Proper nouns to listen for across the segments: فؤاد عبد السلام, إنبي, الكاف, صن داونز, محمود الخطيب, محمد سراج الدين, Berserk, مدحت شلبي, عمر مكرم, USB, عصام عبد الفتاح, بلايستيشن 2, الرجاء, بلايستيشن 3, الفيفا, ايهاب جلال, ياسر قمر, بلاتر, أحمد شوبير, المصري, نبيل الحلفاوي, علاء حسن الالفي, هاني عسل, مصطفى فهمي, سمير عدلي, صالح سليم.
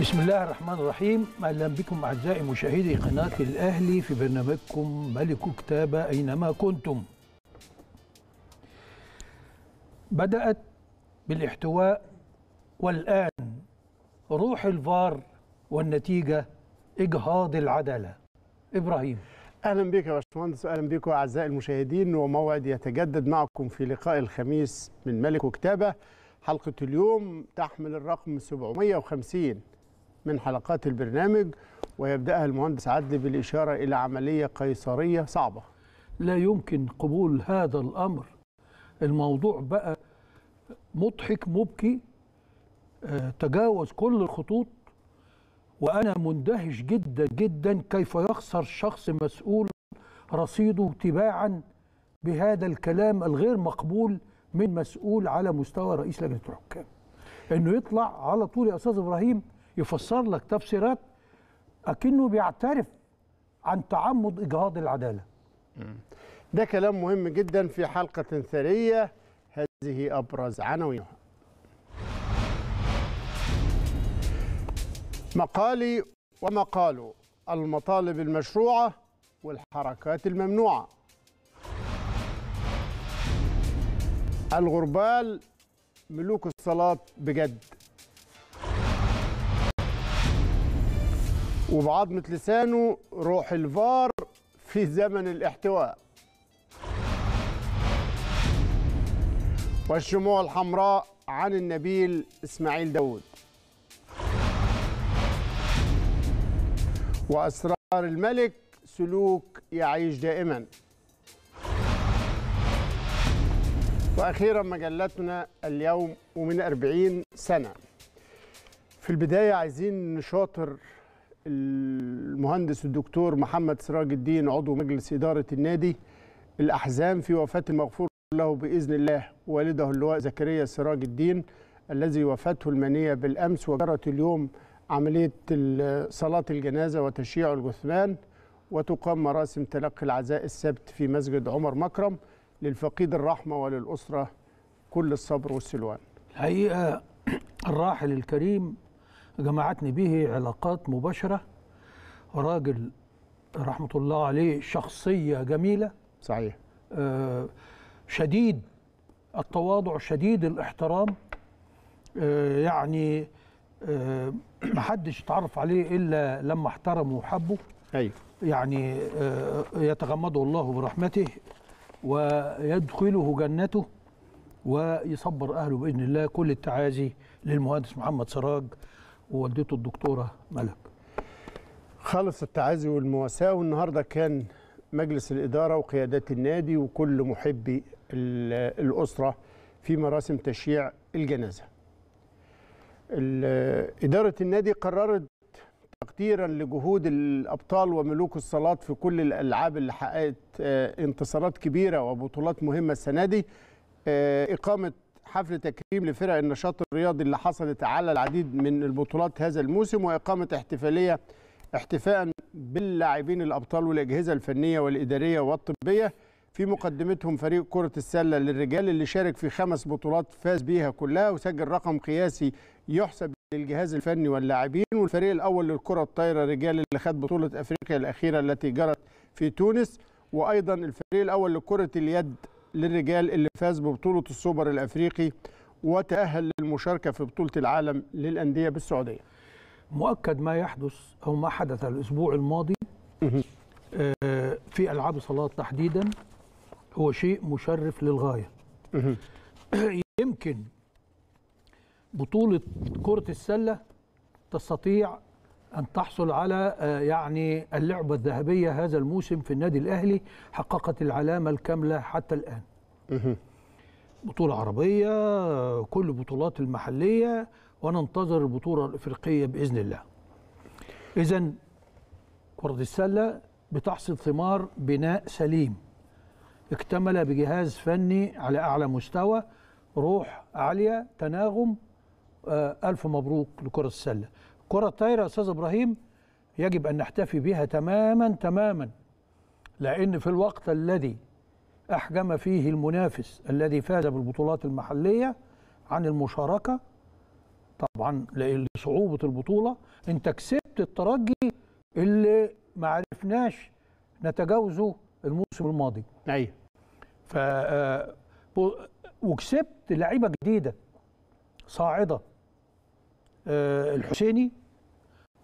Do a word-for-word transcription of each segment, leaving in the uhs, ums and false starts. بسم الله الرحمن الرحيم. اهلا بكم اعزائي مشاهدي قناه الاهلي في برنامجكم ملك كتابه اينما كنتم. بدات بالاحتواء والان روح الفار والنتيجه اجهاض العداله. ابراهيم اهلا بك يا باشمهندس واهلا بكم اعزائي المشاهدين، وموعد يتجدد معكم في لقاء الخميس من ملك وكتابه. حلقه اليوم تحمل الرقم سبعمائة وخمسين من حلقات البرنامج، ويبداها المهندس عدلي بالاشاره الى عمليه قيصريه صعبه. لا يمكن قبول هذا الامر. الموضوع بقى مضحك مبكي، تجاوز كل الخطوط، وأنا مندهش جدا جدا كيف يخسر شخص مسؤول رصيده تباعا بهذا الكلام الغير مقبول من مسؤول على مستوى رئيس لجنة الحكام. إنه يطلع على طول يا أستاذ إبراهيم يفسر لك تفسيرات أكنه بيعترف عن تعمد إجهاض العدالة. ده كلام مهم جدا في حلقة ثرية، هذه أبرز عناوينها. مقالي ومقاله، المطالب المشروعة والحركات الممنوعة. الغربال ملوك الصلاة بجد. وبعضمة لسانه روح الفار في زمن الاحتواء. والشموع الحمراء عن النبيل إسماعيل داود. وأسرار الملك سلوك يعيش دائما. وأخيرا مجلتنا اليوم ومن أربعين سنة. في البداية عايزين نشاطر المهندس الدكتور محمد سراج الدين عضو مجلس إدارة النادي الأحزام في وفاة المغفور له بإذن الله والده اللواء زكريا سراج الدين الذي وفاته المنية بالأمس، وجرت اليوم عملية صلاة الجنازة وتشييع الجثمان، وتقام مراسم تلقي العزاء السبت في مسجد عمر مكرم. للفقيد الرحمة وللأسرة كل الصبر والسلوان. الحقيقة الراحل الكريم جمعتني به علاقات مباشرة، راجل رحمة الله عليه شخصية جميلة صحيح، آه شديد التواضع شديد الاحترام، آه يعني آه محدش اتعرف عليه إلا لما احترمه وحبه. أيوه. يعني آه يتغمده الله برحمته ويدخله جنته ويصبر أهله بإذن الله. كل التعازي للمهندس محمد سراج ووالدته الدكتورة ملك. خلص التعازي والمواساة، والنهاردة كان مجلس الإدارة وقيادات النادي وكل محبي الأسرة في مراسم تشييع الجنازة. إدارة النادي قررت تقديرا لجهود الأبطال وملوك الصلاة في كل الألعاب اللي حققت انتصارات كبيرة وبطولات مهمة السنة دي، إقامة حفل تكريم لفرق النشاط الرياضي اللي حصلت على العديد من البطولات هذا الموسم، وإقامة احتفالية احتفاء باللاعبين الأبطال والأجهزة الفنية والإدارية والطبية. في مقدمتهم فريق كرة السلة للرجال اللي شارك في خمس بطولات فاز بيها كلها وسجل رقم قياسي يحسب للجهاز الفني واللاعبين، والفريق الأول للكرة الطايرة رجال اللي خد بطولة أفريقيا الأخيرة التي جرت في تونس، وأيضا الفريق الأول لكرة اليد للرجال اللي فاز ببطولة السوبر الأفريقي وتأهل للمشاركة في بطولة العالم للأندية بالسعودية. مؤكد ما يحدث أو ما حدث الأسبوع الماضي في ألعاب صلاة تحديدا هو شيء مشرف للغاية. يمكن بطولة كرة السلة تستطيع أن تحصل على يعني اللعبة الذهبية هذا الموسم في النادي الأهلي، حققت العلامة الكاملة حتى الآن. بطولة عربية، كل بطولات المحلية، وننتظر البطولة الإفريقية بإذن الله. إذا كرة السلة بتحصد ثمار بناء سليم اكتمل بجهاز فني على أعلى مستوى، روح عالية، تناغم. آه ألف مبروك لكرة السلة. كرة الطايرة يا أستاذ إبراهيم يجب أن نحتفي بها تماما تماما، لأن في الوقت الذي أحجم فيه المنافس الذي فاز بالبطولات المحلية عن المشاركة طبعا لصعوبه البطوله انت كسبت الترجي اللي ما عرفناش نتجاوزه الموسم الماضي. ايوه. ف وكسبت لعيبه جديده صاعده، الحسيني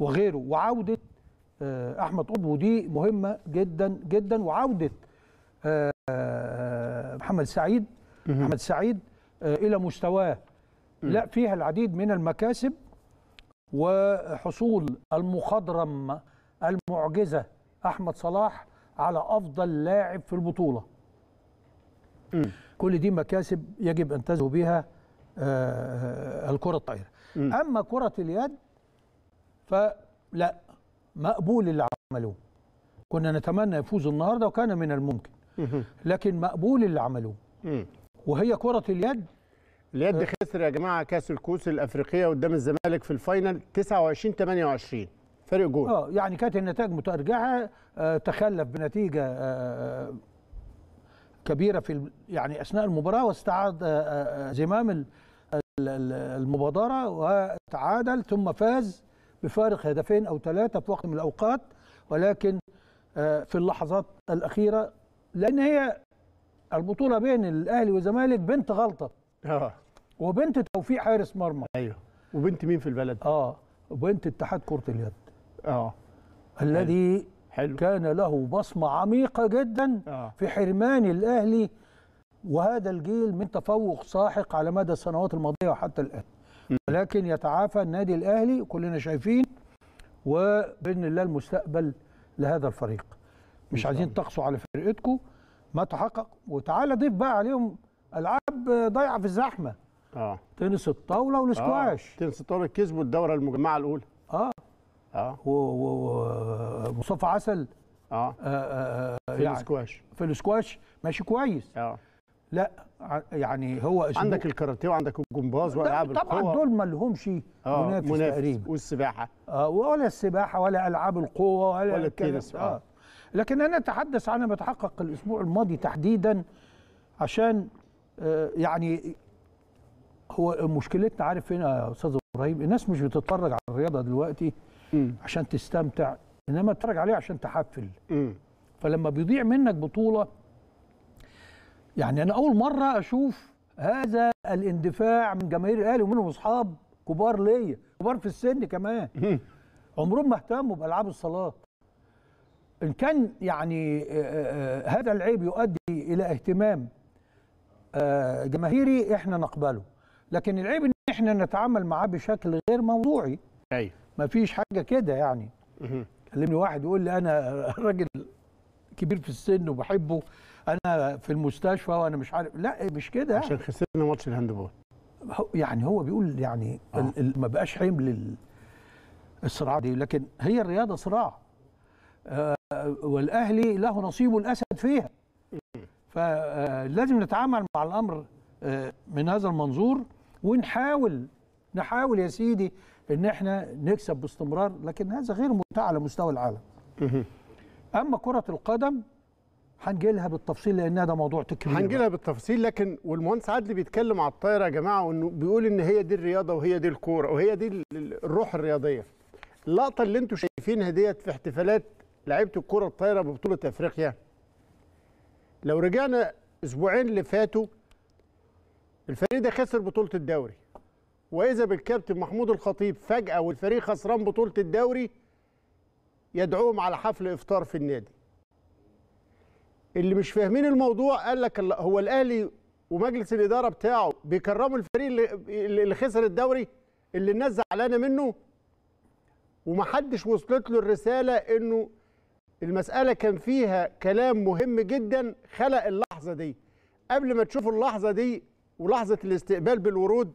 وغيره، وعوده احمد قطب، ودي مهمه جدا جدا، وعوده محمد سعيد محمد سعيد الى مستواه. لا، فيها العديد من المكاسب وحصول المخضرم المعجزه احمد صلاح على افضل لاعب في البطوله. كل دي مكاسب يجب ان تزهو بها الكره الطائره. اما كره اليد فلا، مقبول اللي عملوه. كنا نتمنى يفوز النهارده وكان من الممكن، لكن مقبول اللي عملوه. وهي كره اليد اليد خسر يا جماعه كاس الكؤوس الافريقيه قدام الزمالك في الفاينل تسعة وعشرين ثمانية وعشرين فرق جول. اه يعني كانت النتائج مترجحه، آه تخلف بنتيجه آه كبيره في يعني اثناء المباراه، واستعاد آه آه زمام المبادره وتعادل، ثم فاز بفارق هدفين او ثلاثه في وقت من الاوقات، ولكن آه في اللحظات الاخيره، لان هي البطوله بين الاهلي والزمالك بنت غلطه اه وبنت توفيق حارس مرمى. ايوه. وبنت مين في البلد؟ اه وبنت اتحاد كرة اليد اه الذي حلو. كان له بصمة عميقة جدا آه. في حرمان الأهلي وهذا الجيل من تفوق ساحق على مدى السنوات الماضية وحتى الآن، ولكن يتعافى النادي الأهلي وكلنا شايفين، وبإذن الله المستقبل لهذا الفريق. مش عايزين تقصوا على فرقتكم ما تحقق، وتعالى ضيف بقى عليهم ألعاب ضايعة في الزحمة. اه تنس الطاوله والاسكواش. آه. تنس الطاوله كسبوا الدوره المجمعه الاولى. اه اه ومصطفى عسل اه, آه. آه. في الاسكواش في الاسكواش ماشي كويس. اه لا يعني هو اسبوع. عندك الكاراتيه وعندك الجمباز والعاب القوه طبعا، دول ما لهمش آه. منافس تقريبا. والسباحه آه. ولا السباحه ولا العاب القوه ولا, ولا التنس. آه. اه لكن انا اتحدث عن ما تحقق الاسبوع الماضي تحديدا، عشان آه يعني هو مشكلتنا عارف فين يا استاذ ابراهيم؟ الناس مش بتتفرج على الرياضه دلوقتي م. عشان تستمتع، انما تتفرج عليها عشان تحفل. م. فلما بيضيع منك بطوله، يعني انا اول مره اشوف هذا الاندفاع من جماهير الاهلي، ومنهم اصحاب كبار ليا، كبار في السن كمان، م. عمرهم ما اهتموا بالعاب الصالات. ان كان يعني آه آه هذا العيب يؤدي الى اهتمام آه جماهيري احنا نقبله، لكن العيب ان احنا نتعامل معاه بشكل غير موضوعي. ايوه. مفيش حاجه كده يعني. كلمني واحد يقول لي انا راجل كبير في السن وبحبه، انا في المستشفى وانا مش عارف، لا مش كده. عشان خسرنا ماتش الهاندبول. يعني هو بيقول يعني آه. ما بقاش حمل الصراع دي، لكن هي الرياضه صراع. آه والاهلي له نصيبه الاسد فيها. فلازم نتعامل مع الامر آه من هذا المنظور، ونحاول نحاول يا سيدي ان احنا نكسب باستمرار، لكن هذا غير متاح على مستوى العالم. اما كره القدم هنجيلها بالتفصيل، لان ده موضوع تكبير هنجيلها بالتفصيل. لكن والمهندس عادل بيتكلم على الطايره يا جماعه، وانه بيقول ان هي دي الرياضه وهي دي الكوره وهي دي الروح الرياضيه. اللقطه اللي انتم شايفينها ديت في احتفالات لعيبه الكره الطايره ببطوله افريقيا. لو رجعنا اسبوعين اللي فاتوا، الفريق ده خسر بطولة الدوري، وإذا بالكابتن محمود الخطيب فجأة والفريق خسران بطولة الدوري يدعوهم على حفل إفطار في النادي. اللي مش فاهمين الموضوع قال لك هو الأهلي ومجلس الإدارة بتاعه بيكرموا الفريق اللي خسر الدوري اللي الناس زعلانة منه، ومحدش وصلت له الرسالة إنه المسألة كان فيها كلام مهم جدا خلق اللحظة دي. قبل ما تشوفوا اللحظة دي ولحظة الاستقبال بالورود،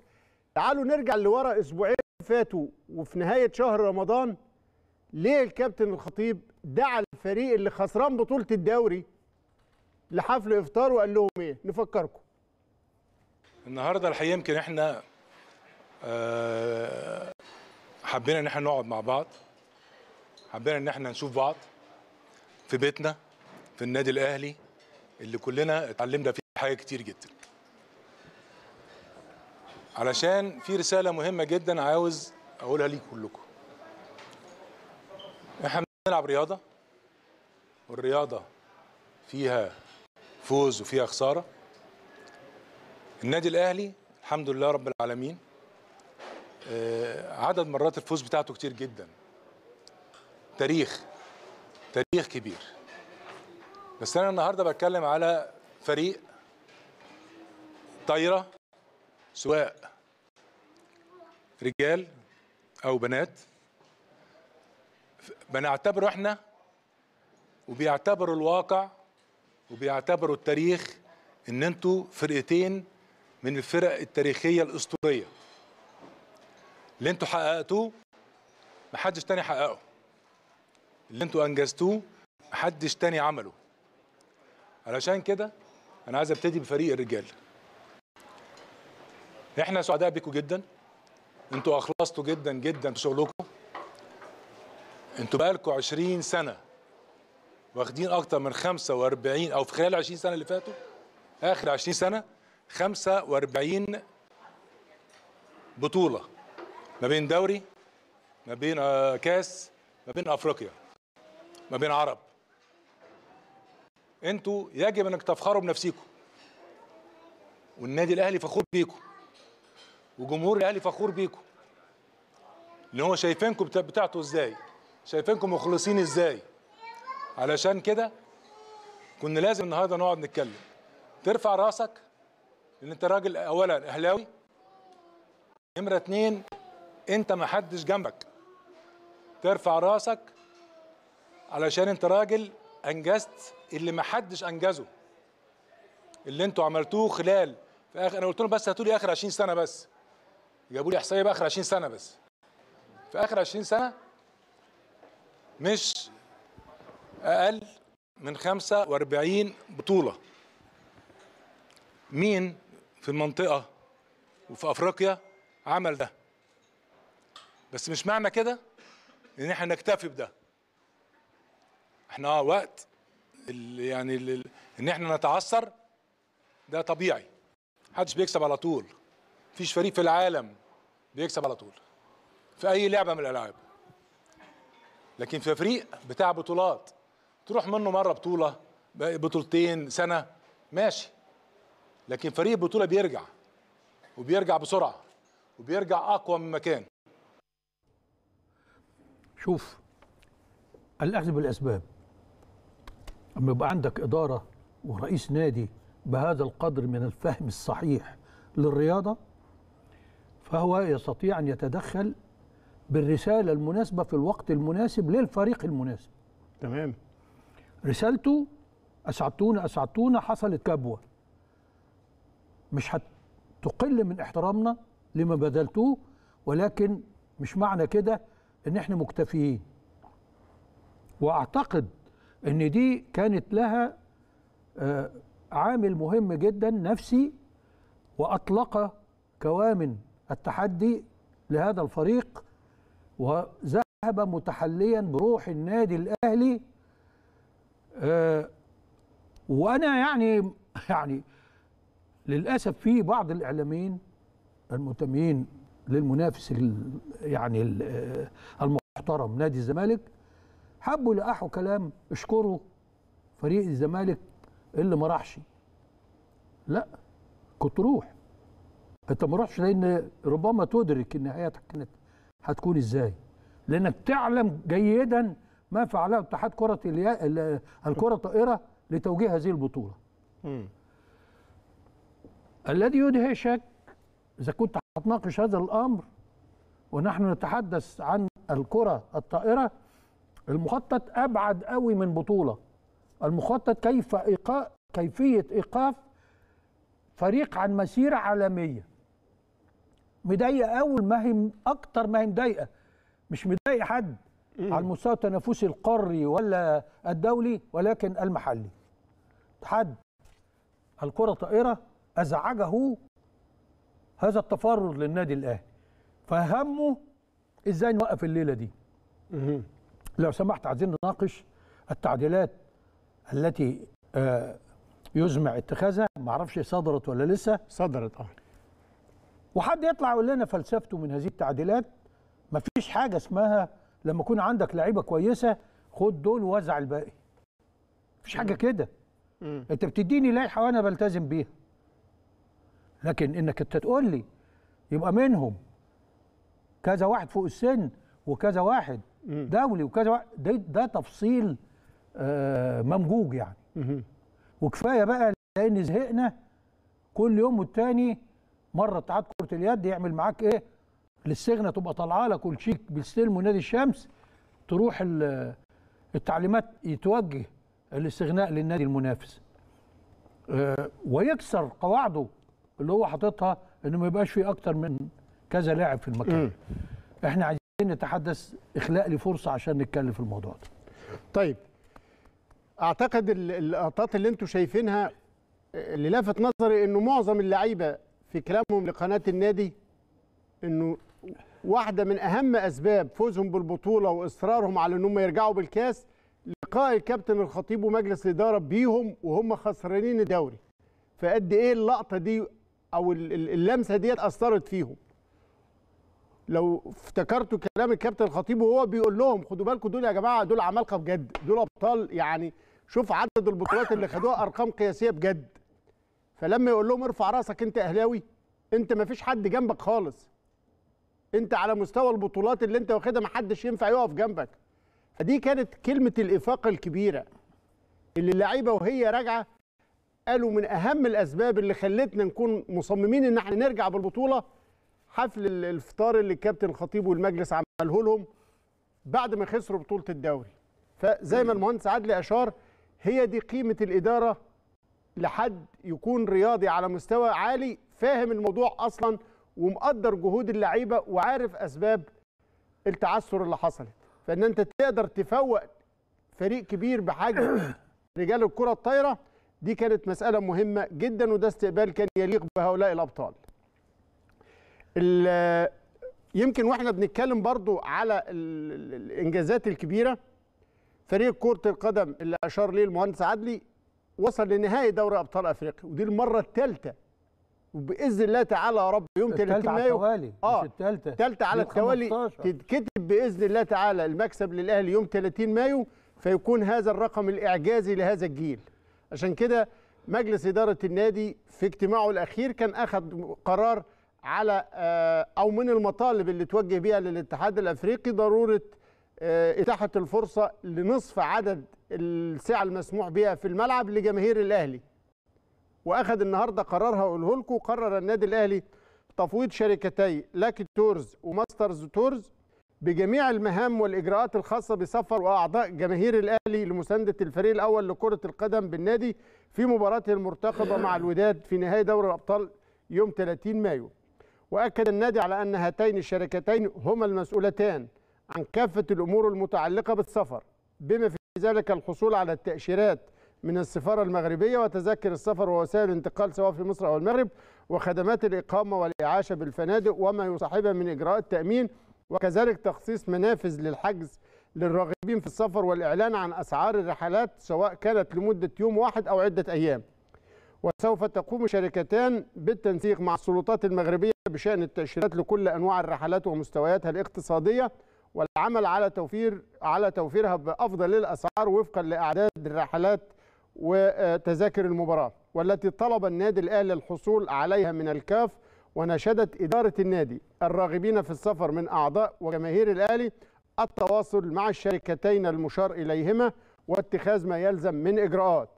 تعالوا نرجع لورا اسبوعين فاتوا وفي نهاية شهر رمضان، ليه الكابتن الخطيب دعا الفريق اللي خسران بطولة الدوري لحفل افطار وقال لهم ايه؟ نفكركم. النهارده الحقيقة يمكن احنا أه حبينا ان احنا نقعد مع بعض، حبينا ان احنا نشوف بعض في بيتنا في النادي الأهلي اللي كلنا اتعلمنا فيه حاجة كتير جدا. علشان في رسالة مهمة جدا عاوز أقولها ليكم كلكم. احنا بنلعب رياضة، والرياضة فيها فوز وفيها خسارة. النادي الأهلي الحمد لله رب العالمين عدد مرات الفوز بتاعته كتير جدا، تاريخ تاريخ كبير. بس أنا النهاردة بتكلم على فريق طايرة، سواء رجال أو بنات. بنعتبره احنا وبيعتبروا الواقع وبيعتبروا التاريخ ان انتوا فرقتين من الفرق التاريخية الأسطورية. اللي انتوا حققتوه محدش تاني حققه، اللي انتوا أنجزتوه محدش تاني عمله. علشان كده أنا عايز أبتدي بفريق الرجال. احنا سعداء بيكم جدا، انتوا اخلصتوا جدا جدا في شغلكم. انتوا بقالكم عشرين سنه واخدين اكتر من خمسة وأربعين، او في خلال عشرين سنه اللي فاتوا، اخر عشرين سنه خمسة وأربعين بطوله، ما بين دوري ما بين كاس ما بين افريقيا ما بين عرب. انتوا يجب انك تفخروا بنفسيكم، والنادي الاهلي فخور بيكم، وجمهور الاهلي فخور بيكم، اللي هو شايفينكم بتاعته ازاي، شايفينكم مخلصين ازاي. علشان كده كنا لازم النهارده نقعد نتكلم. ترفع راسك لان انت راجل، اولا اهلاوي، نمره اتنين انت محدش جنبك. ترفع راسك علشان انت راجل انجزت اللي محدش انجزه، اللي انتوا عملتوه خلال في اخر، انا قلت لهم بس هاتوا لي اخر عشرين سنه بس، جابوا لي احصائيه باخر عشرين سنه بس. في اخر عشرين سنه مش اقل من خمسة وأربعين بطوله. مين في المنطقه وفي افريقيا عمل ده؟ بس مش معنى كده ان احنا نكتفي بده. احنا اه وقت اللي يعني اللي ان احنا نتعثر ده طبيعي، محدش بيكسب على طول، مفيش فريق في العالم بيكسب على طول في اي لعبه من الالعاب. لكن في فريق بتاع بطولات تروح منه مره بطوله بطولتين سنه ماشي، لكن فريق بطوله بيرجع، وبيرجع بسرعه، وبيرجع اقوى من مكان. شوف، الاخذ بالاسباب. اما يبقى عندك اداره ورئيس نادي بهذا القدر من الفهم الصحيح للرياضة، فهو يستطيع أن يتدخل بالرسالة المناسبة في الوقت المناسب للفريق المناسب. تمام. رسالته أسعدتونا أسعدتونا، حصلت كبوة، مش هتقل من احترامنا لما بذلتوه، ولكن مش معنى كده أن احنا مكتفيين. وأعتقد أن دي كانت لها آه عامل مهم جدا نفسي، وأطلق كوامن التحدي لهذا الفريق، وذهب متحليا بروح النادي الأهلي. آه وأنا يعني يعني للأسف في بعض الإعلاميين المنتمين للمنافس يعني المحترم نادي الزمالك حبوا يلقحوا كلام، اشكروا فريق الزمالك اللي ما راحش. لا، كنت روح، انت ما روحش لان ربما تدرك نهايتك كانت هتكون ازاي، لانك تعلم جيدا ما فعله اتحاد كره اليا... الكره الطائره لتوجيه هذه البطوله. مم. الذي يدهشك اذا كنت هتناقش هذا الامر ونحن نتحدث عن الكره الطائره، المخطط ابعد قوي من بطوله. المخطط كيف إيقاف كيفية إيقاف فريق عن مسيرة عالمية. مضايقة أول ما هي، أكتر ما هي مضايقة، مش مضايقة حد على المستوى التنافسي القاري ولا الدولي، ولكن المحلي. حد الكرة الطائرة أزعجه هذا التفرغ للنادي الأهلي، فهمه إزاي نوقف الليلة دي. لو سمحت، عايزين نناقش التعديلات التي يزمع اتخاذها، ما اعرفش صدرت ولا لسه. صدرت. اه وحد يطلع يقول لنا فلسفته من هذه التعديلات، مفيش حاجه اسمها لما يكون عندك لعيبه كويسه خد دول ووزع الباقي. مفيش حاجه كده. انت بتديني لائحه وانا بلتزم بيها. لكن انك انت تقول لي يبقى منهم كذا واحد فوق السن وكذا واحد دولي وكذا واحد، ده, ده تفصيل آه ممجوج يعني. وكفايه بقى، لان زهقنا كل يوم والتاني مره اتحاد كره اليد يعمل معاك ايه؟ للسجنه تبقى طالعه لك والشيك بيستلموا نادي الشمس، تروح التعليمات يتوجه الاستغناء للنادي المنافس. آه ويكسر قواعده اللي هو حاططها انه ما يبقاش فيه اكتر من كذا لاعب في المكان. احنا عايزين نتحدث، اخلاق لي فرصه عشان نتكلم في الموضوع ده. طيب اعتقد اللقطات اللي انتم شايفينها اللي لافت نظري انه معظم اللعيبه في كلامهم لقناه النادي انه واحده من اهم اسباب فوزهم بالبطوله واصرارهم على انهم يرجعوا بالكاس لقاء الكابتن الخطيب ومجلس الاداره بيهم وهم خسرانين الدوري. فقد ايه اللقطه دي او اللمسه ديت اثرت فيهم؟ لو افتكرتوا كلام الكابتن الخطيب وهو بيقول لهم خدوا بالكم دول يا جماعه، دول عمالقه بجد، دول ابطال، يعني شوف عدد البطولات اللي خدوها ارقام قياسيه بجد. فلما يقول لهم ارفع راسك انت اهلاوي، انت ما فيش حد جنبك خالص، انت على مستوى البطولات اللي انت واخدها ما حدش ينفع يقف جنبك. فدي كانت كلمه الافاقه الكبيره اللي اللعيبه وهي راجعه قالوا من اهم الاسباب اللي خلتنا نكون مصممين ان احنا نرجع بالبطوله. حفل الافطار اللي الكابتن الخطيب والمجلس عمله لهم بعد ما خسروا بطوله الدوري. فزي ما المهندس عدلي اشار، هي دي قيمه الاداره لحد يكون رياضي على مستوى عالي، فاهم الموضوع اصلا ومقدر جهود اللعيبه وعارف اسباب التعثر اللي حصلت. فان انت تقدر تفوق فريق كبير بحجم رجال الكره الطايره، دي كانت مساله مهمه جدا، وده استقبال كان يليق بهؤلاء الابطال. يمكن واحنا بنتكلم برضو على الانجازات الكبيره، فريق كره القدم اللي اشار ليه المهندس عدلي وصل لنهائي دوري ابطال افريقيا، ودي المره الثالثه وباذن الله تعالى يا رب يوم ثلاثين مايو الثالثه على التوالي، الثالثه الثالثه على التوالي تتكتب باذن الله تعالى المكسب للاهلي يوم ثلاثين مايو، فيكون هذا الرقم الاعجازي لهذا الجيل. عشان كده مجلس اداره النادي في اجتماعه الاخير كان اخذ قرار على او من المطالب اللي توجه بيها للاتحاد الافريقي ضروره اتاحه الفرصه لنصف عدد الساعه المسموح بها في الملعب لجماهير الاهلي. واخذ النهارده قرار هقوله لكم، قرر النادي الاهلي تفويض شركتي لاكي تورز وماستر ترافل بجميع المهام والاجراءات الخاصه بسفر واعضاء جماهير الاهلي لمسانده الفريق الاول لكره القدم بالنادي في مباراته المرتقبه مع الوداد في نهائي دوري الابطال يوم ثلاثين مايو. واكد النادي على ان هاتين الشركتين هما المسؤولتان عن كافه الامور المتعلقه بالسفر، بما في ذلك الحصول على التاشيرات من السفاره المغربيه وتذاكر السفر ووسائل الانتقال سواء في مصر او المغرب، وخدمات الاقامه والاعاشه بالفنادق وما يصاحبها من اجراءات تامين، وكذلك تخصيص منافذ للحجز للراغبين في السفر والإعلان عن أسعار الرحلات سواء كانت لمدة يوم واحد أو عدة أيام. وسوف تقوم الشركتان بالتنسيق مع السلطات المغربية بشأن التأشيرات لكل أنواع الرحلات ومستوياتها الاقتصادية، والعمل على توفير على توفيرها بأفضل الأسعار وفقا لأعداد الرحلات وتذاكر المباراة، والتي طلب النادي الأهلي الحصول عليها من الكاف. ونشدت إدارة النادي الراغبين في السفر من أعضاء وجماهير الأهلي التواصل مع الشركتين المشار إليهما واتخاذ ما يلزم من إجراءات.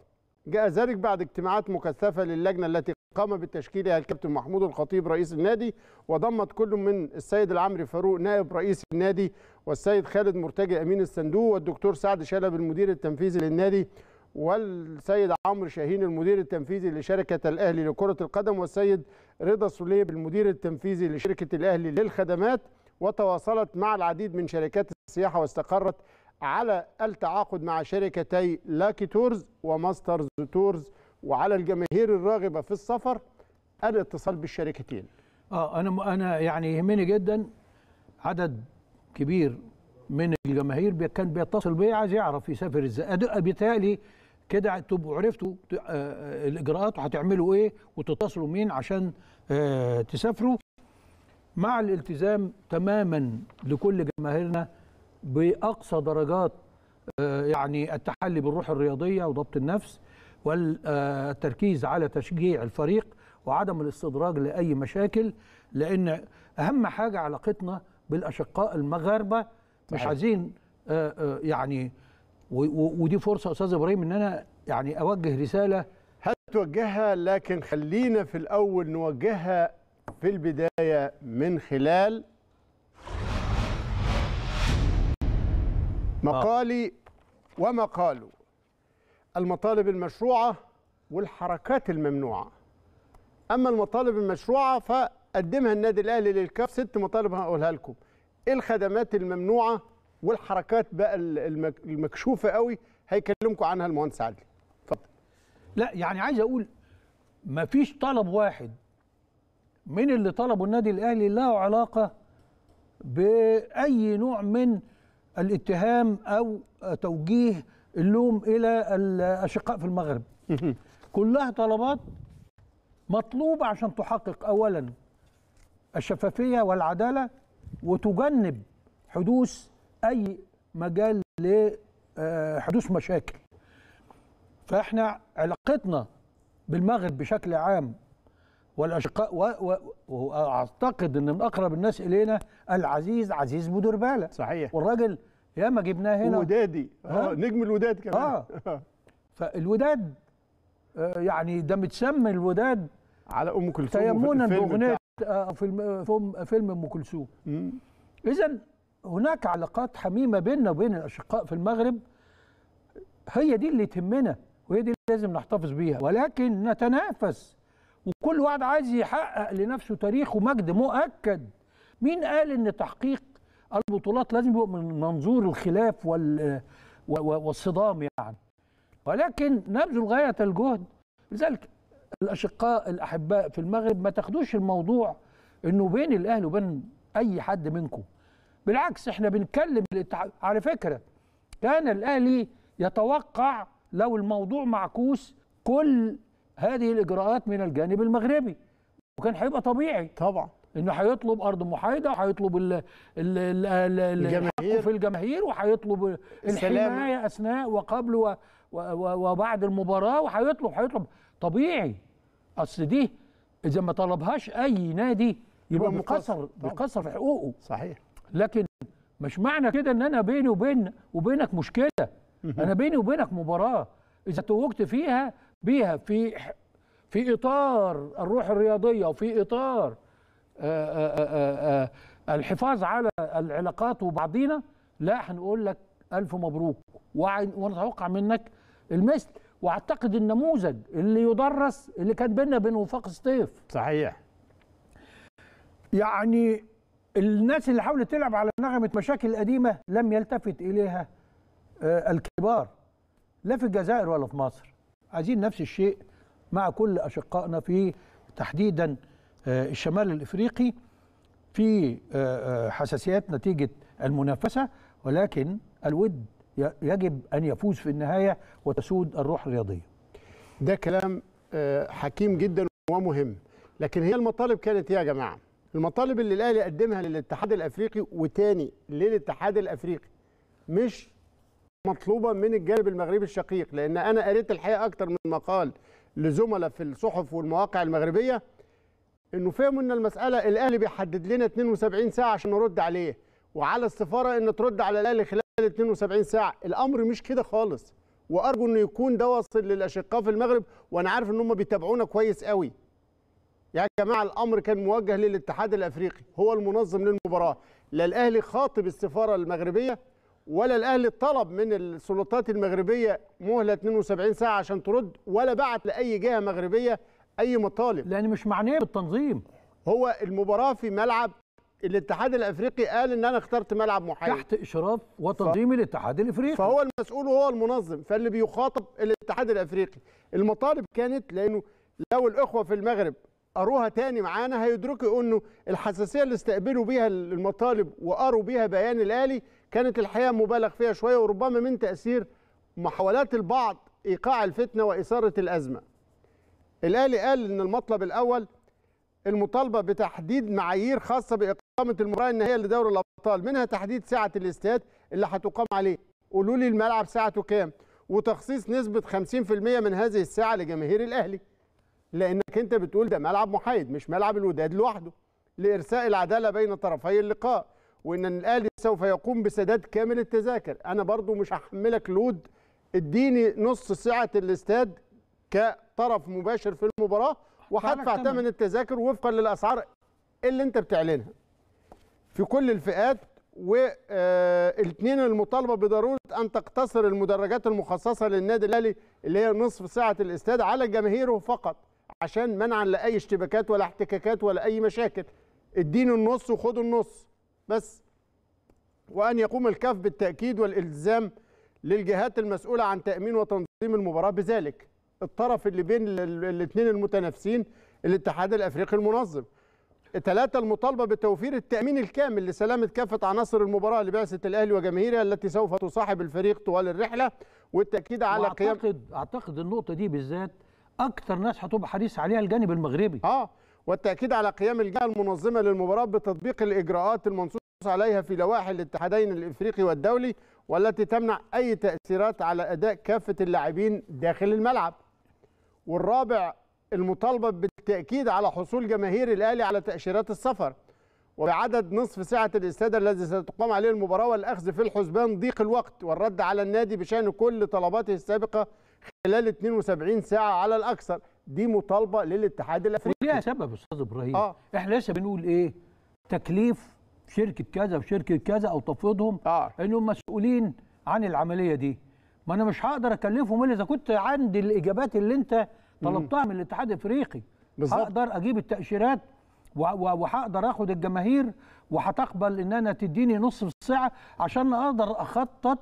جاء ذلك بعد اجتماعات مكثفة للجنة التي قام بتشكيلها الكابتن محمود الخطيب رئيس النادي، وضمت كل من السيد العمري فاروق نائب رئيس النادي والسيد خالد مرتجي أمين الصندوق والدكتور سعد شلب المدير التنفيذي للنادي والسيد عمرو شاهين المدير التنفيذي لشركة الأهلي لكرة القدم والسيد رضا سليب المدير التنفيذي لشركة الأهلي للخدمات. وتواصلت مع العديد من شركات السياحة واستقرت على التعاقد مع شركتي لاكي تورز وماسترز تورز، وعلى الجماهير الراغبة في السفر الاتصال بالشركتين. اه انا انا يعني يهمني جدا عدد كبير من الجماهير كان بيتصل بيا عايز يعرف يسافر ازاي، بالتالي كده تبقوا عرفتوا الاجراءات وهتعملوا ايه وتتصلوا مين عشان تسافروا. مع الالتزام تماما لكل جماهيرنا بأقصى درجات يعني التحلي بالروح الرياضية وضبط النفس والتركيز على تشجيع الفريق وعدم الاستدراج لأي مشاكل، لأن أهم حاجة علاقتنا بالأشقاء المغاربة. مش عايزين يعني، ودي فرصة أستاذ إبراهيم إن أنا يعني أوجه رسالة هتوجهها، لكن خلينا في الأول نوجهها في البداية من خلال مقالي ومقاله، المطالب المشروعة والحركات الممنوعة. أما المطالب المشروعة فقدمها النادي الأهلي للكاف، ست مطالب هقولها لكم. الخدمات الممنوعة والحركات بقى المكشوفة قوي هيكلمكم عنها المهندس عادل. اتفضل. لا يعني عايز أقول ما فيش طلب واحد من اللي طلبوا النادي الأهلي له علاقة بأي نوع من الاتهام أو توجيه اللوم إلى الأشقاء في المغرب. كلها طلبات مطلوبة عشان تحقق أولا الشفافية والعدالة، وتجنب حدوث أي مجال لحدوث مشاكل. فإحنا علاقتنا بالمغرب بشكل عام والأشقاء، وأعتقد إن من أقرب الناس إلينا العزيز عزيز بودربالة. صحيح. والراجل ياما جبناه هنا، ودادي آه نجم الوداد كمان. آه فالوداد يعني ده متسمى الوداد على ام كلثوم تيمنا باغنيه فيلم فيلم ام كلثوم. اذا هناك علاقات حميمه بيننا وبين الاشقاء في المغرب، هي دي اللي تهمنا وهي دي اللي لازم نحتفظ بيها، ولكن نتنافس وكل واحد عايز يحقق لنفسه تاريخ ومجد مؤكد. مين قال ان تحقيق البطولات لازم يبقى من منظور الخلاف وال والصدام يعني، ولكن نبذل غاية الجهد. لذلك الأشقاء الأحباء في المغرب ما تاخدوش الموضوع إنه بين الأهلي وبين أي حد منكم، بالعكس إحنا بنتكلم الاتحاد. على فكرة كان الأهلي يتوقع لو الموضوع معكوس كل هذه الإجراءات من الجانب المغربي، وكان هيبقى طبيعي طبعا إنه هيطلب أرض محايدة، وهيطلب الحق في الجماهير، وهيطلب الحماية أثناء وقبل و وبعد المباراه، وهيطلب هيطلب طبيعي. اصل دي اذا ما طلبهاش اي نادي يبقى مقصر مقصر في حقوقه. صحيح. لكن مش معنى كده ان انا بيني وبين وبينك مشكله، انا بيني وبينك مباراه اذا توجت فيها بيها في في اطار الروح الرياضيه وفي اطار آآ آآ آآ الحفاظ على العلاقات وبعضينا، لا هنقول لك الف مبروك ونتوقع منك المثل. واعتقد النموذج اللي يدرس اللي كان بينا بين وفاق سطيف. صحيح. يعني الناس اللي حاولت تلعب على نغمه مشاكل قديمه لم يلتفت اليها الكبار، لا في الجزائر ولا في مصر. عايزين نفس الشيء مع كل اشقائنا في تحديدا الشمال الافريقي، في حساسيات نتيجه المنافسه، ولكن الود يجب أن يفوز في النهاية وتسود الروح الرياضية. ده كلام حكيم جدا ومهم، لكن هي المطالب كانت يا جماعة، المطالب اللي الأهلي قدمها للاتحاد الأفريقي وتاني للاتحاد الأفريقي مش مطلوبة من الجانب المغربي الشقيق. لأن أنا قريت الحقيقة أكتر من مقال لزملاء في الصحف والمواقع المغربية، إنه فهموا إن المسألة الأهلي بيحدد لنا اثنين وسبعين ساعة عشان نرد عليه، وعلى السفارة إن ترد على الأهلي خلال اثنين وسبعين ساعة. الأمر مش كده خالص، وأرجو إنه يكون ده واصل للأشقاء في المغرب، وأنا عارف إن هم بيتابعونا كويس قوي. يا جماعة الأمر كان موجه للاتحاد الأفريقي، هو المنظم للمباراة، لا الأهلي خاطب السفارة المغربية ولا الأهلي طلب من السلطات المغربية مهلة اثنين وسبعين ساعة عشان ترد، ولا بعت لأي جهة مغربية أي مطالب، لأن مش معنيه بالتنظيم. هو المباراة في ملعب الاتحاد الافريقي، قال ان انا اخترت ملعب محايد تحت اشراف وتنظيم ف... الاتحاد الافريقي، فهو المسؤول وهو المنظم، فاللي بيخاطب الاتحاد الافريقي. المطالب كانت لانه لو الاخوه في المغرب قروها تاني معانا هيدركوا انه الحساسيه اللي استقبلوا بيها المطالب وقروا بيها بيان الاهلي كانت الحقيقه مبالغ فيها شويه، وربما من تاثير محاولات البعض ايقاع الفتنه واثاره الازمه. الاهلي قال ان المطلب الاول المطالبه بتحديد معايير خاصه باقامه المباراه النهائيه لدوري الابطال، منها تحديد ساعه الاستاد اللي هتقام عليه، قولوا لي الملعب ساعته كام، وتخصيص نسبه خمسين بالمئة من هذه الساعه لجماهير الاهلي، لانك انت بتقول ده ملعب محايد مش ملعب الوداد لوحده، لارساء العداله بين طرفي اللقاء، وان الاهلي سوف يقوم بسداد كامل التذاكر. انا برضو مش هحملك لود، اديني نص ساعه الاستاد كطرف مباشر في المباراه وهدفع ثمن التذاكر وفقا للاسعار اللي انت بتعلنها في كل الفئات. والاثنين المطالبه بضروره ان تقتصر المدرجات المخصصه للنادي الاهلي اللي هي نصف ساعه الاستاد على جماهيره فقط، عشان منعا لاي اشتباكات ولا احتكاكات ولا اي مشاكل. اديني النص وخدوا النص بس. وان يقوم الكاف بالتاكيد والالتزام للجهات المسؤوله عن تامين وتنظيم المباراه بذلك. الطرف اللي بين الاثنين المتنافسين الاتحاد الافريقي المنظم. ثلاثة، المطالبه بتوفير التامين الكامل لسلامه كافه عناصر المباراه لبعثه الاهلي وجماهيرها التي سوف تصاحب الفريق طوال الرحله، والتاكيد على وأعتقد قيام اعتقد النقطه دي بالذات اكتر ناس هتبقى حريص عليها الجانب المغربي. اه والتاكيد على قيام الجهه المنظمه للمباراه بتطبيق الاجراءات المنصوص عليها في لوائح الاتحادين الافريقي والدولي، والتي تمنع اي تاثيرات على اداء كافه اللاعبين داخل الملعب. والرابع، المطالبه بالتاكيد على حصول جماهير الاهلي على تاشيرات السفر وعدد نصف ساعه الاستاد الذي ستقام عليه المباراه، والاخذ في الحسبان ضيق الوقت والرد على النادي بشان كل طلباته السابقه خلال اثنتين وسبعين ساعه على الاكثر. دي مطالبه للاتحاد الافريقي وليها سبب استاذ ابراهيم. آه. احنا لسه بنقول ايه؟ تكليف شركه كذا وشركه كذا او تفويضهم آه. انهم مسؤولين عن العمليه دي. ما انا مش هقدر اكلفهم الا اذا كنت عندي الاجابات اللي انت طلبتها من الاتحاد الافريقي. بالظبط. هقدر اجيب التاشيرات وهقدر اخد الجماهير وهتقبل ان انا تديني نص ساعه عشان اقدر اخطط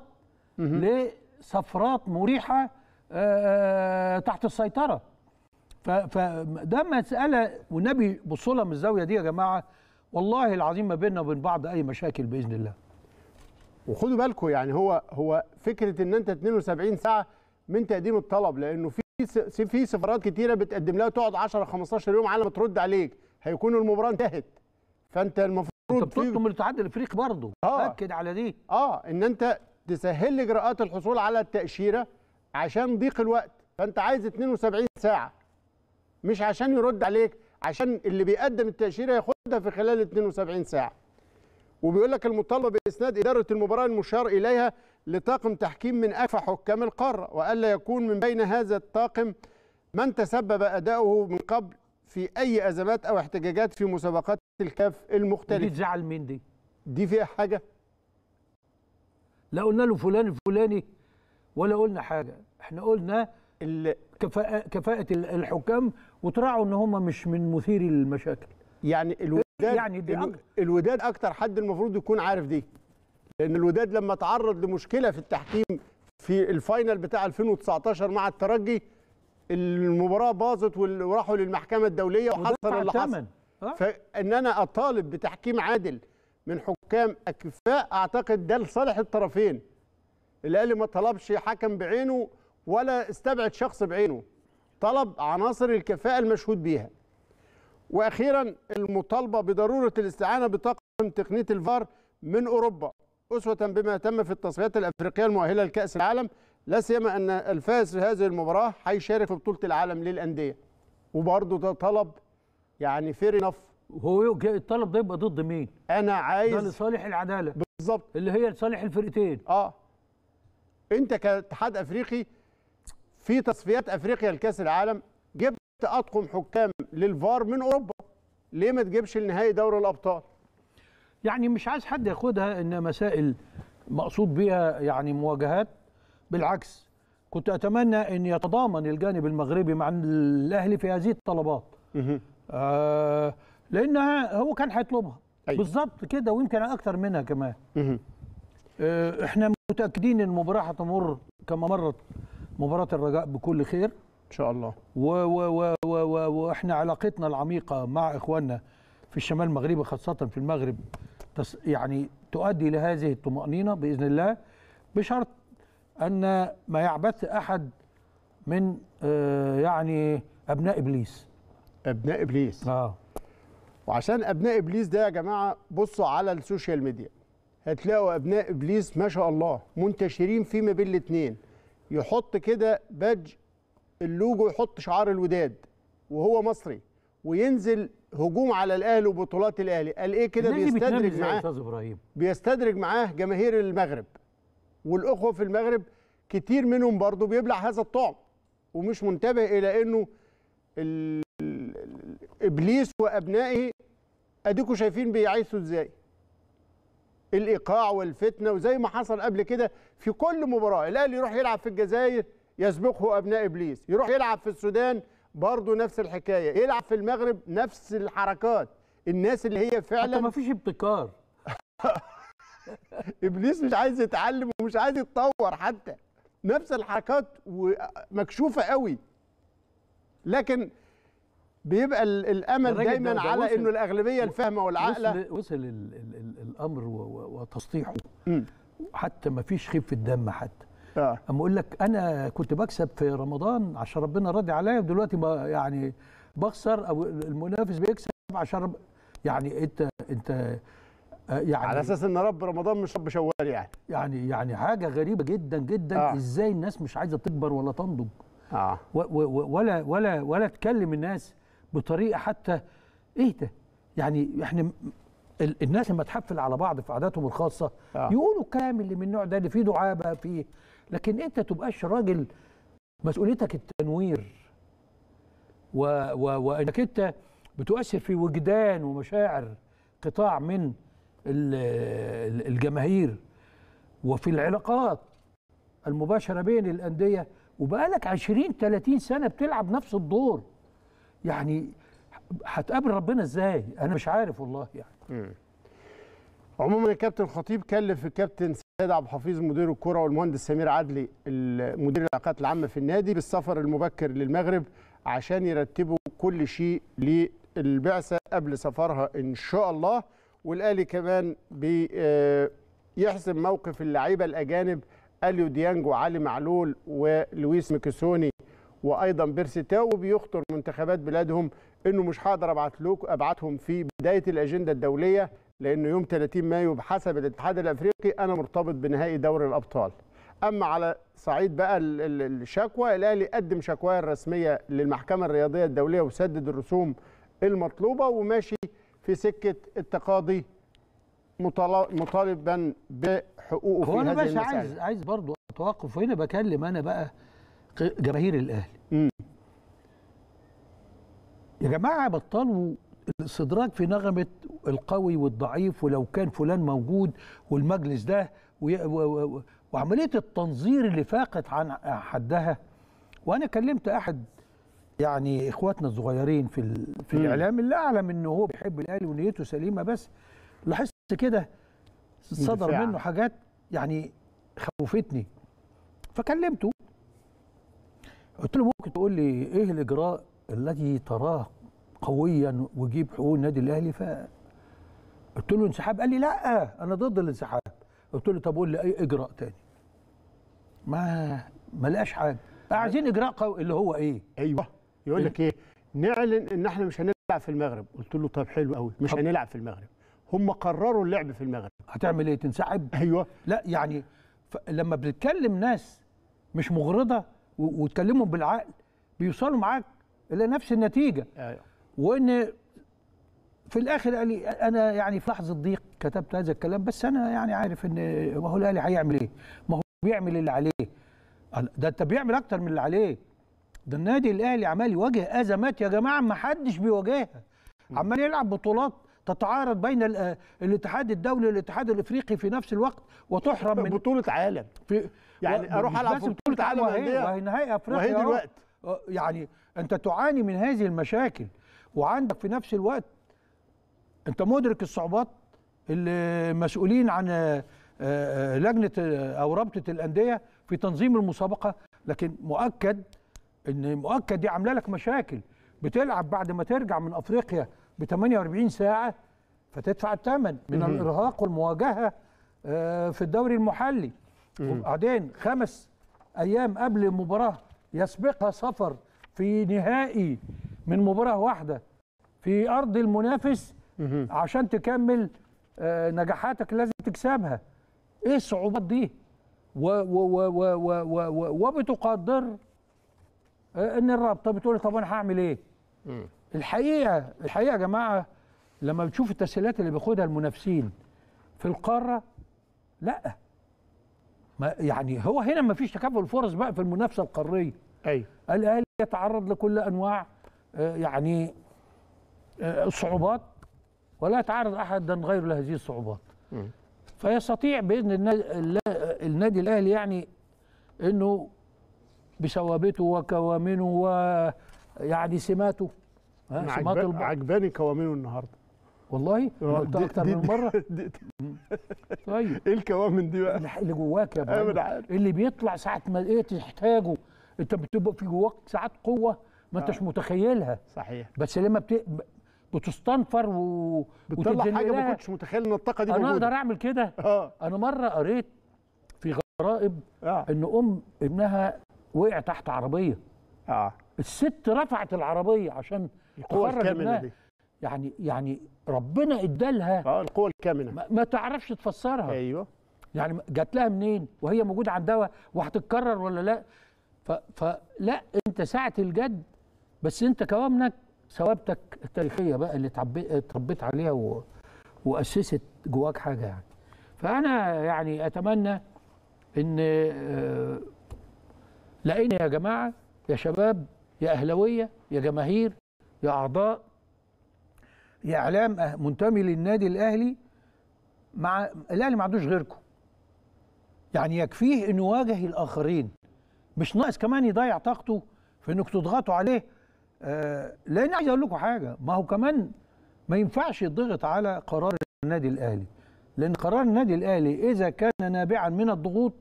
لسفرات مريحه تحت السيطره. فده مساله والنبي بصوا لها من الزاويه دي يا جماعه، والله العظيم ما بيننا وبين بعض اي مشاكل باذن الله. وخدوا بالكم يعني هو هو فكره ان انت اثنتين وسبعين ساعه من تقديم الطلب، لانه في في سفرات كتيره بتقدم لها تقعد عشرة خمستاشر يوم على ما ترد عليك، هيكون المباراه انتهت. فانت المفروض انت بتطلب الاتحاد الافريقي برضه آه. اكد على دي اه ان انت تسهل اجراءات الحصول على التاشيره عشان ضيق الوقت. فانت عايز اثنتين وسبعين ساعه مش عشان يرد عليك، عشان اللي بيقدم التاشيره ياخدها في خلال اثنتين وسبعين ساعه. وبيقول لك المطالبه باسناد اداره المباراه المشار اليها لطاقم تحكيم من أكفأ حكام القاره، والا يكون من بين هذا الطاقم من تسبب اداؤه من قبل في اي ازمات او احتجاجات في مسابقات الكاف المختلفه. دي تزعل مين دي؟ دي فيها حاجه؟ لا قلنا له فلان الفلاني ولا قلنا حاجه، احنا قلنا كفاءة كفاءة الحكام وتراعوا ان هم مش من مثيري المشاكل. يعني الوداد يعني دي أكتر. الوداد اكتر حد المفروض يكون عارف دي، لان الوداد لما تعرض لمشكله في التحكيم في الفاينل بتاع ألفين وتسعتاشر مع الترجي، المباراه باظت وراحوا للمحكمه الدوليه وحصل اللي حصل. فان انا اطالب بتحكيم عادل من حكام اكفاء اعتقد ده لصالح الطرفين. الاهلي ما طلبش حكم بعينه ولا استبعد شخص بعينه، طلب عناصر الكفاءة المشهود بيها. وأخيرا، المطالبة بضرورة الاستعانة بطاقم تقنية الفار من أوروبا أسوة بما تم في التصفيات الأفريقية المؤهلة لكأس العالم، لا سيما أن الفائز في هذه المباراة هيشارك في بطولة العالم للأندية. وبرضه ده طلب يعني فير انف. هو الطلب ده يبقى ضد مين؟ أنا عايز ده لصالح العدالة بالظبط اللي هي لصالح الفرقتين. أه أنت كاتحاد أفريقي في تصفيات افريقيا لكاس العالم جبت اطقم حكام للفار من اوروبا، ليه ما تجيبش لنهائي دوري الابطال؟ يعني مش عايز حد ياخدها ان مسائل مقصود بيها يعني مواجهات، بالعكس كنت اتمنى ان يتضامن الجانب المغربي مع الاهلي في هذه الطلبات. آه لانها هو كان هيطلبها أيوة. بالظبط كده، ويمكن اكتر منها كمان. آه احنا متاكدين ان المباراه هتمر كما مرت مباراة الرجاء بكل خير إن شاء الله، وإحنا علاقتنا العميقة مع إخواننا في الشمال المغربي خاصة في المغرب يعني تؤدي لهذه الطمأنينة بإذن الله، بشرط أن ما يعبث أحد من آه يعني أبناء إبليس. أبناء إبليس آه وعشان ابناء ابليس ده يا جماعه بصوا على السوشيال ميديا هتلاقوا ابناء ابليس ما شاء الله منتشرين فيما بين الاثنين. يحط كده بادج اللوجو، يحط شعار الوداد وهو مصري، وينزل هجوم على الاهلي وبطولات الاهلي. قال ايه كده؟ بيستدرج معاه استاذ ابراهيم، بيستدرج معاه جماهير المغرب والاخوه في المغرب، كتير منهم برضه بيبلع هذا الطعم ومش منتبه الى انه ابليس وابنائه اديكوا شايفين بيعيشوا ازاي الايقاع والفتنه. وزي ما حصل قبل كده في كل مباراه، الاهلي يروح يلعب في الجزائر يسبقه ابناء ابليس، يروح يلعب في السودان برضه نفس الحكايه، يلعب في المغرب نفس الحركات. الناس اللي هي فعلا ما فيش ابتكار ابليس مش عايز يتعلم ومش عايز يتطور، حتى نفس الحركات ومكشوفه قوي. لكن بيبقى الامل دايما على انه الاغلبيه الفاهمه والعاقله وصل, وصل ال ال ال الامر وتصحيحه، حتى ما فيش خيب في الدم حتى. اه اما اقول لك انا كنت بكسب في رمضان عشان ربنا راضي عليا، ودلوقتي يعني بخسر او المنافس بيكسب عشان رب... يعني انت انت يعني على اساس ان رب رمضان مش رب شوال يعني يعني يعني حاجه غريبه جدا جدا. آه. ازاي الناس مش عايزه تكبر ولا تنضج؟ اه ولا ولا ولا تكلم الناس بطريقه حتى ايه ده؟ يعني احنا الناس لما تحفل على بعض في عاداتهم الخاصه آه. يقولوا كلام اللي من النوع ده اللي فيه دعابه فيه، لكن انت تبقاش راجل مسؤوليتك التنوير وانك انت بتؤثر في وجدان ومشاعر قطاع من الجماهير وفي العلاقات المباشره بين الانديه، وبقالك عشرين تلاتين سنه بتلعب نفس الدور. يعني هتقابل ربنا ازاي؟ انا مش عارف والله يعني. مم. عموما الكابتن الخطيب كلف الكابتن سيد عبد الحفيظ مدير الكره والمهندس سمير عدلي مدير العلاقات العامه في النادي بالسفر المبكر للمغرب عشان يرتبوا كل شيء للبعثه قبل سفرها ان شاء الله. والاهلي كمان بيحسم موقف اللعيبه الاجانب اليو ديانج وعلي معلول ولويس ميكيسوني وايضا بيرسي تاو، وبيخطر منتخبات بلادهم انه مش هقدر ابعت لكم ابعتهم في بدايه الاجنده الدوليه لانه يوم تلاتين مايو بحسب الاتحاد الافريقي انا مرتبط بنهائي دوري الابطال. اما على صعيد بقى الشكوى، الاهلي قدم شكواه الرسميه للمحكمه الرياضيه الدوليه وسدد الرسوم المطلوبه وماشي في سكه التقاضي مطالبا بحقوقه في هذه المساله. هو انا عايز عايز برضه اتوقف هنا، بكلم انا بقى جماهير الاهلي. امم يا جماعه بطلوا الاستدراج في نغمه القوي والضعيف ولو كان فلان موجود والمجلس ده وعمليه التنظير اللي فاقت عن حدها. وانا كلمت احد يعني اخواتنا الصغيرين في في الاعلام اللي اعلم انه هو بيحب الاهلي ونيته سليمه، بس لاحظت كده صدر منه حاجات يعني خوفتني. فكلمته قلت له ممكن تقول لي ايه الاجراء الذي تراه قويا وجيب حقوق النادي الاهلي؟ فقلت له انسحاب. قال لي لا انا ضد الانسحاب. قلت له طب قول لي اي اجراء تاني. ما ما لقاش حاجه. عايزين اجراء قوي اللي هو ايه؟ ايوه يقول لك ايه؟ نعلن ان احنا مش هنلعب في المغرب. قلت له طب حلو قوي، مش هنلعب في المغرب. هم قرروا اللعب في المغرب. هتعمل ايه؟ تنسحب؟ ايوه. لا يعني لما بتتكلم ناس مش مغرضه وتكلمهم بالعقل بيوصلوا معاك الى نفس النتيجه. ايوه. وان في الاخر قال لي انا يعني في لحظه ضيق كتبت هذا الكلام، بس انا يعني عارف ان ما هو الاهلي هيعمل ايه؟ ما هو بيعمل اللي عليه. ده انت بيعمل اكتر من اللي عليه. ده النادي الاهلي عمال يواجه ازمات يا جماعه ما حدش بيواجهها. عمال يلعب بطولات تتعارض بين الاتحاد الدولي والاتحاد الافريقي في نفس الوقت وتحرم من بطوله عالم. في يعني اروح العب في بطوله عالم وهي نهائي افريقيا وهي دلوقتي. يعني انت تعاني من هذه المشاكل وعندك في نفس الوقت انت مدرك الصعوبات اللي مسؤولين عن لجنه او رابطه الانديه في تنظيم المسابقه، لكن مؤكد ان مؤكد دي عامله لك مشاكل. بتلعب بعد ما ترجع من افريقيا ب تمنية واربعين ساعة، فتدفع الثمن من الارهاق والمواجهه في الدوري المحلي. وبعدين خمس ايام قبل المباراه يسبقها سفر في نهائي من مباراه واحده في ارض المنافس عشان تكمل نجاحاتك لازم تكسبها. ايه الصعوبات دي؟ وبتقدر ان الرابطه بتقول طب انا هعمل ايه؟ الحقيقه الحقيقه يا جماعه لما بتشوف التسهيلات اللي بياخدها المنافسين في القاره، لا ما يعني هو هنا ما فيش تكافؤ فرص بقى في المنافسه القاريه. ايوه الاهلي يتعرض لكل انواع يعني الصعوبات ولا يتعرض احد غير لهذه الصعوبات. م. فيستطيع باذن النادي الاهلي يعني انه بثوابته وكوامنه ويعني سماته سمات البعض. عجباني كوامنه النهارده والله قلتها اكتر من مره. طيب ايه الكوامن دي بقى اللي جواك يا ابني اللي بيطلع ساعه ما ايه تحتاجه؟ انت بتبقى في جواك ساعات قوه ما انتش متخيلها. صحيح. بس لما بت... بتستنفر و... بتطلع حاجه ما كنتش متخيل ان الطاقه دي موجوده. انا اقدر اعمل كده. اه انا مره قريت في غرائب آه. ان ام ابنها وقع تحت عربيه. اه الست رفعت العربيه عشان القوه الكامنه دي. يعني يعني ربنا ادالها اه القوه الكامنه ما... ما تعرفش تفسرها. ايوه يعني جات لها منين وهي موجوده عندها وهتتكرر ولا لا؟ ف... فلا انت ساعه الجد بس انت كوامنك ثوابتك التاريخيه بقى اللي اتربيت عليها و... واسست جواك حاجه يعني. فانا يعني اتمنى ان لقينا يا جماعه يا شباب يا اهلاويه يا جماهير يا اعضاء يا اعلام منتمي للنادي الاهلي، مع الاهلي ما عندوش غيركم. يعني يكفيه انه يواجه الاخرين، مش ناقص كمان يضيع طاقته في انكم تضغطوا عليه. آه لان عايز اقول لكم حاجه، ما هو كمان ما ينفعش يضغط على قرار النادي الاهلي، لان قرار النادي الاهلي اذا كان نابعا من الضغوط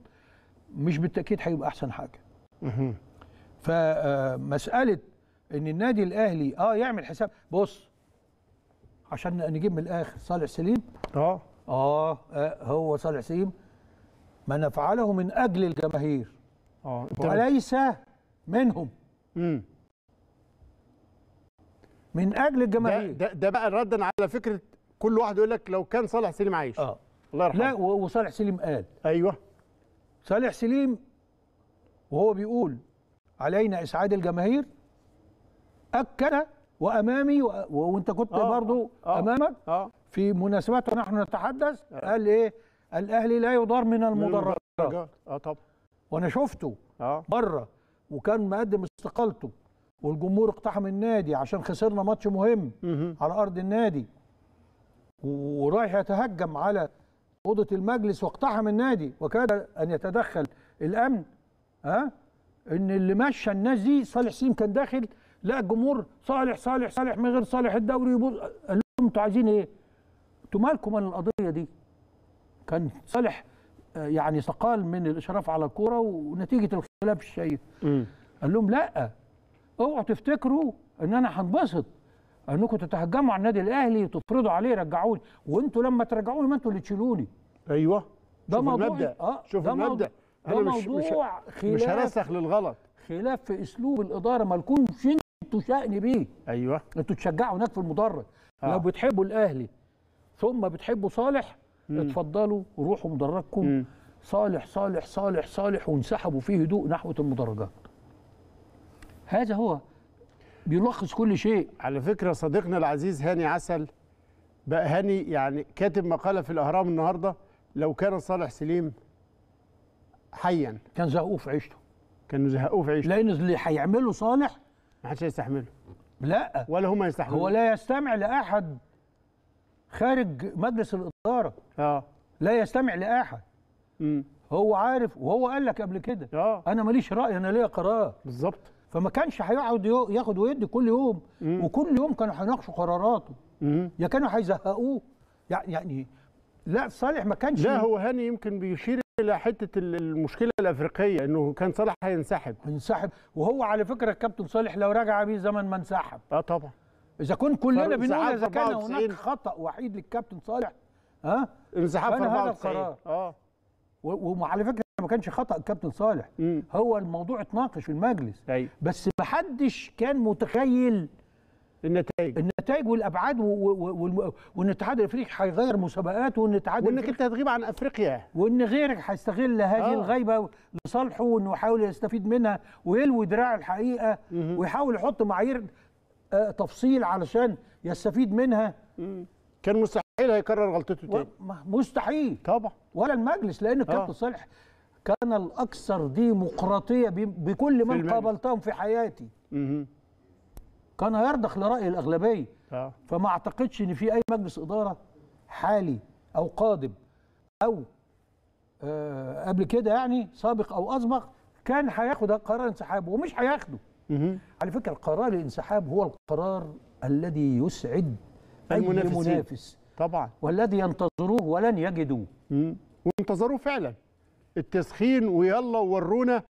مش بالتاكيد هيبقى احسن حاجه. فمساله ان النادي الاهلي اه يعمل حساب، بص عشان نجيب من الاخر صالح سليم اه اه هو صالح سليم ما نفعله من اجل الجماهير اه وليس منهم. امم من اجل الجماهير. ده, ده, ده بقى ردا على فكره كل واحد يقول لك لو كان صالح سليم عايش. اه الله يرحمه. لا وصالح سليم قال. ايوه صالح سليم وهو بيقول علينا اسعاد الجماهير اكد وامامي و... وانت كنت برضه امامك آه. في مناسبات ونحن نتحدث آه. قال ايه؟ الاهلي لا يضار من المدرجات. اه طبعا وانا شفته آه. بره وكان مقدم استقالته والجمهور اقتحم النادي عشان خسرنا ماتش مهم على أرض النادي ورايح يتهجم على أوضة المجلس واقتحم النادي وكاد أن يتدخل الأمن. ها أه؟ إن اللي مشى الناس دي صالح سليم كان داخل لقى الجمهور صالح صالح صالح من غير صالح الدوري يبوظ. قال لهم أنتوا عايزين إيه؟ أنتوا مالكم من القضية دي؟ كان صالح يعني استقال من الإشراف على الكورة ونتيجة الخلاف الشيء. قال لهم لأ اوعوا تفتكروا ان انا هنبسط انكم تتهجموا على النادي الاهلي وتفرضوا عليه رجعوني، وانتوا لما ترجعوني ما انتوا اللي تشيلوني. ايوه ده موضوع اه شوف المبدا. انا مش موضوع مش, مش هرسخ للغلط، خلاف في اسلوب الاداره ما لكمش انتوا شأن بيه. ايوه انتوا تشجعوا هناك في المدرج آه. لو بتحبوا الاهلي ثم بتحبوا صالح مم. اتفضلوا روحوا مدرجكم صالح صالح صالح صالح وانسحبوا في هدوء نحو المدرجات. هذا هو بيلخص كل شيء. على فكرة صديقنا العزيز هاني عسل بقى هاني يعني كاتب مقالة في الأهرام النهاردة، لو كان صالح سليم حيا كان زهقوه في عيشته. كانوا زهقوه في عيشته لأن اللي هيعمله صالح ما حدش هيستحمله. لا ولا هم يستحملوه. هو لا يستمع لأحد خارج مجلس الإدارة. اه لا يستمع لأحد. امم هو عارف وهو قال لك قبل كده اه أنا ماليش رأي أنا ليا قرار. بالظبط. فما كانش هيقعد ياخد ويدي كل يوم مم. وكل يوم كانوا هيناقشوا قراراته مم. يا كانوا هيزهقوه يعني. لا صالح ما كانش. لا هو هاني يمكن بيشير الى حته المشكله الافريقيه انه كان صالح هينسحب ينسحب وهو على فكره الكابتن صالح لو رجع بيه زمن ما انسحب. اه طبعا اذا كنا كلنا بنقول اذا كان هناك خطا وحيد للكابتن صالح ها انسحاب في هذا القرار اه وعلى فكره ما كانش خطأ الكابتن صالح. مم. هو الموضوع اتناقش في المجلس. أي. بس ما حدش كان متخيل النتائج النتائج والابعاد وان الاتحاد الافريقي هيغير مسابقاته وان الاتحاد وانك انت هتغيب عن افريقيا وان غيرك هيستغل هذه آه. الغيبه لصالحه وانه يحاول يستفيد منها ويلوي دراع الحقيقه مه. ويحاول يحط معايير آه تفصيل علشان يستفيد منها. مه. كان مستحيل هيكرر غلطته تاني و... مستحيل طبعا ولا المجلس لان آه. كابتن صالح كان الاكثر ديمقراطيه بكل من قابلتهم في حياتي. مه. كان هيرضخ لرأي الأغلبية آه. فما أعتقدش إن في أي مجلس إدارة حالي أو قادم أو آه قبل كده يعني سابق أو أسبق كان هياخد قرار انسحاب ومش هياخده. على فكرة قرار الانسحاب هو القرار الذي يسعد أي منافس طبعا والذي ينتظروه ولن يجدوه. وانتظروه فعلا التسخين ويلا ورونا.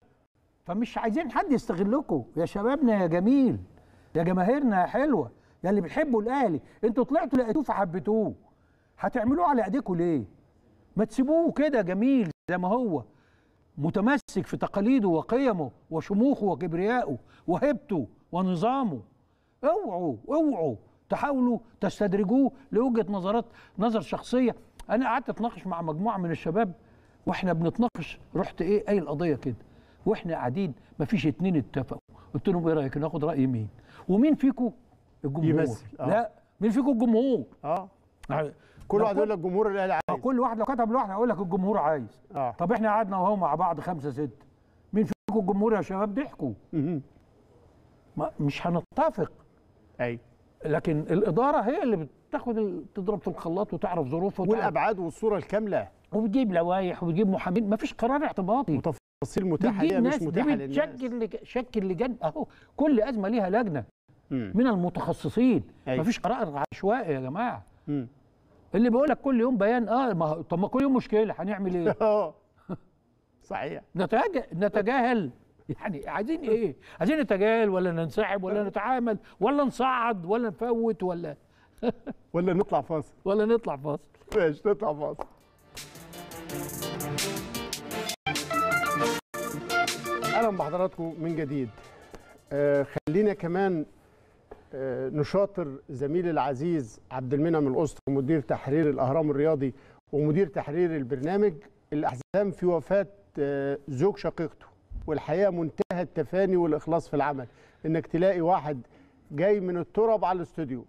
فمش عايزين حد يستغلكم يا شبابنا يا جميل يا جماهيرنا يا حلوه يا اللي بتحبوا الاهلي، انتوا طلعتوا لقيتوه فحبيتوه. هتعملوه على ايديكم ليه؟ ما تسيبوه كده جميل زي ما هو متمسك في تقاليده وقيمه وشموخه وكبريائه وهيبته ونظامه. اوعوا اوعوا تحاولوا تستدرجوه لوجهه نظرات نظر شخصيه. انا قعدت اتناقش مع مجموعه من الشباب واحنا بنتناقش رحت ايه اي القضيه كده واحنا قاعدين مفيش اتنين اتفقوا. قلت لهم ايه رايك ناخد راي مين؟ ومين فيكم الجمهور؟ آه. لا مين فيكم الجمهور؟ اه يعني كل واحد يقول لك الجمهور الاهلي عايز. كل واحد لو كتب لوحده هيقول لك الجمهور عايز. آه. طب احنا قعدنا وهو مع بعض خمسه سته. مين فيكم الجمهور يا شباب؟ ضحكوا. مش هنتفق. ايوه. لكن الاداره هي اللي بتاخد تضرب في الخلاط وتعرف ظروفها والابعاد والصوره الكامله. وبتجيب لوائح وبتجيب محامين مفيش قرار اعتباطي. تفاصيل متاحه ليها مش متاحه للناس. شكل لج... شكل لجنه اهو كل ازمه ليها لجنه مم. من المتخصصين. أيوة. مفيش قرار عشوائي يا جماعه. مم. اللي بيقول لك كل يوم بيان اه ما... طب ما كل يوم مشكله هنعمل ايه؟ اه صحيح. نتج... نتجاهل يعني عايزين ايه؟ عايزين نتجاهل ولا ننسحب ولا نتعامل ولا نصعد ولا نفوت ولا ولا نطلع فاصل ولا نطلع فاصل ماشي نطلع فاصل. اهلا بحضراتكم من جديد. آه خلينا كمان آه نشاطر زميلي العزيز عبد المنعم الأسطر مدير تحرير الاهرام الرياضي ومدير تحرير البرنامج. الاحزان في وفاه آه زوج شقيقته والحقيقه منتهى التفاني والاخلاص في العمل انك تلاقي واحد جاي من التراب على الاستوديو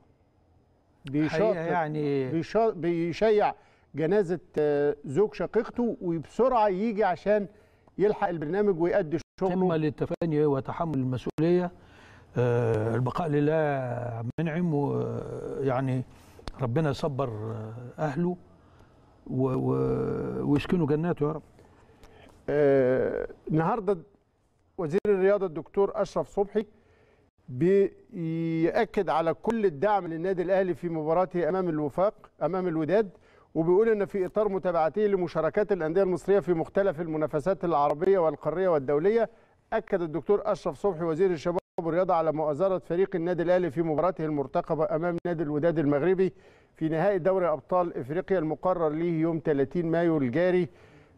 بيشاطر يعني بيشا... بيشيع جنازه آه زوج شقيقته وبسرعه يجي عشان يلحق البرنامج ويؤدي ثم للتفاني وتحمل المسؤوليه. آه البقاء لله عم منعم ويعني ربنا يصبر اهله ويسكنوا جناته يا رب. آه النهارده وزير الرياضه الدكتور اشرف صبحي بيأكد على كل الدعم للنادي الاهلي في مباراته امام الوفاق امام الوداد وبيقول ان في اطار متابعته لمشاركات الانديه المصريه في مختلف المنافسات العربيه والقاريه والدوليه، اكد الدكتور اشرف صبحي وزير الشباب والرياضه على مؤازره فريق النادي الاهلي في مباراته المرتقبه امام نادي الوداد المغربي في نهائي دوري ابطال افريقيا المقرر ليه يوم ثلاثين مايو الجاري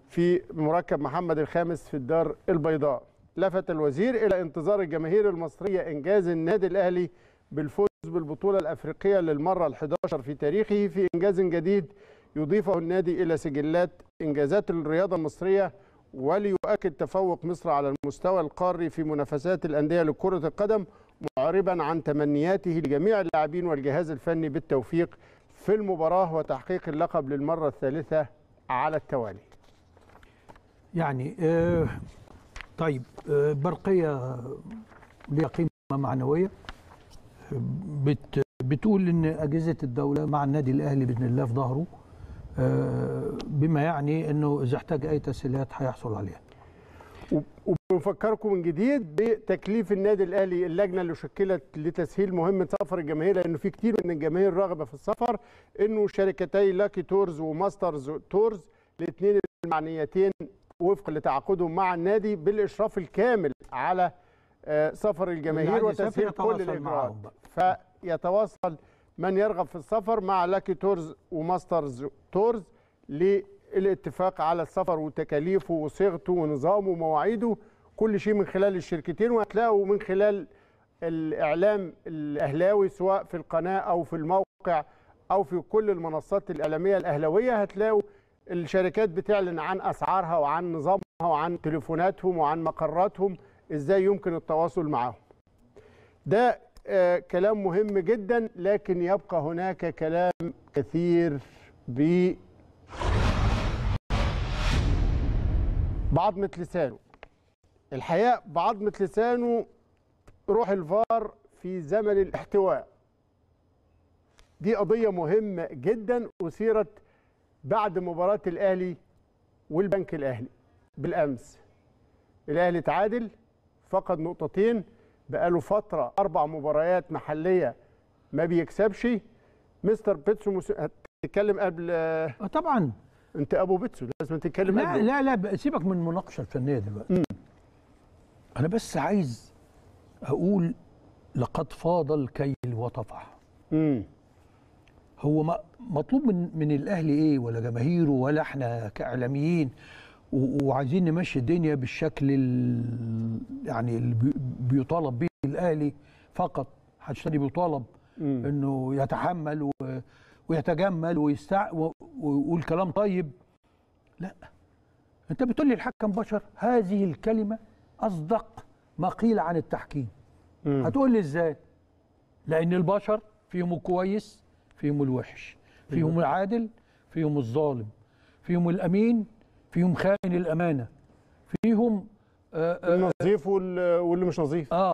في مركب محمد الخامس في الدار البيضاء. لفت الوزير الى انتظار الجماهير المصريه انجاز النادي الاهلي بالفوز بالبطوله الافريقيه للمره الحادية عشرة في تاريخه في انجاز جديد يضيفه النادي إلى سجلات إنجازات الرياضة المصرية وليؤكد تفوق مصر على المستوى القاري في منافسات الأندية لكرة القدم معربا عن تمنياته لجميع اللاعبين والجهاز الفني بالتوفيق في المباراة وتحقيق اللقب للمرة الثالثة على التوالي. يعني آه طيب آه برقية ليها قيمة معنوية بت بتقول إن أجهزة الدولة مع النادي الأهلي بإذن الله في ظهره بما يعني انه اذا احتاج اي تسهيلات هيحصل عليها. وبنفكركم من جديد بتكليف النادي الاهلي اللجنه اللي شكلت لتسهيل مهمه سفر الجماهير لانه في كتير من الجماهير راغبه في السفر انه شركتي لاكي تورز وماستر تورز الاثنين المعنيتين وفق لتعاقدهم مع النادي بالاشراف الكامل على سفر الجماهير وتسهيل كل الاجراءات. فيتواصل من يرغب في السفر مع لاكي تورز وماسترز تورز للاتفاق على السفر وتكاليفه وصيغته ونظامه ومواعيده كل شيء من خلال الشركتين وهتلاقوا من خلال الإعلام الأهلاوي سواء في القناة أو في الموقع أو في كل المنصات الإعلامية الأهلاوية هتلاقوا الشركات بتعلن عن أسعارها وعن نظامها وعن تليفوناتهم وعن مقراتهم، إزاي يمكن التواصل معهم. ده آه كلام مهم جدا، لكن يبقى هناك كلام كثير ب بعضمة لسانه. الحقيقة بعضمة لسانه روح الفار في زمن الاحتواء. دي قضية مهمة جدا أثيرت بعد مباراة الأهلي والبنك الأهلي بالأمس. الأهلي تعادل، فقد نقطتين، بقاله فترة أربع مباريات محلية ما بيكسبش. مستر بيتسو موسيماني هتتكلم قبل اه طبعا أنت أبو بيتسو لازم تتكلم. لا قبل. لا لا سيبك من المناقشة الفنية دلوقتي. م. أنا بس عايز أقول لقد فاض الكيل وطفح. امم هو مطلوب من من الأهلي إيه ولا جماهيره ولا إحنا كإعلاميين وعايزين نمشي الدنيا بالشكل يعني اللي بيطالب به الاهلي فقط. محدش تاني بيطالب انه يتحمل ويتجمل ويستع ويقول كلام طيب. لا، انت بتقول لي الحكم بشر، هذه الكلمه اصدق ما قيل عن التحكيم. مم. هتقول لي ازاي؟ لان البشر فيهم الكويس، فيهم الوحش، فيهم مم. العادل، فيهم الظالم، فيهم الامين، فيهم خائن الامانه، فيهم النظيف واللي مش نظيف. اه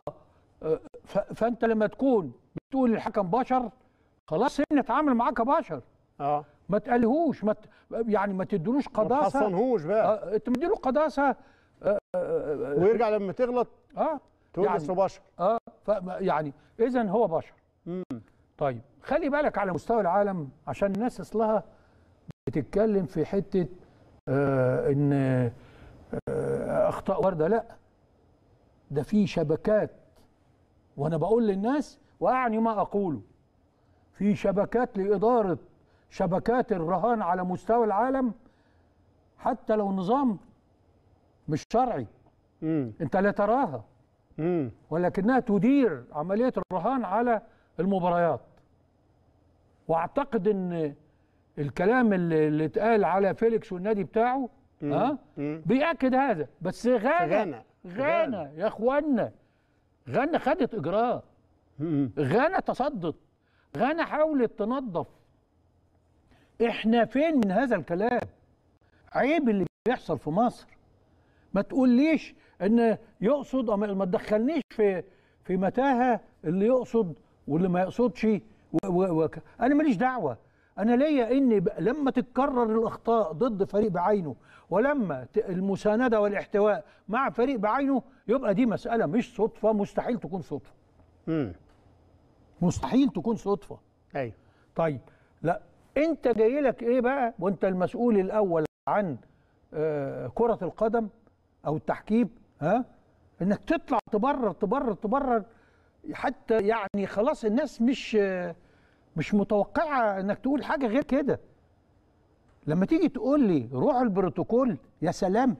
فانت لما تكون بتقول الحكم بشر، خلاص سيبني اتعامل معاك بشر. اه ما تقلهوش، ما يعني ما تديلوش قداسه، ما تحصنهوش بقى. انت آه مديله قداسه آه آه ويرجع لما تغلط اه تقول يعني اصله بشر. اه يعني اذا هو بشر. امم طيب خلي بالك على مستوى العالم، عشان الناس اصلها بتتكلم في حته آه ان آه اخطاء وارده. لا، ده في شبكات، وانا بقول للناس واعني ما اقوله، في شبكات لاداره شبكات الرهان على مستوى العالم، حتى لو نظام مش شرعي. مم. انت لا تراها، مم. ولكنها تدير عمليه الرهان على المباريات. واعتقد ان الكلام اللي اتقال على فيليكس والنادي بتاعه ها بيأكد هذا. بس غانا غانا يا اخوانا، غانا خدت اجراء، غانا تصدت، غانا حاولت تنظف. احنا فين من هذا الكلام؟ عيب اللي بيحصل في مصر. ما تقوليش ان يقصد، ما تدخلنيش في في متاهه اللي يقصد واللي ما يقصدش. انا ماليش دعوه، أنا ليا إن لما تتكرر الأخطاء ضد فريق بعينه، ولما المساندة والاحتواء مع فريق بعينه، يبقى دي مسألة مش صدفة، مستحيل تكون صدفة. امم مستحيل تكون صدفة. أيوه. طيب لا، أنت جاي لك إيه بقى وأنت المسؤول الأول عن آه كرة القدم أو التحكيم، ها؟ إنك تطلع تبرر تبرر تبرر حتى يعني خلاص الناس مش آه مش متوقعه انك تقول حاجه غير كده. لما تيجي تقول لي روح البروتوكول، يا سلام،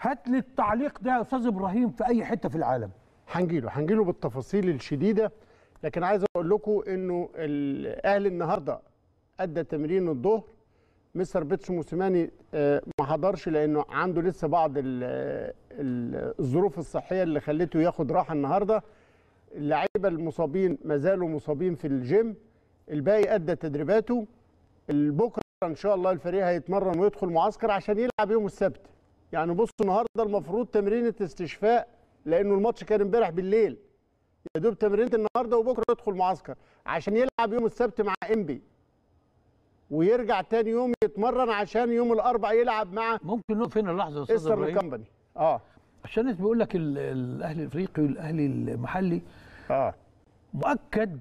هات لي التعليق ده يا استاذ ابراهيم في اي حته في العالم. هنجيله هنجيله بالتفاصيل الشديده، لكن عايز اقول لكم انه الاهلي النهارده ادى تمرين الظهر. مستر بيتسو موسيماني ما حضرش لانه عنده لسه بعض الظروف الصحيه اللي خلته ياخد راحه النهارده. اللعيبه المصابين ما زالوا مصابين في الجيم، الباقي ادى تدريباته. بكره ان شاء الله الفريق هيتمرن ويدخل معسكر عشان يلعب يوم السبت. يعني بصوا النهارده المفروض تمرينه استشفاء، لانه الماتش كان امبارح بالليل. يا دوب تمرينه النهارده وبكره يدخل معسكر عشان يلعب يوم السبت مع انبي، ويرجع تاني يوم يتمرن عشان يوم الاربعاء يلعب مع ممكن نقف هنا لحظه يا استاذ ابراهيم كمباني. اه عشان الناس بيقول لك الاهلي الافريقي والاهلي المحلي. اه مؤكد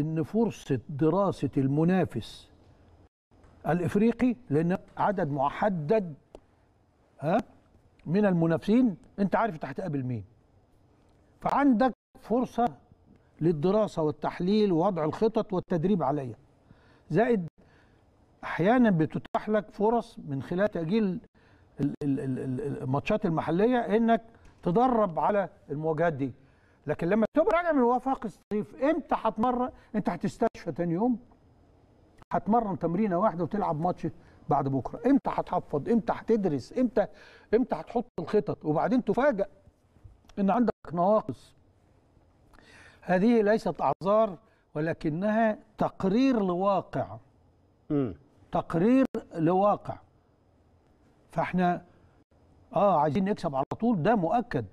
إن فرصة دراسة المنافس الإفريقي، لأن عدد محدد ها من المنافسين، أنت عارف أنت هتقابل مين، فعندك فرصة للدراسة والتحليل ووضع الخطط والتدريب عليها. زائد أحيانا بتتاح لك فرص من خلال تأجيل الماتشات المحلية إنك تدرب على المواجهات دي. لكن لما تبقى راجع من وفاق سطيف امتى هتمرن؟ انت هتستشفى تاني يوم، هتمرن تمرينه واحده وتلعب ماتش بعد بكره، امتى هتحفظ؟ امتى هتدرس؟ امتى امتى هتحط الخطط؟ وبعدين تفاجئ ان عندك نواقص. هذه ليست اعذار ولكنها تقرير لواقع. م. تقرير لواقع. فاحنا اه عايزين نكسب على طول، ده مؤكد،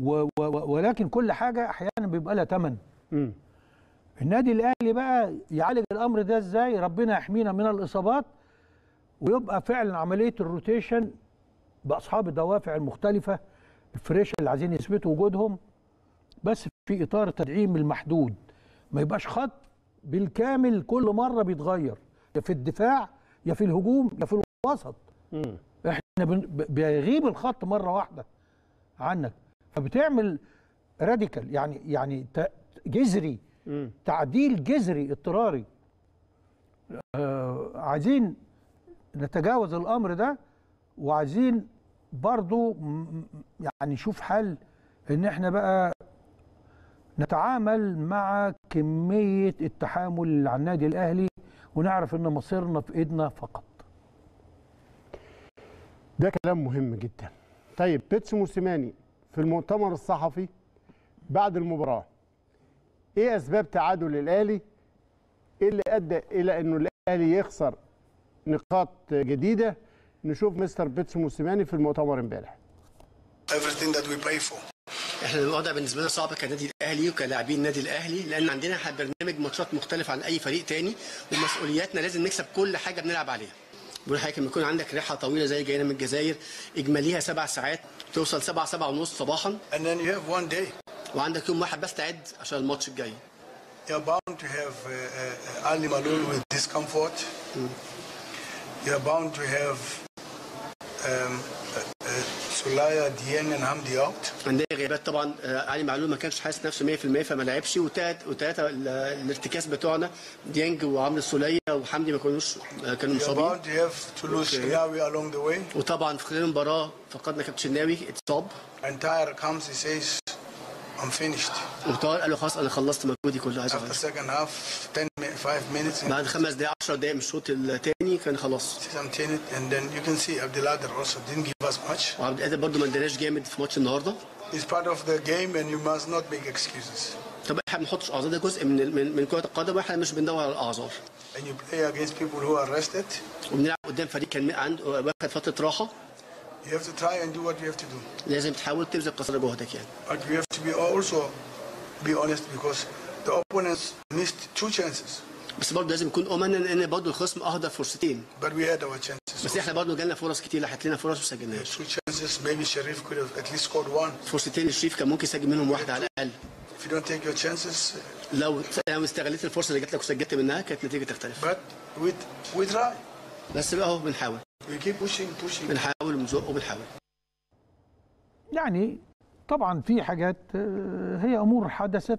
و و ولكن كل حاجه احيانا بيبقى لها ثمن. النادي الاهلي بقى يعالج الامر ده ازاي؟ ربنا يحمينا من الاصابات، ويبقى فعلا عمليه الروتيشن باصحاب الدوافع المختلفه، الفريش اللي عايزين يثبتوا وجودهم، بس في اطار التدعيم المحدود، ما يبقاش خط بالكامل كل مره بيتغير، يا في الدفاع يا في الهجوم يا في الوسط. مم. احنا بيغيب الخط مره واحده عنك، فبتعمل راديكال، يعني يعني جذري، مم. تعديل جذري اضطراري. آه عايزين نتجاوز الامر ده، وعايزين برضو يعني نشوف حل ان احنا بقى نتعامل مع كميه التحامل اللي على النادي الاهلي، ونعرف ان مصيرنا في ايدنا فقط. ده كلام مهم جدا. طيب بيتسو موسيماني في المؤتمر الصحفي بعد المباراه، ايه اسباب تعادل الاهلي؟ ايه اللي ادى الى انه الاهلي يخسر نقاط جديده؟ نشوف مستر بيتسو موسيماني في المؤتمر امبارح. احنا الوضع بالنسبه لنا صعب كنادي الاهلي وكلاعبين النادي الاهلي، لان عندنا برنامج ماتشات مختلف عن اي فريق تاني، ومسؤولياتنا لازم نكسب كل حاجه بنلعب عليها. بقول لحضرتك لما يكون عندك رحله طويله زي جاينا من الجزائر اجماليها سبع ساعات، توصل سبعة سبعة ونص صباحا، وعندك يوم واحد بس تعد عشان الماتش الجاي. You're bound to have uh, early maroon with discomfort. You're bound to have um, سولايا ديانج هامدي اوت. عندنا غيابات طبعا. علي معلول ما كانش حاسس نفسه مية في المية فما لعبش، وثلاثه الارتكاز بتوعنا ديانج وعمرو السوليه وحمدي ما كانوش كانوا مصابين. وطبعا في خلال المباراه فقدنا كابتن شناوي اتصاب. وطاهر قال له خلاص انا خلصت مجهودي كله، عايز خمس دقائق بعد خمس دقائق عشر دقائق من الشوط الثاني كان خلاص. وعبد القادر برضه ما اداناش جامد في ماتش النهارده. طب احنا ما بنحطش اعذار، ده جزء من من, من كره القدم، واحنا مش بندور على الاعذار. وبنلعب قدام فريق كان عنده واخد فتره راحه. You have to try and do what you have to do. لازم تحاول تبذل قصارى جهدك يعني. But you have to be also be honest because the opponents missed two chances. بس برضه لازم نكون أمنا إن برضه الخصم أهدر فرصتين. But we had our chances. بس إحنا برضه جالنا فرص كتير، لاحت لنا فرص وما سجلناش. Two chances maybe Sharif could have at least scored one. فرصتين الشريف كان ممكن يسجل منهم واحدة على الأقل. If you don't take your chances. لو استغلت الفرصة اللي جات لك وسجلت منها كانت النتيجة تختلف. But we we try. بس بقى أهو بنحاول. بنحاول ونزق وبنحاول. يعني طبعا في حاجات هي امور حدثت،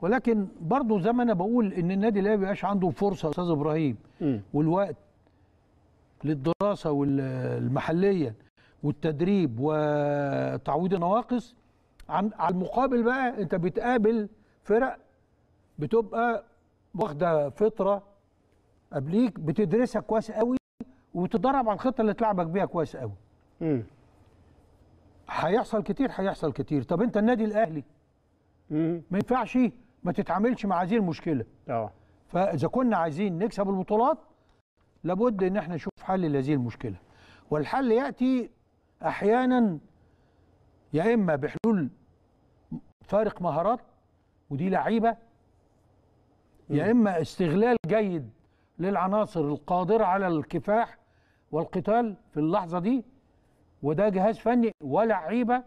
ولكن برضه زي ما انا بقول ان النادي الاهلي ما بيبقاش عنده فرصه يا استاذ ابراهيم، م. والوقت للدراسه والمحليه والتدريب وتعويض النواقص. عن على المقابل بقى انت بتقابل فرق بتبقى واخده فتره قبليك، بتدرسها كويس قوي وتدرب على الخطه اللي تلعبك بيها كويس قوي. امم هيحصل كتير هيحصل كتير. طب انت النادي الاهلي امم ما ينفعش ما تتعاملش مع هذه المشكله. اه فاذا كنا عايزين نكسب البطولات لابد ان احنا نشوف حل لهذه المشكله، والحل ياتي احيانا يا اما بحلول فارق مهارات ودي لعيبه، يا اما استغلال جيد للعناصر القادره على الكفاح والقتال في اللحظه دي، وده جهاز فني ولعيبه.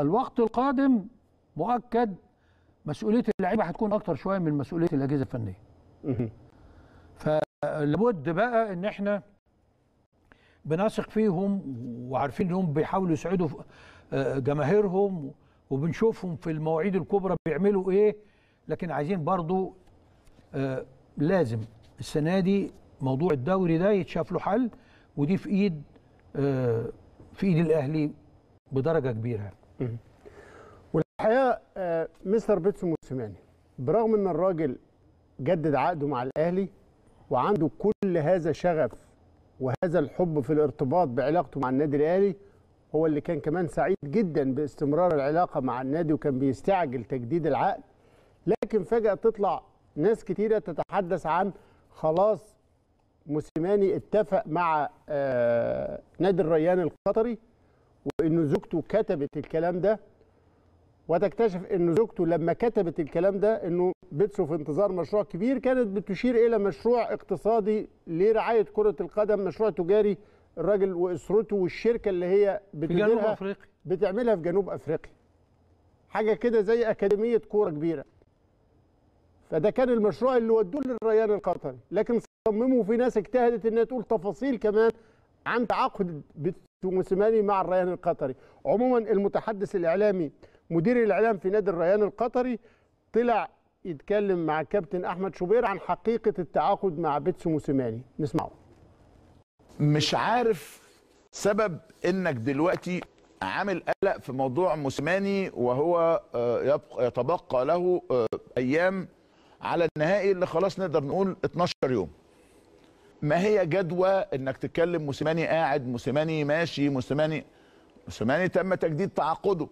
الوقت القادم مؤكد مسؤوليه اللعيبه هتكون اكتر شويه من مسؤوليه الاجهزه الفنيه. فلابد بقى ان احنا بنثق فيهم وعارفين انهم بيحاولوا يسعدوا جماهيرهم، وبنشوفهم في المواعيد الكبرى بيعملوا ايه، لكن عايزين برضو آه لازم السنه دي موضوع الدوري ده يتشاف له حل، ودي في ايد آه في ايد الاهلي بدرجه كبيره. مستر بيتسو موسيماني برغم ان الراجل جدد عقده مع الاهلي وعنده كل هذا الشغف وهذا الحب في الارتباط بعلاقته مع النادي الاهلي، هو اللي كان كمان سعيد جدا باستمرار العلاقه مع النادي وكان بيستعجل تجديد العقد، لكن فجأة تطلع ناس كتيره تتحدث عن خلاص موسيماني اتفق مع آه نادي الريان القطري، وانه زوجته كتبت الكلام ده، وتكتشف ان زوجته لما كتبت الكلام ده انه بيتسو في انتظار مشروع كبير كانت بتشير الى مشروع اقتصادي لرعايه كره القدم، مشروع تجاري الراجل واسرته والشركه اللي هي بتديرها في جنوب افريقيا، بتعملها في جنوب افريقيا، حاجه كده زي اكاديميه كوره كبيره. فده كان المشروع اللي ودوه للريان القطري، لكن صمموا في ناس اجتهدت انها تقول تفاصيل كمان عن تعاقد بيتسو موسيماني مع الريان القطري. عموما المتحدث الاعلامي مدير الاعلام في نادي الريان القطري طلع يتكلم مع الكابتن احمد شوبير عن حقيقه التعاقد مع بيتسو موسيماني، نسمعه. مش عارف سبب انك دلوقتي عامل قلق في موضوع موسيماني وهو يبقى يتبقى له ايام على النهائي اللي خلاص نقدر نقول اتناشر يوم. ما هي جدوى انك تتكلم موسيماني قاعد، موسيماني ماشي، موسيماني موسيماني تم تجديد تعاقده.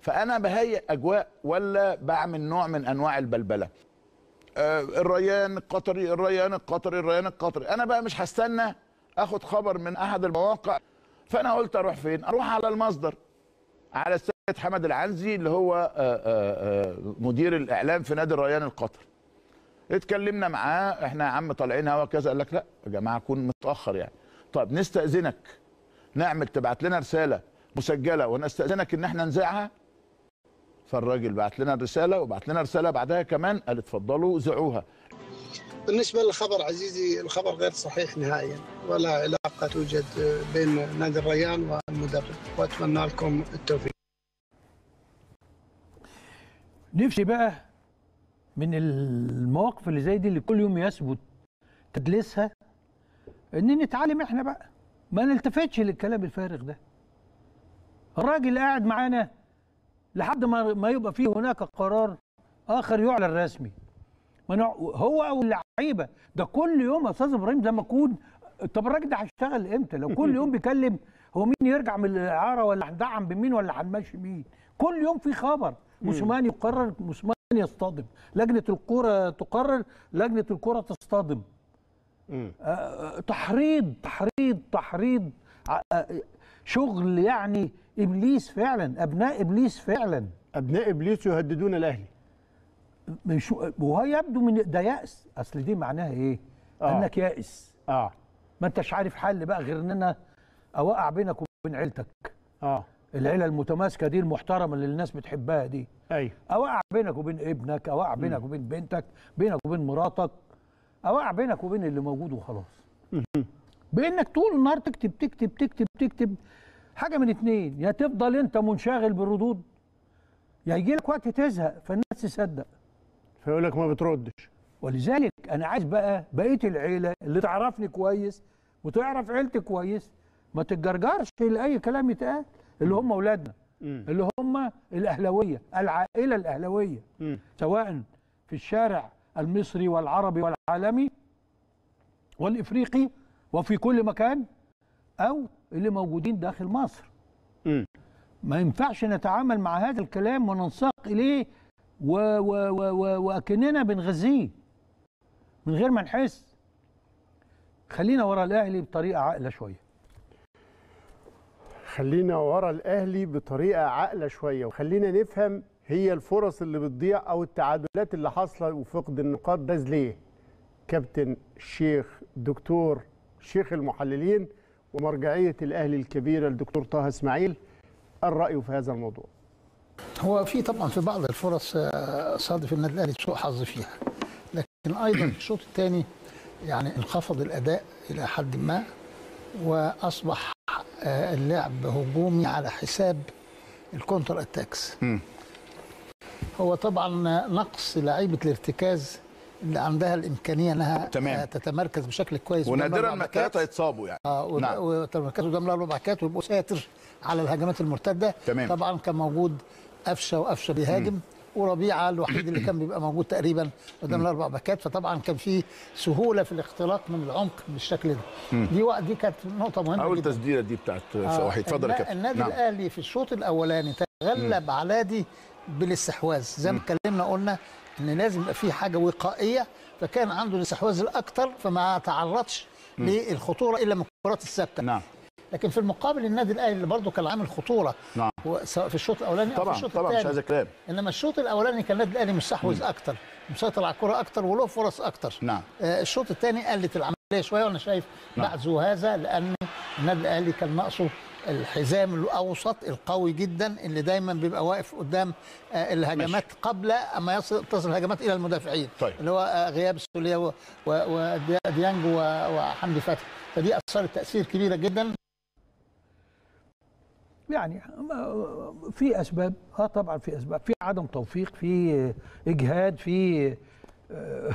فانا بهيئ اجواء ولا بعمل نوع من انواع البلبله؟ آه الريان القطري الريان القطري الريان القطري، انا بقى مش هستنى اخد خبر من احد المواقع. فانا قلت اروح فين؟ اروح على المصدر، على السيد حمد العنزي اللي هو آآ آآ مدير الاعلام في نادي الريان القطري. اتكلمنا معاه، احنا يا عم طالعين هوا كذا، قال لك لا يا جماعه كون متاخر يعني. طب نستاذنك نعمل تبعت لنا رساله مسجله ونستاذنك ان احنا نذاعها؟ فالراجل بعت لنا الرساله وبعت لنا رساله بعدها كمان قال اتفضلوا ذيعوها. بالنسبه للخبر عزيزي، الخبر غير صحيح نهائيا، ولا علاقه توجد بين نادي الريان والمدرب، واتمنى لكم التوفيق. نفسي بقى من المواقف اللي زي دي اللي كل يوم يثبت تدليسها ان نتعلم احنا بقى، ما نلتفتش للكلام الفارغ ده. الراجل قاعد معانا لحد ما ما يبقى فيه هناك قرار اخر يعلن رسمي. هو او اللعيبه ده كل يوم يا استاذ ابراهيم زي ما اكون. طب الراجل ده هيشتغل امتى؟ لو كل يوم بيكلم هو مين يرجع من الاعاره، ولا هندعم بمين، ولا هنمشي مين؟ كل يوم في خبر. موسيماني يقرر، موسيماني يصطدم، لجنه الكوره تقرر، لجنه الكوره تصطدم. آه تحريض تحريض تحريض آه شغل يعني ابليس فعلا، ابناء ابليس فعلا، ابناء ابليس يهددون الاهلي. وهو يبدو من ده يأس، اصل دي معناها ايه؟ آه. انك يائس. اه ما انتش عارف حل بقى غير ان انا اوقع بينك وبين عيلتك. اه العيله المتماسكه دي المحترمه اللي الناس بتحبها دي. ايوه اوقع بينك وبين ابنك، اوقع بينك وبين بنتك، بينك وبين مراتك، اوقع بينك وبين اللي موجود وخلاص. بانك طول النهار تكتب تكتب تكتب تكتب حاجه من اتنين، يا تفضل انت منشغل بالردود يا يجي لك وقت تزهق فالناس تصدق فيقول لك ما بتردش. ولذلك انا عايز بقى بقيه العيله اللي تعرفني كويس وتعرف عيلتي كويس ما تتجرجرش لاي كلام يتقال، اللي هم اولادنا اللي هم الاهلاويه، العائله الاهلاويه سواء في الشارع المصري والعربي والعالمي والافريقي وفي كل مكان، او اللي موجودين داخل مصر. م. ما ينفعش نتعامل مع هذا الكلام وننساق اليه و و و واكننا بنغذيه من غير ما نحس. خلينا ورا الاهلي بطريقه عاقله شويه. خلينا ورا الاهلي بطريقه عاقله شويه، وخلينا نفهم هي الفرص اللي بتضيع او التعادلات اللي حاصله وفقد النقاط ده ليه؟ كابتن الشيخ دكتور شيخ المحللين ومرجعية الأهلي الكبيرة الدكتور طه اسماعيل، الرأي في هذا الموضوع؟ هو في طبعا في بعض الفرص صادف النادي الأهلي سوء حظ فيها، لكن أيضا في الشوط الثاني يعني انخفض الأداء إلى حد ما وأصبح اللعب هجومي على حساب الكونتر أتاكس. هو طبعا نقص لعيبة الارتكاز اللي عندها الامكانيه انها تمام. تتمركز بشكل كويس، ونادرا ما الثلاثه يتصابوا يعني. اه نعم. وتمركزوا قدام الاربع باكات ويبقوا ساتر على الهجمات المرتده. تمام. طبعا كان موجود قفشه وقفشه بيهاجم وربيعه الوحيد اللي كان بيبقى موجود تقريبا قدام الاربع باكات، فطبعا كان في سهوله في الاختراق من العمق بالشكل ده. دي وقت دي كانت نقطه مهمه جدا. اول تسديده دي بتاعت وحيد. اتفضل يا كابتن. النادي الاهلي في الشوط الاولاني تغلب على دي بالاستحواذ، زي ما اتكلمنا قلنا ان لازم يبقى في حاجه وقائيه، فكان عنده الاستحواذ الاكثر فما تعرضش للخطوره الا من الكرات الثابته. نعم. لكن في المقابل النادي الاهلي اللي برضه كان عامل خطوره، نعم، سواء في الشوط الاولاني او في الشوط الثاني. طبعا طبعا مش عايز كلام. انما الشوط الاولاني كان النادي الاهلي مستحوذ اكتر، مسيطر على الكره اكتر وله فرص اكتر. نعم. آه الشوط الثاني قلت العمليه شويه وانا شايف بعزو هذا، لان النادي الاهلي كان ناقصه الحزام الاوسط القوي جدا اللي دايما بيبقى واقف قدام الهجمات قبل ما تصل الهجمات الى المدافعين. طيب. اللي هو غياب السوليه وديانج وحمدي فتحي، فدي اثرت تاثير كبيره جدا. يعني في اسباب، اه طبعا في اسباب، في عدم توفيق، في اجهاد، في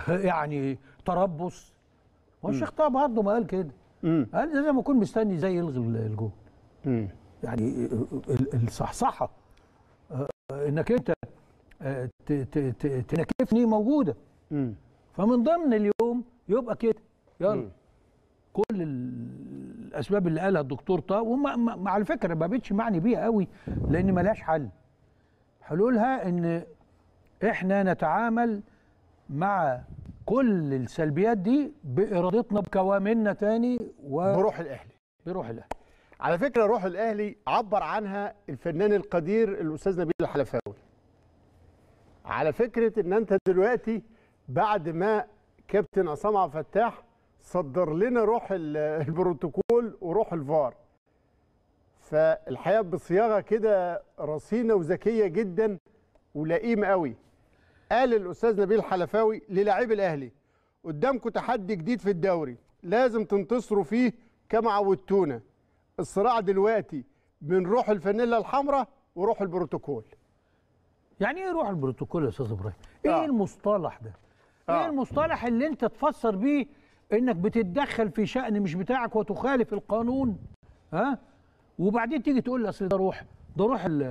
يعني تربص. والشيخ طه برضه ما قال كده، قال لازم اكون مستني زي يلغي الجول. يعني الصحصحه انك انت تنكفني موجوده. فمن ضمن اليوم يبقى كده يلا كل الاسباب اللي قالها الدكتور طه، ومع الفكره ما بقتش معني بيها قوي لان ملهاش حل. حلولها ان احنا نتعامل مع كل السلبيات دي بارادتنا بكوامننا تاني و... بروح الاهلي. بروح الاهلي. على فكره روح الاهلي عبر عنها الفنان القدير الاستاذ نبيل الحلفاوي. على فكره ان انت دلوقتي بعد ما كابتن عصام عبد الفتاح صدر لنا روح البروتوكول وروح الفار، فالحقيقه بصياغه كده رصينه وذكيه جدا ولئيمه قوي. قال الاستاذ نبيل الحلفاوي للاعبي الاهلي: قدامكم تحدي جديد في الدوري لازم تنتصروا فيه كما عودتونا. الصراع دلوقتي من روح الفانيلا الحمراء وروح البروتوكول. يعني ايه روح البروتوكول يا استاذ ابراهيم؟ ايه آه. المصطلح ده؟ آه. ايه المصطلح اللي انت تفسر بيه انك بتتدخل في شأن مش بتاعك وتخالف القانون؟ ها؟ وبعدين تيجي تقول لي اصل ده روح، ده روح ال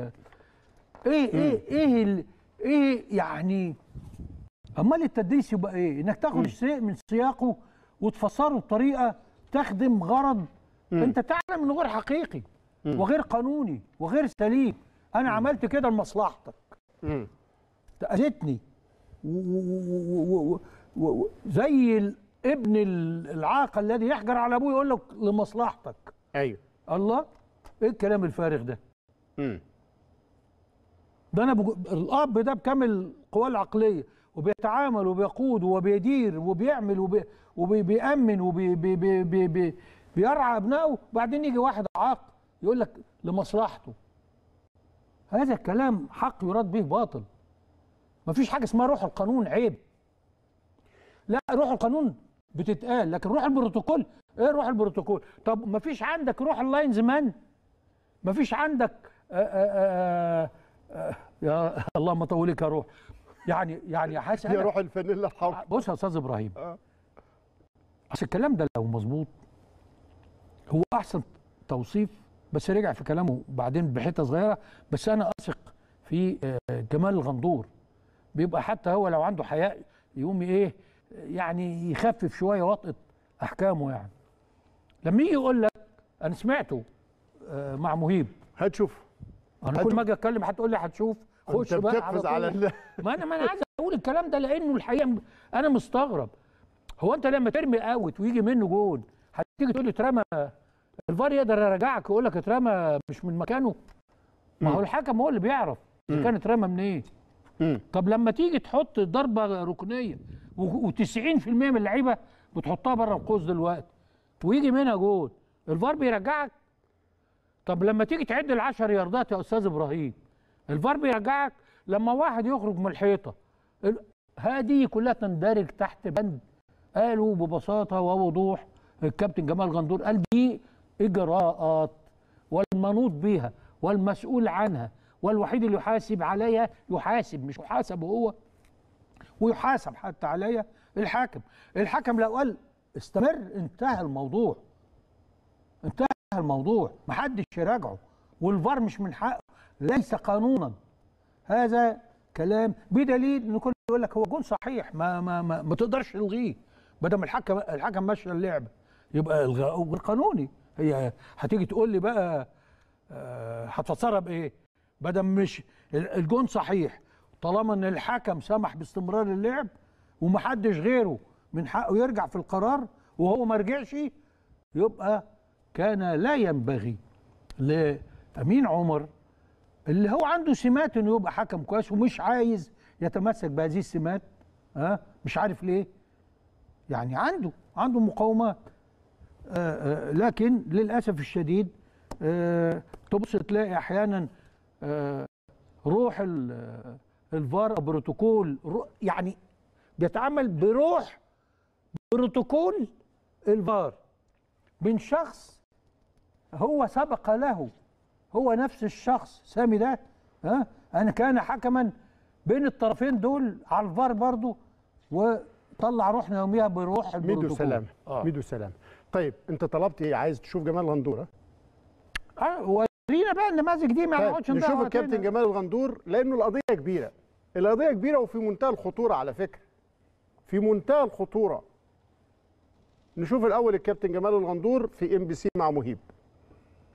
ايه ايه ايه ال ايه يعني؟ امال التدريس يبقى ايه؟ انك تاخد الشيء من سياقه وتفسره بطريقه تخدم غرض مم. انت تعلم انه غير حقيقي مم. وغير قانوني وغير سليم. انا مم. عملت كده لمصلحتك، تأذتني زي الابن العاق الذي يحجر على ابوه يقول لك لمصلحتك. ايوه. الله، ايه الكلام الفارغ ده؟ مم. ده انا بجو... الاب ده بكامل قواه العقليه وبيتعامل وبيقود وبيدير وبيعمل وبي... وبيأمن وبي... بي... بي... بي... بي... بيرعى ابنائه، وبعدين يجي واحد عاق يقول لك لمصلحته. هذا الكلام حق يراد به باطل. مفيش حاجه اسمها روح القانون، عيب. لا، روح القانون بتتقال، لكن روح البروتوكول، ايه روح البروتوكول؟ طب مفيش عندك روح اللاينز مان؟ مفيش عندك آآ آآ آآ يا الله ما طولك يا روح. يعني يعني حاسس يا روح الفانيلا الحمراء. بص يا استاذ ابراهيم، بس الكلام ده لو مظبوط هو احسن توصيف، بس رجع في كلامه بعدين بحته صغيره. بس انا اثق في جمال الغندور، بيبقى حتى هو لو عنده حياء يقوم ايه يعني يخفف شويه وطئه احكامه. يعني لما يجي يقول لك انا سمعته مع مهيب، هتشوف. انا كل ما اجي اتكلم هتقول لي هتشوف، خش بقى على, على ما انا ما انا عايز اقول الكلام ده لانه الحقيقه انا مستغرب. هو انت لما ترمي اوت ويجي منه جول هتيجي تقول لي اترمى؟ الفار يقدر يراجعك ويقول لك اترمى مش من مكانه؟ ما هو الحكم هو اللي بيعرف اذا كان اترمى منين. إيه؟ طب لما تيجي تحط ضربه ركنيه وتسعين في المية من اللعيبه بتحطها بره القوس دلوقتي ويجي منها جول، الفار بيرجعك؟ طب لما تيجي تعد العشر ياردات يا استاذ ابراهيم، الفار بيرجعك؟ لما واحد يخرج من الحيطه، هذه كلها تندرج تحت بند قالوا ببساطه ووضوح الكابتن جمال غندور، قال دي اجراءات والمنوط بها والمسؤول عنها والوحيد اللي يحاسب عليها يحاسب، مش يحاسب هو ويحاسب حتى عليها الحاكم. الحاكم لو قال استمر انتهى الموضوع، انتهى الموضوع، محدش يراجعه، والفار مش من حقه، ليس قانونا. هذا كلام بدليل ان كل يقول لك هو جون صحيح ما ما ما, ما تقدرش تلغيه ما دام الحكم الحكم ماشي اللعبه يبقى الغاء بالقانوني. هي هتيجي تقول لي بقى هتفسرها بايه؟ ما دام مش الجون صحيح طالما ان الحكم سمح باستمرار اللعب ومحدش غيره من حقه يرجع في القرار وهو ما رجعش يبقى كان لا ينبغي لأمين عمر اللي هو عنده سمات انه يبقى حكم كويس ومش عايز يتمسك بهذه السمات. ها أه؟ مش عارف ليه يعني عنده عنده مقاومات أه أه لكن للاسف الشديد أه تبص تلاقي احيانا أه روح الفار بروتوكول يعني بيتعامل بروح بروتوكول الفار من شخص هو سبق له هو نفس الشخص سامي ده ها انا كان حكما بين الطرفين دول على الفار برضو وطلع روحنا يوميها بروح البروتوكول. ميدو سلامة آه. ميدو سلامة. طيب انت طلبت ايه؟ عايز تشوف جمال الغندور؟ اه ورينا بقى النماذج دي ما نقعدش طيب. نشوف الكابتن جمال الغندور لانه القضيه كبيره القضيه كبيره وفي منتهى الخطوره على فكره في منتهى الخطوره. نشوف الاول الكابتن جمال الغندور في ام بي سي مع مهيب.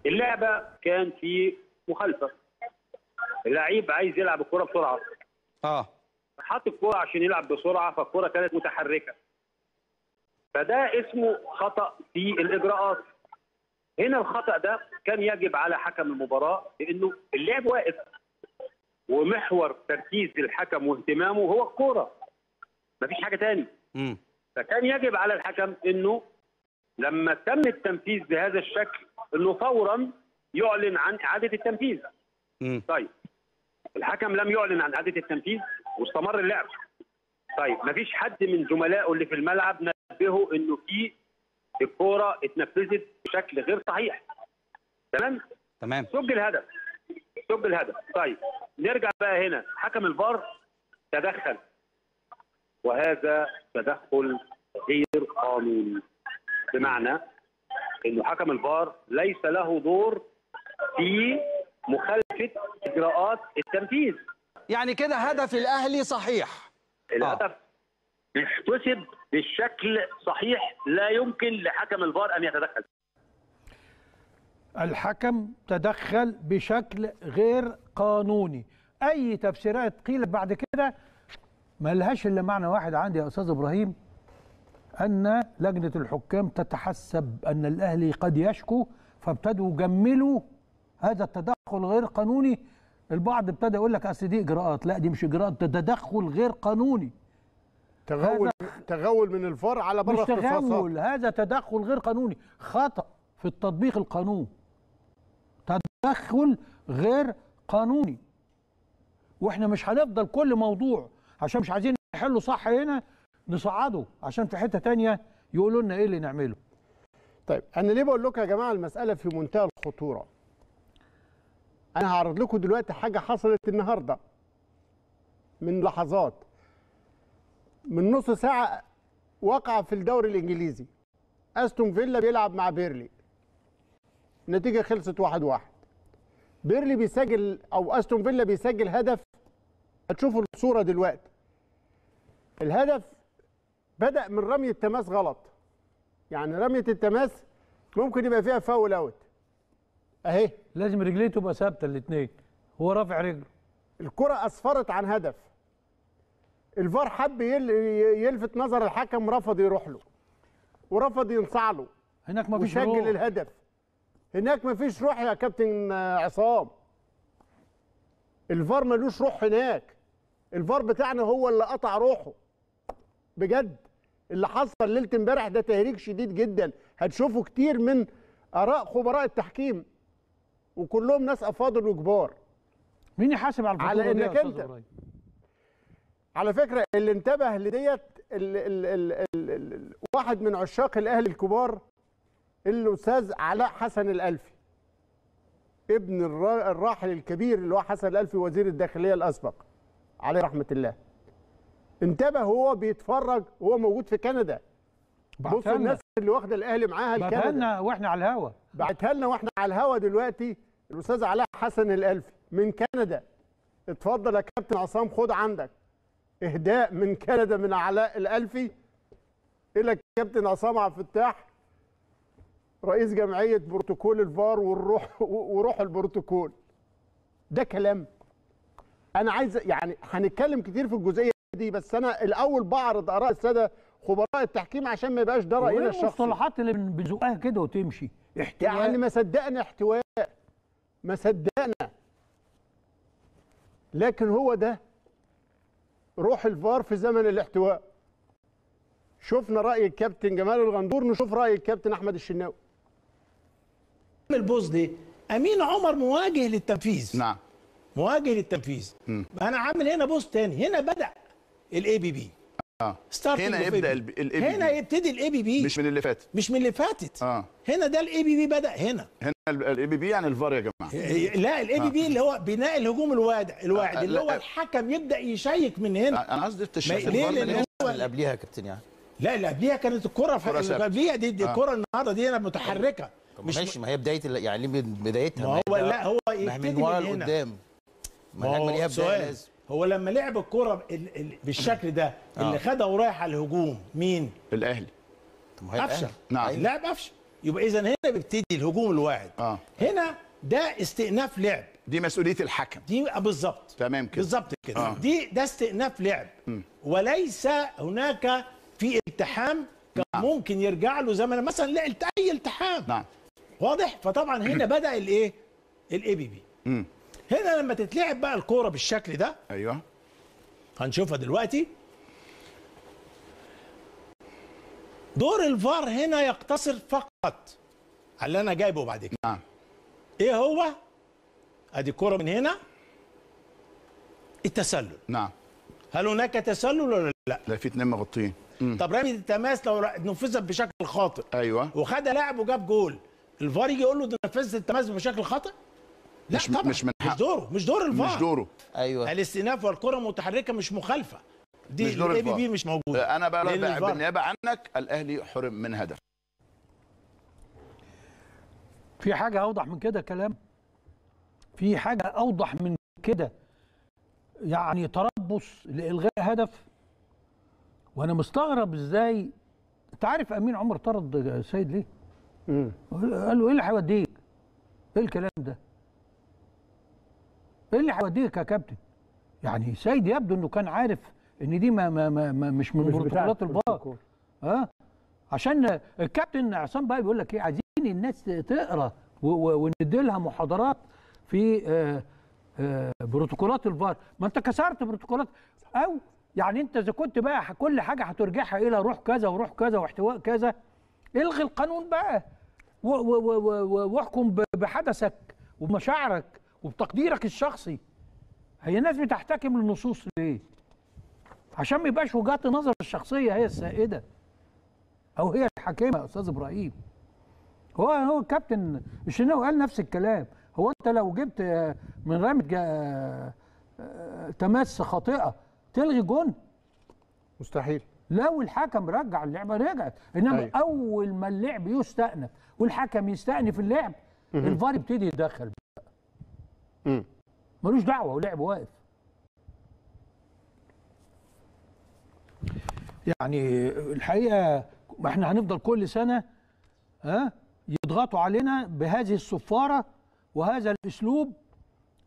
اللعبه كان في مخالفه اللعيب عايز يلعب الكره بسرعه اه حط الكره عشان يلعب بسرعه فالكره كانت متحركه فده اسمه خطا في الاجراءات. هنا الخطا ده كان يجب على حكم المباراه لانه اللعب واقف ومحور تركيز الحكم واهتمامه هو الكره مفيش حاجه تاني امم فكان يجب على الحكم انه لما تم التنفيذ بهذا الشكل انه فورا يعلن عن اعاده التنفيذ. امم طيب الحكم لم يعلن عن اعاده التنفيذ واستمر اللعب. طيب مفيش حد من زملائه اللي في الملعب نبهه انه في الكوره اتنفذت بشكل غير صحيح. تمام؟ تمام سجل هدف سجل هدف. طيب نرجع بقى هنا حكم الفار تدخل وهذا تدخل غير قانوني بمعنى انه حكم الفار ليس له دور في مخالفه اجراءات التنفيذ. يعني كده هدف الاهلي صحيح. الهدف بيحتسب بالشكل صحيح لا يمكن لحكم الفار ان يتدخل. الحكم تدخل بشكل غير قانوني. اي تفسيرات قيلت بعد كده ما لهاش الا معنى واحد عندي يا استاذ ابراهيم ان لجنه الحكام تتحسب ان الاهلي قد يشكو فابتدوا يجملوا هذا التدخل غير قانوني. البعض ابتدى يقول لك اصل دي اجراءات، لا دي مش اجراءات ده تدخل غير قانوني. تغول تغول من الفار على بره اختصاصات. مش تغول هذا تدخل غير قانوني، خطأ في التطبيق القانون. تدخل غير قانوني. واحنا مش هنفضل كل موضوع عشان مش عايزين نحله صح هنا نصعده عشان في حته ثانيه يقولوا لنا ايه اللي نعمله. طيب انا ليه بقول لكم يا جماعه المساله في منتهى الخطوره. انا هعرض لكم دلوقتي حاجه حصلت النهارده من لحظات من نص ساعه وقع في الدوري الانجليزي. استون فيلا بيلعب مع بيرلي. النتيجه خلصت واحد واحد. بيرلي بيسجل او استون فيلا بيسجل هدف. هتشوفوا الصوره دلوقتي. الهدف بدأ من رمية تماس غلط. يعني رمية التماس ممكن يبقى فيها فاول اوت. اهي لازم رجليه تبقى ثابته الاثنين. هو رافع رجله. الكرة اسفرت عن هدف. الفار حب يلفت نظر الحكم رفض يروح له. ورفض ينصاع له. هناك مفيش روح. وسجل الهدف. هناك مفيش روح يا كابتن عصام. الفار ملوش روح هناك. الفار بتاعنا هو اللي قطع روحه بجد. اللي حصل ليله امبارح ده تهريج شديد جدا هتشوفوا كتير من اراء خبراء التحكيم وكلهم ناس افاضل وكبار. مين يحاسب على الفار على انك انت على فكره اللي انتبه لديت ال ال ال ال ال واحد من عشاق الاهلي الكبار الاستاذ علاء حسن الالفي ابن الراحل الكبير اللي هو حسن الالفي وزير الداخليه الاسبق عليه رحمه الله. انتبه هو بيتفرج وهو موجود في كندا. بصوا الناس اللي واخده الاهلي معاها لكندا. بعتها لنا واحنا على الهوا. بعتها لنا واحنا على الهوا دلوقتي الاستاذ علاء حسن الالفي من كندا اتفضل يا كابتن عصام، خد عندك اهداء من كندا من علاء الالفي الى الكابتن عصام عبد الفتاح رئيس جمعيه بروتوكول الفار والروح وروح البروتوكول. ده كلام. انا عايز يعني هنتكلم كتير في الجزئيه دي، بس انا الاول بعرض اراء الساده خبراء التحكيم عشان ما يبقاش ده راينا الشخصي. المصطلحات اللي بنزقها كده وتمشي احتواء، يعني ما صدقنا احتواء، ما صدقنا، لكن هو ده روح الفار في زمن الاحتواء. شفنا راي الكابتن جمال الغندور، نشوف راي الكابتن احمد الشناوي. البوز دي امين عمر مواجه للتنفيذ. نعم، مواجه للتنفيذ. م. انا عامل هنا بوز تاني، هنا بدا الاي بي بي. اه هنا يبدا الاي بي، هنا يبتدي الاي بي بي، مش من اللي فاتت، مش من اللي فاتت. اه هنا ده الاي بي بي بدا هنا، هنا الاي بي بي يعني الفار يا جماعه. لا الاي بي بي اللي هو بناء الهجوم الواعد الواعد اللي هو الحكم يبدا يشيك من هنا. انا قصدي التشيك الفار من اللي قبليها يا كابتن يعني. لا اللي قبليها كانت الكره في اللي قبليها دي, دي الكره النهارده دي انا متحركه. مش ماشي، ما هي بدايه يعني بدايتها. ما هو لا هو يبتدي من ورا لقدام. ما هو السؤال هو لما لعب الكره بالشكل ده اللي خدها ورايح على الهجوم مين؟ الاهلي. قفشه. نعم اللاعب قفشه. يبقى اذا هنا بيبتدي الهجوم الواحد. آه. هنا ده استئناف لعب. دي مسؤوليه الحكم. دي بالظبط. تمام كده. بالظبط كده. آه. دي ده استئناف لعب. م. وليس هناك في التحام كان نعم. ممكن يرجع له زي ما مثلا لقيت اي التحام. نعم. واضح؟ فطبعا هنا بدا الايه؟ الاي بي بي. م. هنا لما تتلعب بقى الكوره بالشكل ده. ايوه. هنشوفها دلوقتي. دور الفار هنا يقتصر فقط على اللي انا جايبه بعد كده. نعم. ايه هو؟ ادي الكوره من هنا. التسلل. نعم. هل هناك تسلل ولا لا؟ لا، في اتنين مغطيين. طب رمية التماس لو نفذت بشكل خاطئ. ايوه. وخدها لاعب وجاب جول، الفار يجي يقول له ده نفذت التماس بشكل خاطئ؟ لا مش طبعا مش من حقه، مش دوره، مش دور الفار، مش دوره. ايوه. الاستئناف والكره متحركه مش مخالفه. دي الاي بي بي مش موجوده. انا بقى بالنيابه عنك، الاهلي حرم من هدف. في حاجه اوضح من كده كلام؟ في حاجه اوضح من كده يعني تربص لالغاء هدف؟ وانا مستغرب ازاي. انت عارف امين عمر طرد السيد ليه؟ امم قال له ايه اللي هيوديك؟ ايه الكلام ده؟ ايه اللي هيوديك يا كابتن؟ يعني السيد يبدو انه كان عارف ان دي ما ما ما مش من بروتوكولات الفار. اه عشان الكابتن عصام بقى بيقول لك ايه، عايزين الناس تقرا وندي لها محاضرات في آآ آآ بروتوكولات الفار. ما انت كسرت بروتوكولات، او يعني انت اذا كنت بقى كل حاجه هترجعها الى روح كذا وروح كذا واحتواء كذا، الغي القانون بقى واحكم بحدثك ومشاعرك وبتقديرك الشخصي. هي الناس بتحتكم للنصوص ليه؟ عشان ما يبقاش وجهات النظر الشخصيه هي السائده او هي الحاكمه. يا استاذ ابراهيم، هو هو الكابتن الشناوي قال نفس الكلام. هو انت لو جبت من رميه تماس خاطئه تلغي جون؟ مستحيل. لو الحكم رجع اللعبه رجعت، انما أيوه. اول ما اللعب يستأنف والحكم يستأنف اللعب الفار يبتدي يتدخل بقى. امم ملوش دعوه واللعب واقف. يعني الحقيقه ما احنا هنفضل كل سنه ها يضغطوا علينا بهذه الصفاره وهذا الاسلوب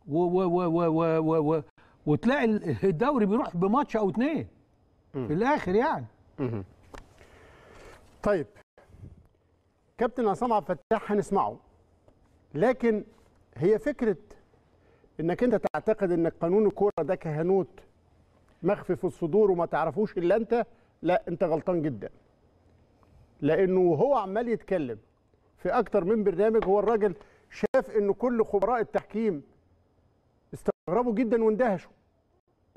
و و و و و وتلاقي الدوري بيروح بماتش او اتنين في الاخر يعني. مم. طيب كابتن عصام عبد الفتاح هنسمعه، لكن هي فكره انك انت تعتقد ان قانون الكوره ده كهنوت مخفف الصدور وما تعرفوش الا انت، لا انت غلطان جدا. لانه هو عمال يتكلم في اكتر من برنامج، هو الراجل شاف ان كل خبراء التحكيم استغربوا جدا واندهشوا.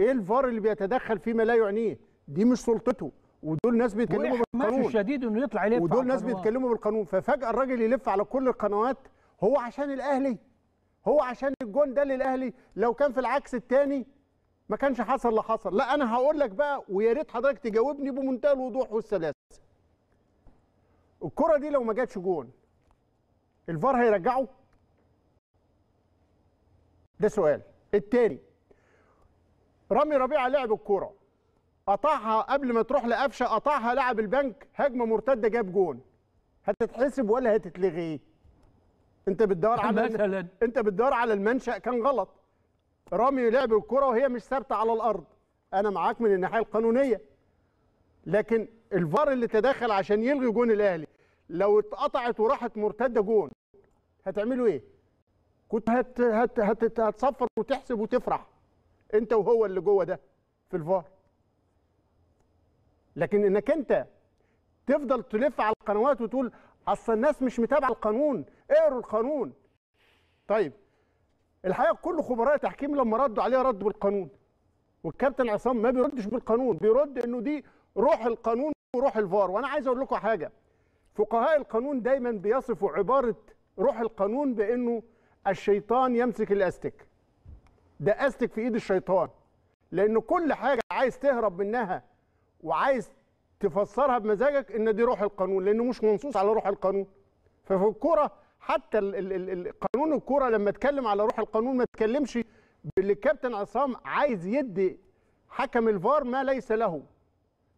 ايه الفار اللي بيتدخل فيما لا يعنيه؟ دي مش سلطته، ودول ناس بيتكلموا بالقانون الشديد انه يطلع يلف، ودول ناس بيتكلموا بالقانون. ففجأة الراجل يلف على كل القنوات، هو عشان الاهلي، هو عشان الجون ده للاهلي، لو كان في العكس الثاني ما كانش حصل اللي حصل. لا انا هقول لك بقى، ويا ريت حضرتك تجاوبني بمنتهى الوضوح والسلاسه. الكره دي لو ما جاتش جون الفار هيرجعه؟ ده سؤال. التاني، رامي ربيعه لعب الكوره قطعها قبل ما تروح لقفشه، قطعها لاعب البنك، هجمه مرتده جاب جون. هتتحسب ولا هتتلغي؟ انت بتدور على مثلا انت بتدور على المنشأ كان غلط. رامي لعب الكره وهي مش ثابته على الارض، انا معاك من الناحيه القانونيه، لكن الفار اللي تدخل عشان يلغي جون الاهلي لو اتقطعت وراحت مرتده جون هتعملوا ايه؟ كنت هت هت هت هتصفر وتحسب وتفرح انت وهو اللي جوه ده في الفار. لكن انك انت تفضل تلف على القنوات وتقول اصل الناس مش متابعه القانون، اقروا القانون. طيب الحقيقه كل خبراء تحكيم لما ردوا عليها رد بالقانون، والكابتن عصام ما بيردش بالقانون، بيرد انه دي روح القانون وروح الفار. وانا عايز اقول لكم حاجه، فقهاء القانون دايما بيصفوا عباره روح القانون بانه الشيطان يمسك الاستك، ده استك في ايد الشيطان، لان كل حاجه عايز تهرب منها وعايز تفسرها بمزاجك ان دي روح القانون، لانه مش منصوص على روح القانون. ففي الكوره حتى قانون الكوره لما اتكلم على روح القانون ما اتكلمش باللي الكابتن عصام عايز يدي حكم الفار ما ليس له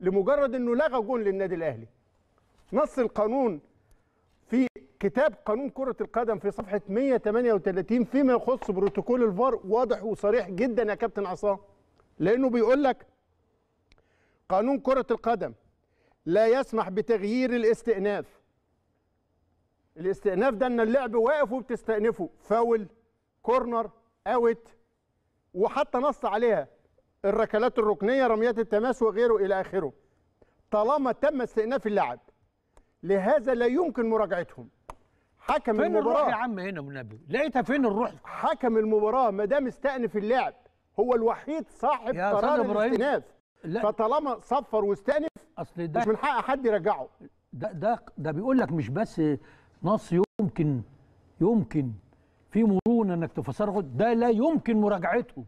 لمجرد انه لغى جون للنادي الاهلي. نص القانون في كتاب قانون كره القدم في صفحه مئة وثمانية وثلاثين فيما يخص بروتوكول الفار واضح وصريح جدا يا كابتن عصام، لانه بيقول لك قانون كره القدم لا يسمح بتغيير الاستئناف. الاستئناف ده ان اللعب واقف وبتستأنفه، فاول، كورنر، اوت، وحتى نص عليها الركلات الركنيه، رميات التماس وغيره الى اخره، طالما تم استئناف اللعب، لهذا لا يمكن مراجعتهم. حكم فين المباراه فين الروح يا عم هنا والنبي؟ لقيتها فين الروح؟ حكم المباراه ما دام استأنف اللعب هو الوحيد صاحب قرار الاستئناف، فطالما صفر واستأنف اصل ده مش من حق حد يرجعه. ده ده ده بيقول لك مش بس نص يمكن يمكن في مرونه انك تفسره، ده لا يمكن مراجعته.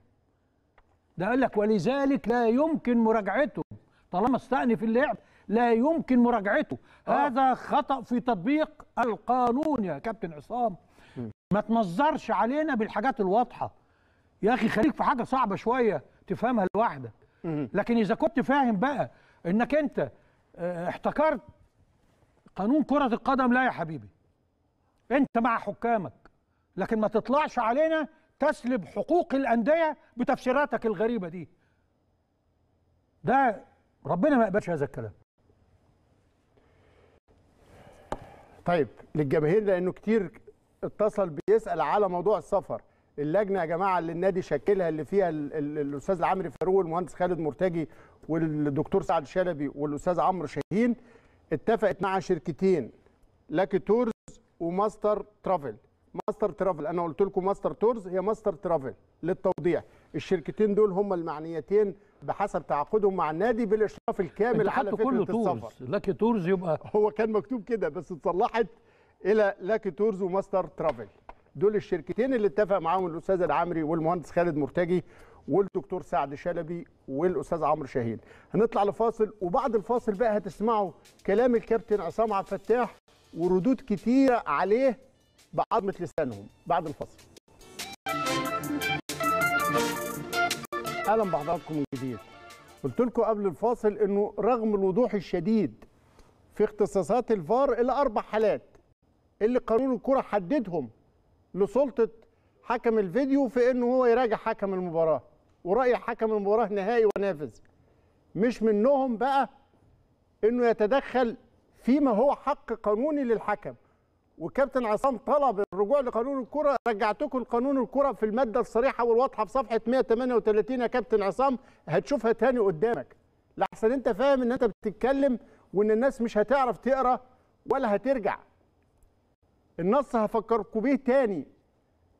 ده قال لك ولذلك لا يمكن مراجعته، طالما استأنف اللعب لا يمكن مراجعته. آه. هذا خطأ في تطبيق القانون يا كابتن عصام. م. ما تنظرش علينا بالحاجات الواضحه يا اخي، خليك في حاجه صعبه شويه تفهمها لوحدك. م. لكن اذا كنت فاهم بقى انك انت احتكرت قانون كرة القدم، لا يا حبيبي، انت مع حكامك، لكن ما تطلعش علينا تسلب حقوق الأندية بتفسيراتك الغريبة دي. ده ربنا ما يقبلش هذا الكلام. طيب للجماهير، لأنه كتير اتصل بيسأل على موضوع السفر. اللجنة يا جماعة اللي النادي شكلها، اللي فيها الأستاذ عمرو فاروق والمهندس خالد مرتجي والدكتور سعد شلبي والاستاذ عمرو شاهين، اتفقت مع شركتين، لاكي تورز وماستر ترافل. ماستر ترافل انا قلت لكم ماستر تورز، هي ماستر ترافل للتوضيح. الشركتين دول هم المعنيتين بحسب تعاقدهم مع النادي بالاشراف الكامل على فكره كله السفر. لاكي تورز يبقى هو كان مكتوب كده بس اتصلحت الى لاكي تورز وماستر ترافل. دول الشركتين اللي اتفق معاهم الاستاذ العمري والمهندس خالد مرتجي والدكتور سعد شلبي والاستاذ عمرو شاهين. هنطلع لفاصل، وبعد الفاصل بقى هتسمعوا كلام الكابتن عصام عبد الفتاح وردود كتيره عليه بعضمه لسانهم. بعد الفاصل اهلا بحضراتكم من جديد. قلت لكم قبل الفاصل انه رغم الوضوح الشديد في اختصاصات الفار الى اربع حالات اللي قانون الكره حددهم لسلطه حكم الفيديو في انه هو يراجع حكم المباراه، ورأي حكم المباراة نهائي ونافذ. مش منهم بقى انه يتدخل فيما هو حق قانوني للحكم. وكابتن عصام طلب الرجوع لقانون الكرة، رجعتكم لقانون الكرة في المادة الصريحة والواضحة في صفحة مئة وثمانية وثلاثين يا كابتن عصام، هتشوفها تاني قدامك لحسن انت فاهم ان انت بتتكلم وان الناس مش هتعرف تقرا ولا هترجع. النص هفكركم بيه تاني،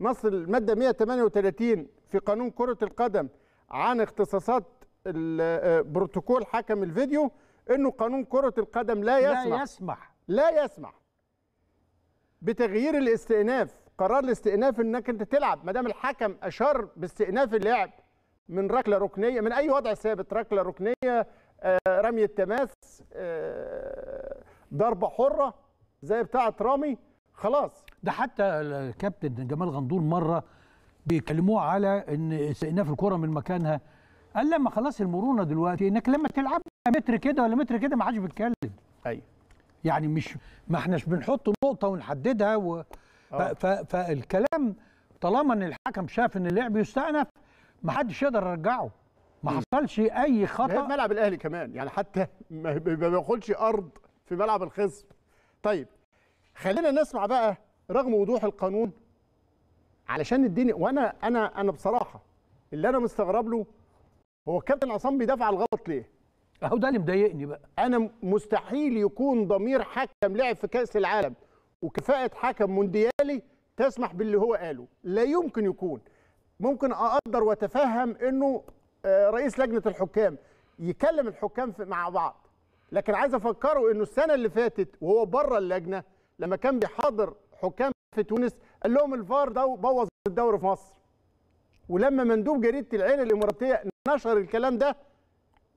نص المادة مئة وثمانية وثلاثين في قانون كرة القدم عن اختصاصات بروتوكول حكم الفيديو، انه قانون كرة القدم لا يسمح لا يسمح لا يسمح بتغيير الاستئناف، قرار الاستئناف انك انت تلعب ما دام الحكم اشار باستئناف اللعب من ركله ركنيه، من اي وضع ثابت، ركله ركنيه، رميه تماس، ضربه حره زي بتاعه رامي، خلاص. ده حتى الكابتن جمال غندور مره بيكلموه على ان استئناف الكره من مكانها قال لما خلاص المرونه دلوقتي انك لما تلعب متر كده ولا متر كده ما حدش بيتكلم. ايوه يعني مش ما احناش بنحط نقطه ونحددها و... ف... فالكلام طالما ان الحكم شاف ان اللعب يستأنف ما حدش يقدر يرجعه. ما حصلش اي خطا في ملعب الاهلي كمان، يعني حتى ما بياخدش ارض في ملعب الخصم. طيب خلينا نسمع بقى رغم وضوح القانون علشان الدنيا. وانا انا انا بصراحه اللي انا مستغرب له هو كابتن عصام بيدافع على الغلط ليه؟ اهو ده اللي مضايقني بقى. انا مستحيل يكون ضمير حكم لعب في كاس العالم وكفاءه حكم مونديالي تسمح باللي هو قاله، لا يمكن يكون. ممكن اقدر واتفهم انه رئيس لجنه الحكام يكلم الحكام مع بعض، لكن عايز افكره انه السنه اللي فاتت وهو بره اللجنه لما كان بيحاضر حكام في تونس قال لهم الفار ده بوظ الدوري في مصر. ولما مندوب جريده العين الاماراتيه نشر الكلام ده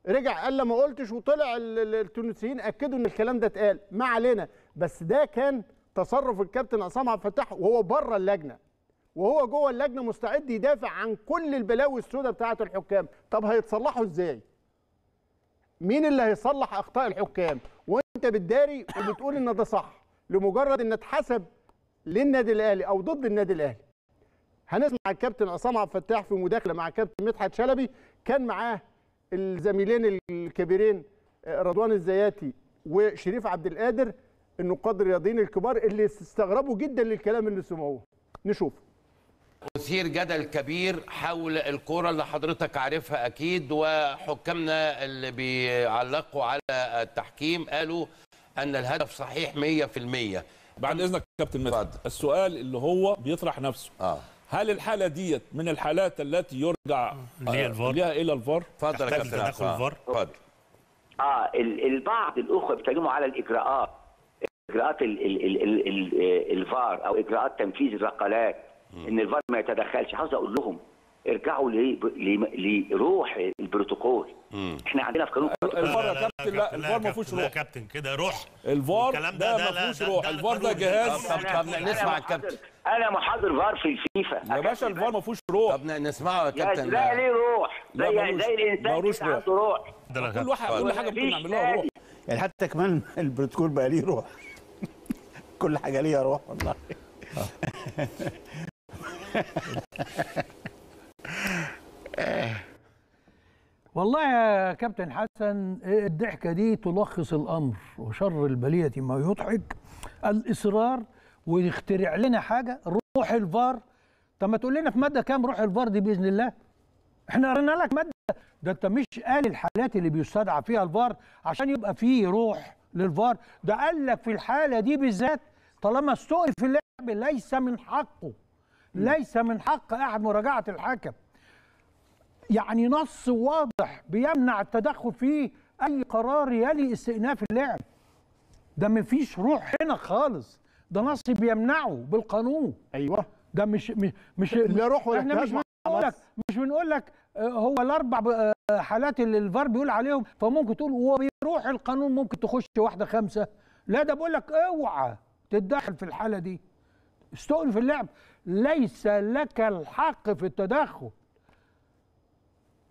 رجع قال لما قلتش، وطلع التونسيين اكدوا ان الكلام ده اتقال. ما علينا، بس ده كان تصرف الكابتن عصام عبد الفتاح وهو بره اللجنه، وهو جوه اللجنه مستعد يدافع عن كل البلاوي السوداء بتاعه الحكام. طب هيتصلحوا ازاي؟ مين اللي هيصلح اخطاء الحكام وانت بتداري وبتقول ان ده صح لمجرد ان اتحسب للنادي الاهلي او ضد النادي الاهلي؟ هنسمع الكابتن عصام عبد الفتاح في مداخله مع كابتن مدحت شلبي، كان معاه الزميلين الكبيرين رضوان الزياتي وشريف عبد القادر النقاد الرياضيين الكبار اللي استغربوا جدا للكلام اللي سمعوه. نشوف. أثير جدل كبير حول الكرة اللي حضرتك عارفها أكيد، وحكامنا اللي بيعلقوا على التحكيم قالوا أن الهدف صحيح مية في المية. بعد إذنك كابتن مدحت، السؤال اللي هو بيطرح نفسه آه. هل الحالة ديت من الحالات التي يرجع ليها إلى الفار؟ اتفضل يا كابتن الفار. اتفضل. آه البعض الأخوة بيتكلموا على الإجراءات، إجراءات ال ال ال ال ال الفار أو إجراءات تنفيذ الرقلات، ان الفار ما يتدخلش. عاوز اقول لهم ارجعوا لروح البروتوكول. احنا عندنا في قانون الفار يا كابتن، لا الفار ما فيهوش روح يا كابتن كده روح. الفار ده ما فيهوش روح، الفار ده جهاز. طب طب نسمع الكابتن. انا محاضر فار في الفيفا يا باشا، الفار ما فيهوش روح. طب نسمعه يا كابتن. لا ليه روح؟ زي زي الانسان عنده روح. كل واحد كل حاجه بنعملها روح، يعني حتى كمان البروتوكول بقى ليه روح. كل حاجه ليها روح والله. والله يا كابتن حسن الضحكه دي تلخص الامر، وشر البليه ما يضحك. الاصرار ويخترع لنا حاجه روح الفار. طب ما تقول لنا في ماده كام روح الفار دي باذن الله؟ احنا قرينا لك ماده، ده انت مش قال الحالات اللي بيستدعى فيها الفار عشان يبقى فيه روح للفار، ده قال لك في الحاله دي بالذات طالما استوقف اللعب ليس من حقه، ليس من حق احد مراجعه الحكم. يعني نص واضح بيمنع التدخل فيه اي قرار يلي استئناف اللعب. ده مفيش روح هنا خالص، ده نص بيمنعه بالقانون. ايوه ده مش مش لا روح ولا احنا مش بنقول لك مش بنقول لك هو الاربع حالات اللي الفار بيقول عليهم فممكن تقول وبيروح القانون ممكن تخش واحده خمسه. لا ده بقول لك اوعى تتدخل في الحاله دي، استوقف اللعب، ليس لك الحق في التدخل.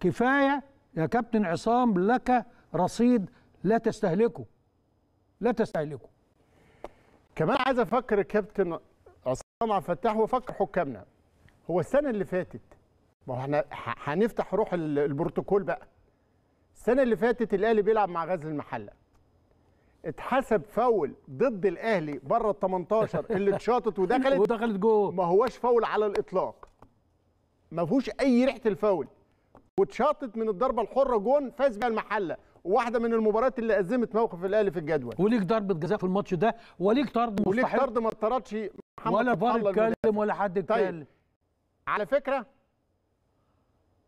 كفايه يا كابتن عصام لك رصيد لا تستهلكه، لا تستهلكه. كمان عايز افكر الكابتن عصام عبد الفتاح وافكر حكامنا. هو السنه اللي فاتت، ما هو احنا هنفتح روح البروتوكول بقى. السنه اللي فاتت الاهلي بيلعب مع غزل المحله، اتحسب فاول ضد الاهلي بره ال تمنتاشر اللي اتشاطت ودخلت ودخلت جوه. ما هواش فاول على الاطلاق، ما فيهوش اي ريحه الفاول، واتشاطت من الضربه الحره جون، فاز بيها المحله. واحده من المباريات اللي ازمت موقف الاهلي في الجدول. وليك ضربه جزاء في الماتش ده، وليك طرد وليك طرد ما اتطردش ولا فار اتكلم ولا حد اتكلم. طيب. على فكره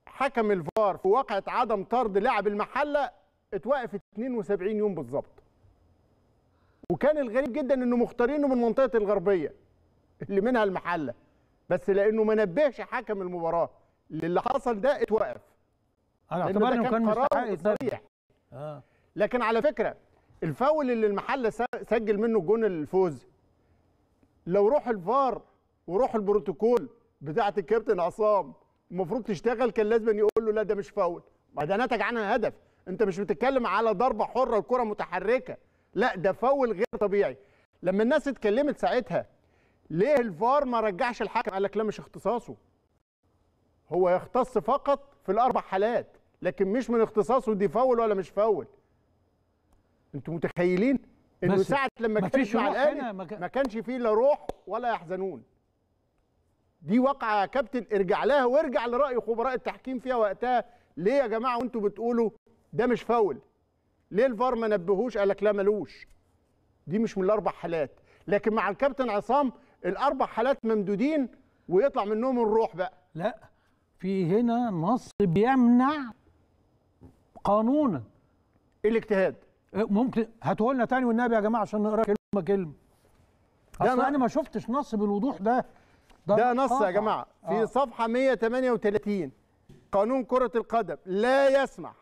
حكم الفار في واقعه عدم طرد لاعب المحله اتوقف اتنين وسبعين يوم بالظبط، وكان الغريب جدا انه مختارينه من منطقه الغربيه اللي منها المحله، بس لانه ما نبهش حكم المباراه للي حصل ده اتوقف. انا اعتبر انه كان قرار صريح. آه. لكن على فكره الفاول اللي المحله سجل منه جون الفوز، لو روح الفار وروح البروتوكول بتاعه الكابتن عصام المفروض تشتغل، كان لازم يقول له لا ده مش فاول، ده نتج عنها هدف. انت مش بتتكلم على ضربه حره وكره متحركه، لا ده فاول غير طبيعي. لما الناس اتكلمت ساعتها ليه الفار ما رجعش الحكم، قال لك لا مش اختصاصه، هو يختص فقط في الاربع حالات، لكن مش من اختصاصه دي فاول ولا مش فاول. انتوا متخيلين انه ساعه لما كانش مع الاهلي ما كانش فيه لا روح ولا يحزنون. دي واقعه يا كابتن، ارجع لها وارجع لراي خبراء التحكيم فيها وقتها. ليه يا جماعه وانتوا بتقولوا ده مش فاول؟ ليه الفار ما نبهوش؟ قال لك لا ملوش، دي مش من الاربع حالات. لكن مع الكابتن عصام الاربع حالات ممدودين ويطلع منهم الروح بقى. لا في هنا نص بيمنع قانونا الاجتهاد. ممكن هاتوا لنا تاني والنبي يا جماعه عشان نقرا كلمه كلمه. اصل انا ما شفتش نص بالوضوح ده. ده, ده نص يا جماعه في آه. صفحه مئة وثمانية وثلاثين قانون كره القدم لا يسمح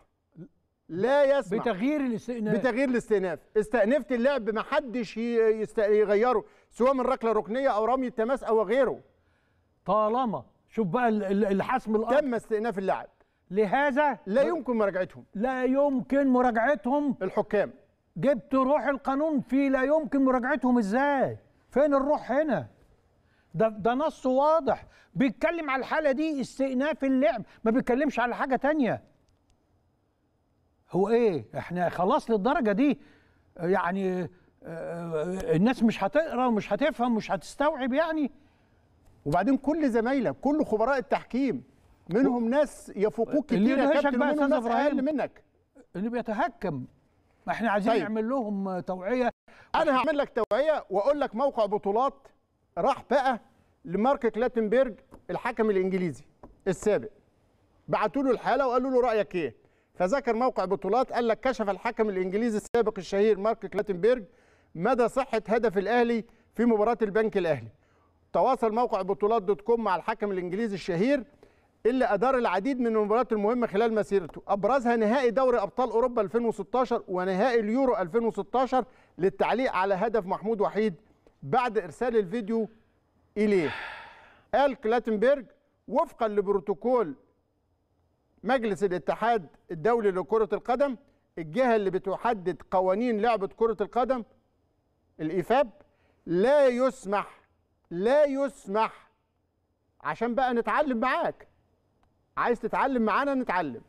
لا يسمح بتغيير الاستئناف. بتغيير الاستئناف، استأنفت اللعب ما حدش يغيره سواء من ركله ركنيه او رمي التماس او غيره. طالما شوف بقى الحسم الارضي تم استئناف اللاعب، لهذا لا يمكن مراجعتهم. لا يمكن مراجعتهم الحكام. جبت روح القانون في لا يمكن مراجعتهم ازاي؟ فين الروح هنا؟ ده ده نص واضح بيتكلم على الحاله دي استئناف اللعب، ما بيتكلمش على حاجه تانية. هو ايه؟ احنا خلاص للدرجه دي يعني الناس مش هتقرا ومش هتفهم ومش هتستوعب يعني. وبعدين كل زمايلك كل خبراء التحكيم منهم و... ناس يفوقوك كتير يا كابتن، منهم ناس اقل منك اللي بيتهكم. ما احنا عايزين طيب. نعمل لهم توعيه. انا هعمل لك توعيه واقول لك موقع بطولات راح بقى لمارك كلاتنبرج الحكم الانجليزي السابق، بعتوا له الحاله وقالوا له رايك ايه؟ فذكر موقع بطولات قال لك كشف الحكم الانجليزي السابق الشهير مارك كلاتنبرج مدى صحه هدف الاهلي في مباراه البنك الاهلي. تواصل موقع بطولات دوت كوم مع الحكم الانجليزي الشهير اللي ادار العديد من المباريات المهمه خلال مسيرته، ابرزها نهائي دوري ابطال اوروبا ألفين وستاشر ونهائي اليورو ألفين وستاشر للتعليق على هدف محمود وحيد بعد ارسال الفيديو اليه. قال كلاتنبرج وفقا لبروتوكول مجلس الاتحاد الدولي لكرة القدم الجهة اللي بتحدد قوانين لعبة كرة القدم الإيفاب لا يسمح لا يسمح عشان بقى نتعلم معاك، عايز تتعلم معانا نتعلم.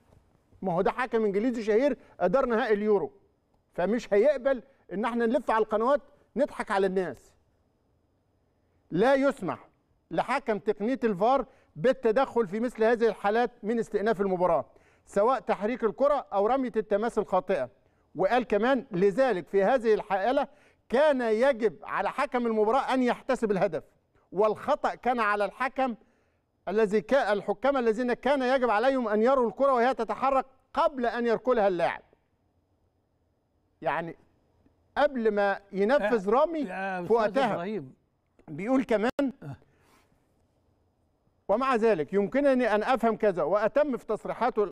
ما هو ده حكم انجليزي شهير ادار نهائي اليورو، فمش هيقبل ان احنا نلف على القنوات نضحك على الناس. لا يسمح لحكم تقنية الفار بالتدخل في مثل هذه الحالات من استئناف المباراة سواء تحريك الكرة أو رمية التماس الخاطئة. وقال كمان لذلك في هذه الحالة كان يجب على حكم المباراة أن يحتسب الهدف، والخطأ كان على الحكم الذي كان الحكام الذين كان يجب عليهم أن يروا الكرة وهي تتحرك قبل أن يركلها اللاعب. يعني قبل ما ينفذ رمي في وقتها. بيقول كمان ومع ذلك يمكنني أن أفهم كذا وأتم في تصريحاته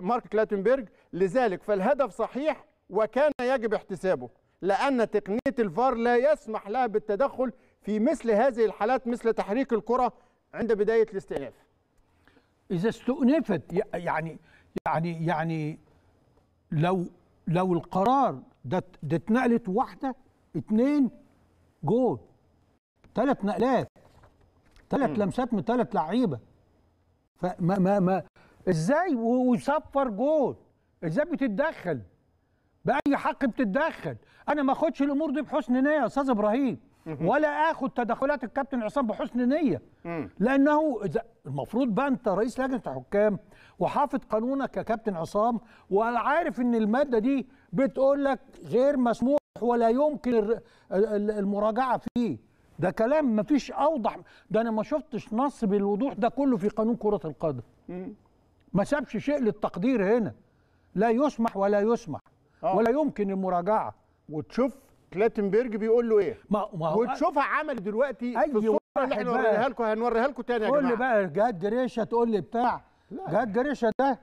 مارك كلاتنبرج لذلك فالهدف صحيح وكان يجب احتسابه لأن تقنية الفار لا يسمح لها بالتدخل في مثل هذه الحالات مثل تحريك الكرة عند بداية الاستئناف. إذا استؤنفت يعني يعني يعني لو لو القرار ده ده اتنقلت واحدة اتنين جول ثلاث نقلات ثلاث لمسات من ثلاث لعيبه فما ما ما ازاي وصفر جول؟ ازاي بتتدخل؟ باي حق بتتدخل؟ انا ما اخدش الامور دي بحسن نيه يا استاذ ابراهيم ولا اخد تدخلات الكابتن عصام بحسن نيه لانه المفروض بقى انت رئيس لجنه الحكام وحافظ قانونك يا كابتن عصام وعارف ان الماده دي بتقول لك غير مسموح ولا يمكن المراجعه فيه. ده كلام مفيش اوضح، ده انا ما شفتش نص بالوضوح ده كله في قانون كرة القدم. ما سابش شيء للتقدير هنا. لا يسمح ولا يسمح أوه. ولا يمكن المراجعة. وتشوف كلاتنبرج بيقول له ايه؟ ما ما وتشوفها عمل دلوقتي أيوة في الصورة اللي احنا هنوريها لكم هنوريها لكم تاني يا جماعة. تقول لي بقى جهاد جريشة تقول لي بتاع جهاد جريشة ده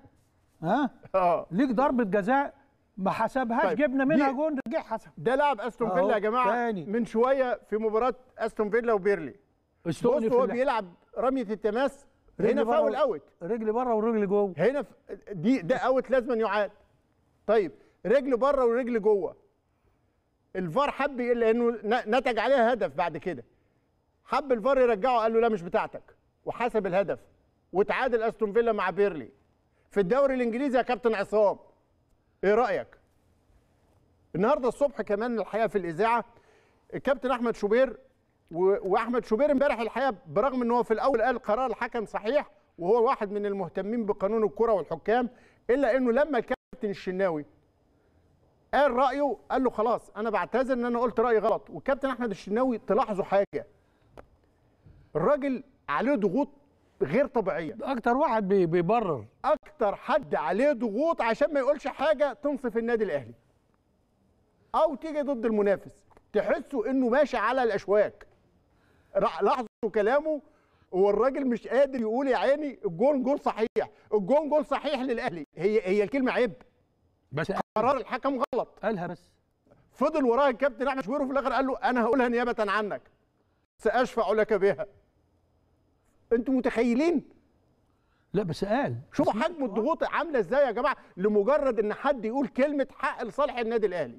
ها؟ اه ليك ضربة جزاء ما حسبهاش طيب. جبنا منها جون رجع حسب. ده لاعب استون فيلا يا جماعه تاني. من شويه في مباراه استون فيلا وبيرلي بص هو بيلعب رميه التماس هنا فاول اوت، رجل بره والرجل جوه. هنا ف... دي ده اوت لازم يعاد. طيب رجل بره ورجل جوه، الفار حب لانه نتج عليها هدف بعد كده، حب الفار يرجعه قال له لا مش بتاعتك، وحسب الهدف وتعادل استون فيلا مع بيرلي في الدوري الانجليزي. يا كابتن عصام ايه رايك؟ النهارده الصبح كمان الحقيقه في الاذاعه الكابتن احمد شوبير و... واحمد شوبير امبارح الحقيقه برغم ان هو في الاول قال قرار الحكم صحيح وهو واحد من المهتمين بقانون الكره والحكام، الا انه لما الكابتن الشناوي قال رايه قال له خلاص انا بعتذر ان انا قلت رايي غلط. والكابتن احمد الشناوي تلاحظوا حاجه، الراجل عليه ضغوط غير طبيعيه، اكتر واحد بيبرر، اكتر حد عليه ضغوط عشان ما يقولش حاجه تنصف النادي الاهلي او تيجي ضد المنافس، تحسوا انه ماشي على الاشواك. لاحظوا كلامه والراجل مش قادر يقول يا عيني الجون جول صحيح، الجون جول صحيح للاهلي. هي هي الكلمه عيب، بس قرار الحكم غلط قالها، بس فضل وراها الكابتن احمد شوبير وفي الاخر قال له انا هقولها نيابه عنك ساشفع لك بها. انتوا متخيلين؟ لا بس قال، شوفوا حجم الضغوط عامله ازاي يا جماعه لمجرد ان حد يقول كلمه حق لصالح النادي الاهلي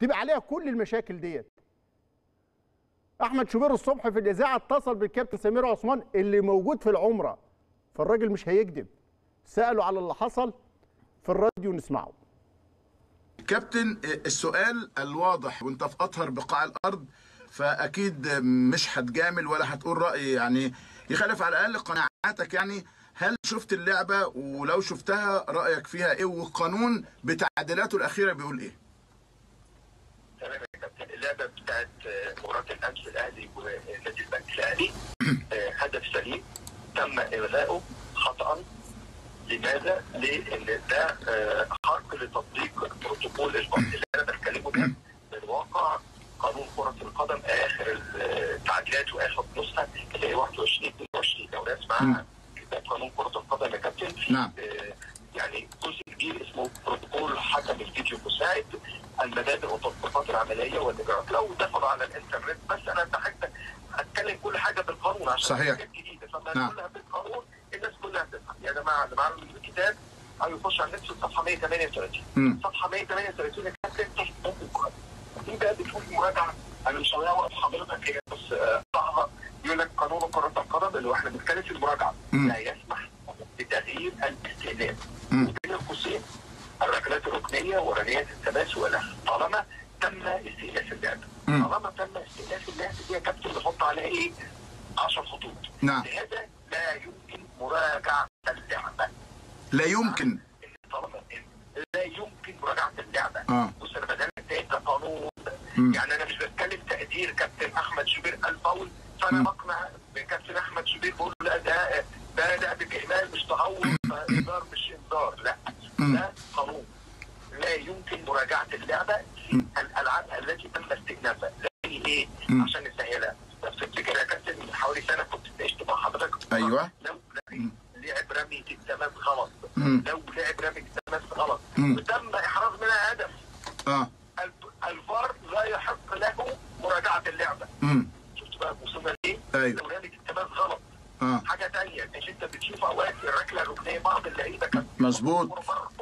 تبقى عليها كل المشاكل ديت. احمد شوبير الصبح في الاذاعه اتصل بالكابتن سمير عثمان اللي موجود في العمره، فالراجل مش هيكذب، ساله على اللي حصل في الراديو نسمعه. كابتن السؤال الواضح وانت في اطهر بقاع الارض فاكيد مش هتجامل ولا هتقول راي يعني يخالف على الاقل قناعاتك، يعني هل شفت اللعبه ولو شفتها رايك فيها ايه والقانون بتعديلاته الاخيره بيقول ايه؟ تمام يا كابتن، اللعبه بتاعت مباراه الامس الاهلي ونادي البنك الاهلي هدف سليم تم الغائه خطا. لماذا؟ لان ده خرق لتطبيق بروتوكول الفصل اللي انا بتكلمه ده بالواقع قانون كرة القدم اخر التعديلات واخر نسخة اللي هي واحد وعشرين اثنين وعشرين دورات مع قانون كرة القدم يا كابتن. نعم. يعني جزء كبير اسمه بروتوكول حكم الفيديو المساعد، المبادئ والتطبيقات العمليه والاجراءات. لو دخل على الانترنت بس انا بحاجة اتكلم كل حاجه بالقانون عشان صحيح جديده، فما كلها بالقانون الناس كلها هتفهم. يا جماعه اللي معاهم الكتاب او يخش على النت في الصفحه مية وتمانية وتلاتين، صفحه مية وتمانية وتلاتين يا كابتن تحت القانون. دي بقى بتقول مراجعه، انا مش هوقف حضرتك هنا بس صعبه، يقول لك قانون كره القدم اللي احنا بنتكلم في المراجعه لا يسمح بتغيير الاستئناف وبين القوسين الركلات الركنيه وركلات التماس والاخر طالما تم استئناف اللعب. طالما تم استئناف اللعب دي يا كابتن بنحط عليها ايه؟ عشر خطوط. نعم. لهذا لا يمكن مراجعه اللعبه. لا يمكن. طالما لا يمكن مراجعه اللعبه. اه. بص انا بدل ده كقانون يعني انا مش بتكلم تقدير كابتن احمد شوبير قال فاول فانا بقنع كابتن احمد شوبير بقول له لا ده ده لعب اجمال مش تهور فانذار مش انذار، لا ده قانون لا يمكن مراجعه اللعبه في الالعاب التي تم استئنافها. زي ايه؟ عشان نسهلها، لو تفتكر يا كابتن من حوالي سنه كنت اتناقشت مع حضرتك. ايوه. لو لعب رمي التماس غلط، لو لعب رمي التماس غلط وتم احراز منها هدف اه الفار لا يحق له مراجعه اللعبه. شفت بقى وصلنا لايه؟ ايوه. لو رمي التماس غلط. اه حاجه ثانيه مش انت بتشوف اوقات الركله الركنيه بعض اللعيبه كانت مظبوط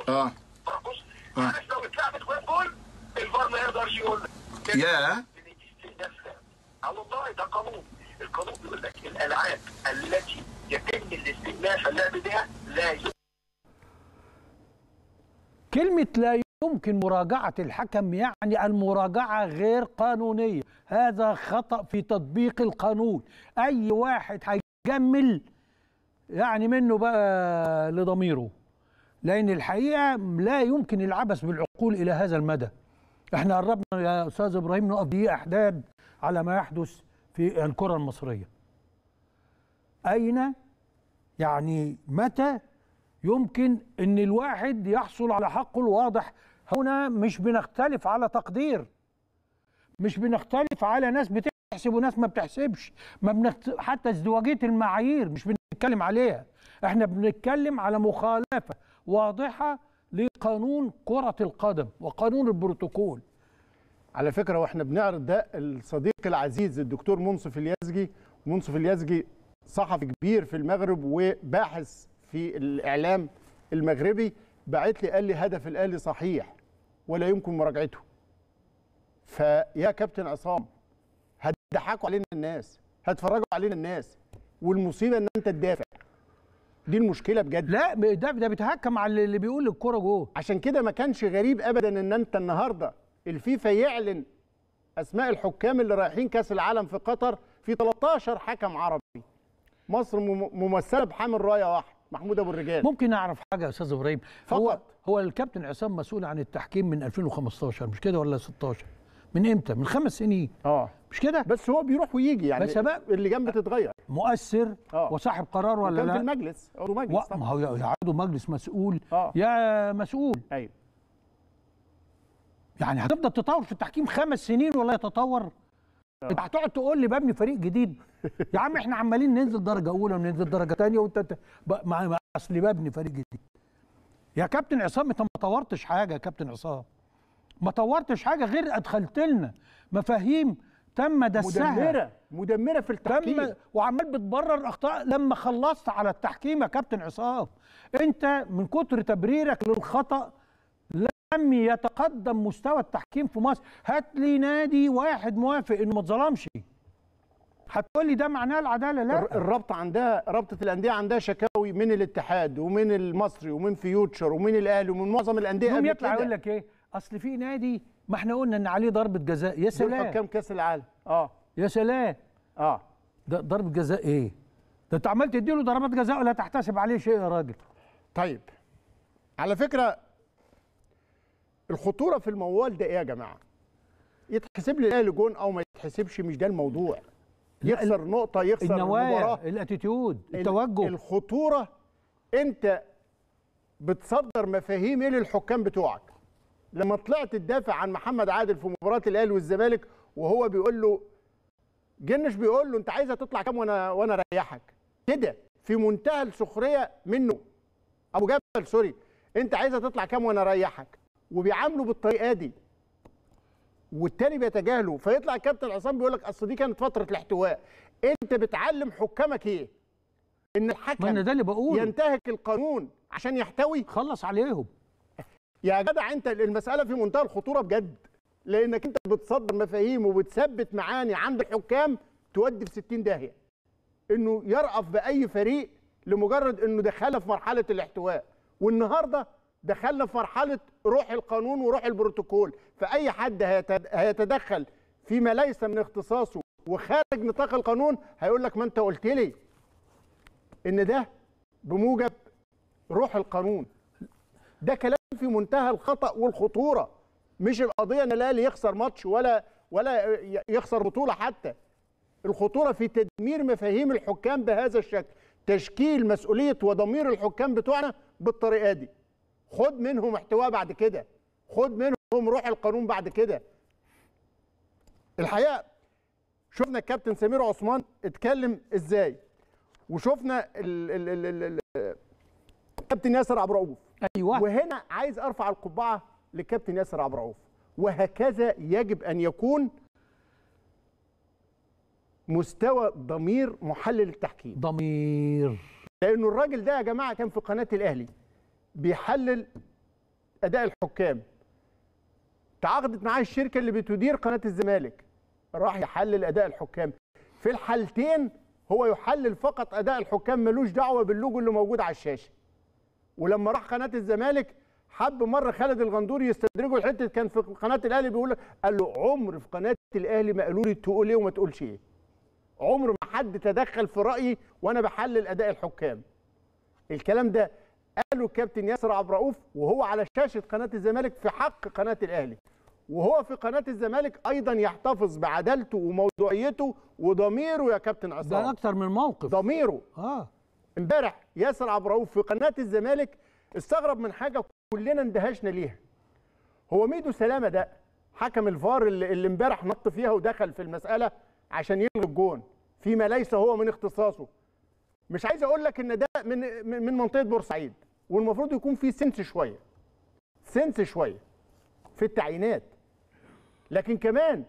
اه بص عارف لو اتلعبت جوان جول الفار ما يقدرش يقول لك ياه على والله ده قانون. القانون بيقول لك الالعاب التي يتم الاستئناف اللعب بها لا يمكن. كلمه لا يمكن مراجعه الحكم يعني المراجعه غير قانونيه، هذا خطا في تطبيق القانون. اي واحد حي جمل يعني منه بقى لضميره، لأن الحقيقة لا يمكن العبث بالعقول إلى هذا المدى. احنا قربنا يا أستاذ إبراهيم نقف دقيقة أحداد على ما يحدث في الكرة المصرية. أين يعني متى يمكن أن الواحد يحصل على حقه الواضح؟ هنا مش بنختلف على تقدير، مش بنختلف على ناس بتاع بتحسب وناس ما بتحسبش، ما بنخت... حتى ازدواجية المعايير مش بنتكلم عليها، احنا بنتكلم على مخالفة واضحة لقانون كرة القدم وقانون البروتوكول. على فكرة واحنا بنعرض ده الصديق العزيز الدكتور منصف اليازجي، منصف اليازجي صحفي كبير في المغرب وباحث في الإعلام المغربي، بعت لي قال لي هدف الأهلي صحيح ولا يمكن مراجعته. فيا كابتن عصام، هتضحكوا علينا الناس، هتفرجوا علينا الناس، والمصيبه ان انت تدافع. دي المشكله بجد. لا ده ده بيتهكم على اللي بيقول الكوره جوه. عشان كده ما كانش غريب ابدا ان انت النهارده الفيفا يعلن اسماء الحكام اللي رايحين كاس العالم في قطر، في ثلاثة عشر حكم عربي. مصر ممثله بحامل رايه واحد، محمود ابو الرجال. ممكن اعرف حاجه يا استاذ ابراهيم؟ هو هو الكابتن عصام مسؤول عن التحكيم من ألفين وخمستاشر مش كده ولا ستاشر؟ من امتى؟ من خمس سنين. اه مش كده؟ بس هو بيروح ويجي يعني، بس اللي جنب تتغير. مؤثر أوه. وصاحب قرار ولا لا؟ كان في المجلس عضو مجلس. ما هو يا عضو مجلس مسؤول أوه. يا مسؤول. ايوه يعني هتفضل تطور في التحكيم خمس سنين ولا يتطور؟ انت هتقعد تقول لي ببني فريق جديد؟ يا عم احنا عمالين ننزل درجه اولى وننزل درجه ثانيه وانت مع اصل ببني فريق جديد. يا كابتن عصام انت ما طورتش حاجه يا كابتن عصام. ما طورتش حاجه غير ادخلت لنا مفاهيم تم دسها مدمره مدمره في التحكيم، تم وعمال بتبرر اخطاء. لما خلصت على التحكيم يا كابتن عصام، انت من كتر تبريرك للخطا لم يتقدم مستوى التحكيم في مصر. هات لي نادي واحد موافق انه ما اتظلمش. هتقول لي ده معناه العداله؟ لا، الرابطه عندها، رابطه الانديه عندها شكاوي من الاتحاد ومن المصري ومن فيوتشر ومن الاهلي ومن معظم الانديه. هم يطلع يقول لك ايه؟ اصل في نادي ما احنا قلنا ان عليه ضربه جزاء. يا سلام، حكام كاس العالم. اه يا سلام. اه ده ضربه جزاء ايه؟ ده انت عمال تديله ضربات جزاء ولا تحتسب عليه شيء يا راجل. طيب على فكره الخطوره في الموال ده ايه يا جماعه؟ يتحسب للاهلي جون او ما يتحسبش مش ده الموضوع. يخسر نقطه، يخسر المباراه، الاتيتيود، التوجه، الخطوره. انت بتصدر مفاهيم ايه للحكام بتوعك؟ لما طلعت تدافع عن محمد عادل في مباراه الاهلي والزمالك وهو بيقول له، جنش بيقول له انت عايزه تطلع كام وانا وانا اريحك كده، في منتهى السخريه منه. ابو جبل سوري، انت عايزه تطلع كام وانا اريحك، وبيعامله بالطريقه دي والتاني بيتجاهله. فيطلع الكابتن عصام بيقول لك اصل دي كانت فتره الاحتواء. انت بتعلم حكامك ايه؟ ان الحكم ده اللي بقوله ينتهك القانون عشان يحتوي. خلص عليهم يا جدع. انت المساله في منتهى الخطوره بجد، لانك انت بتصدر مفاهيم وبتثبت معاني عند الحكام تودي في ستين داهيه. انه يرأف باي فريق لمجرد انه دخل في مرحله الاحتواء، والنهارده دخلنا في مرحله روح القانون وروح البروتوكول. فاي حد هيتدخل فيما ليس من اختصاصه وخارج نطاق القانون هيقول لك ما انت قلت لي ان ده بموجب روح القانون. ده كلام في منتهى الخطأ والخطورة. مش القضية ان الاهلي يخسر ماتش ولا ولا يخسر بطولة حتى. الخطورة في تدمير مفاهيم الحكام بهذا الشكل، تشكيل مسؤولية وضمير الحكام بتوعنا بالطريقة دي. خد منهم احتواء بعد كده، خد منهم روح القانون بعد كده. الحقيقة شفنا الكابتن سمير عثمان اتكلم ازاي، وشفنا الكابتن ياسر عبد الرؤوف. أيوة. وهنا عايز ارفع القبعه للكابتن ياسر عبد الرؤوف، وهكذا يجب ان يكون مستوى ضمير محلل التحكيم. ضمير، لانه الراجل ده يا جماعه كان في قناه الاهلي بيحلل اداء الحكام. تعاقدت معاه الشركه اللي بتدير قناه الزمالك، راح يحلل اداء الحكام. في الحالتين هو يحلل فقط اداء الحكام، ملوش دعوه باللوجو اللي موجود على الشاشه. ولما راح قناه الزمالك حب مره خالد الغندور يستدرجه الحته، كان في قناه الاهلي بيقول لك، قال له عمر في قناه الاهلي ما قالوا لي تقول ايه وما تقولش ايه. عمر ما حد تدخل في رايي وانا بحلل اداء الحكام. الكلام ده قاله الكابتن ياسر عبد الرؤوف وهو على شاشه قناه الزمالك في حق قناه الاهلي. وهو في قناه الزمالك ايضا يحتفظ بعدالته وموضوعيته وضميره يا كابتن عصام. ده اكتر من موقف. ضميره. اه. امبارح ياسر عبد الرؤوف في قناه الزمالك استغرب من حاجه كلنا اندهشنا ليها. هو ميدو سلامه ده حكم الفار اللي امبارح نط فيها ودخل في المساله عشان يلغي الجون فيما ليس هو من اختصاصه. مش عايز اقول لك ان ده من من منطقه بورسعيد، والمفروض يكون في سنس شويه. سنس شويه في التعيينات. لكن كمان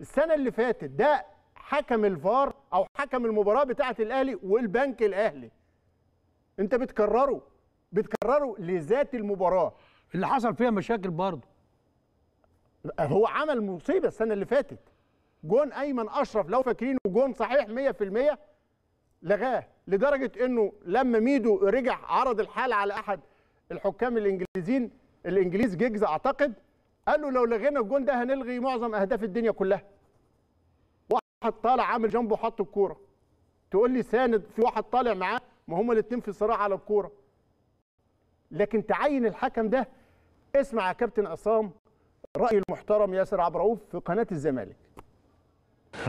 السنه اللي فاتت ده حكم الفار او حكم المباراه بتاعه الاهلي والبنك الاهلي. انت بتكرره بتكرره لذات المباراه اللي حصل فيها مشاكل برضه. هو عمل مصيبه السنه اللي فاتت، جون ايمن اشرف لو فاكرينه جون صحيح مية في المية لغاه، لدرجه انه لما ميدو رجع عرض الحاله على احد الحكام الانجليزيين الانجليز جيجز اعتقد، قال له لو لغينا الجون ده هنلغي معظم اهداف الدنيا كلها. واحد طالع عامل جنبه حط الكوره، تقول لي ساند في واحد طالع معاه، ما هما الاثنين في صراع على الكوره. لكن تعين الحكم ده. اسمع يا كابتن عصام راي المحترم ياسر عبد الرؤوف في قناه الزمالك.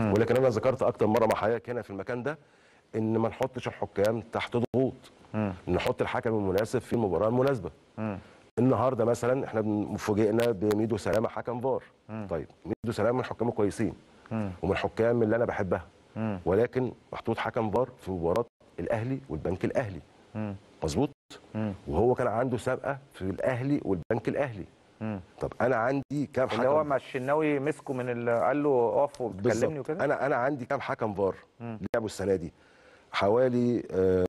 ولكن انا ذكرت اكتر مره مع حضرتك هنا في المكان ده ان ما نحطش الحكام تحت ضغوط، نحط الحكم المناسب في المباراه المناسبه. النهارده مثلا احنا فوجئنا بميدو سلامه حكم فار. طيب ميدو سلامه من الحكام الكويسين ومن الحكام اللي انا بحبها، ولكن محطوط حكم فار في مباراه الاهلي والبنك الاهلي. مظبوط، وهو كان عنده سابقه في الاهلي والبنك الاهلي. طب انا عندي كام حكم اللي هو مع الشناوي مسكه من اللي قال له اقف وبتكلمني وكده. انا انا عندي كام حكم فار لعبوا السنه دي؟ حوالي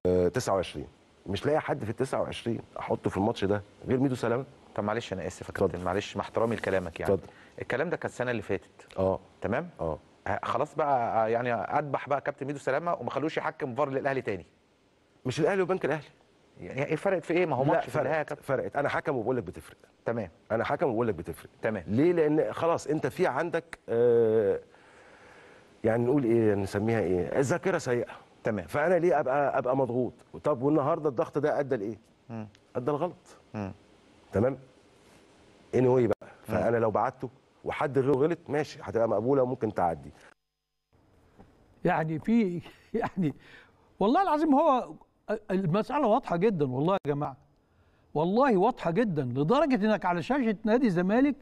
آه تسعة وعشرين. مش لاقي حد في ال تسعة وعشرين احطه في الماتش ده غير ميدو سلامه. طب معلش انا اسف يا كابتن، معلش مع احترامي لكلامك يعني. طبعا. الكلام ده كان السنه اللي فاتت. اه تمام؟ اه خلاص بقى يعني ادبح بقى كابتن ميدو سلامه وما خلوش يحكم فار للاهلي تاني. مش الاهلي وبنك الاهلي. يعني ايه فرقت في ايه؟ ما هو ماتش في النهايه فرقت. انا حكم وبقول لك بتفرق. تمام. انا حكم وبقول لك بتفرق. تمام. ليه؟ لان خلاص انت في عندك آه يعني نقول ايه، نسميها ايه؟ الذاكره سيئه. تمام. فانا ليه ابقى ابقى مضغوط؟ طب والنهارده الضغط ده ادى لايه؟ ادى الغلط. تمام؟ اني واي بقى، فانا لو بعته وحد غيره غلط ماشي هتبقى مقبوله وممكن تعدي. يعني في يعني والله العظيم هو المساله واضحه جدا والله يا جماعه. والله واضحه جدا لدرجه انك على شاشه نادي الزمالك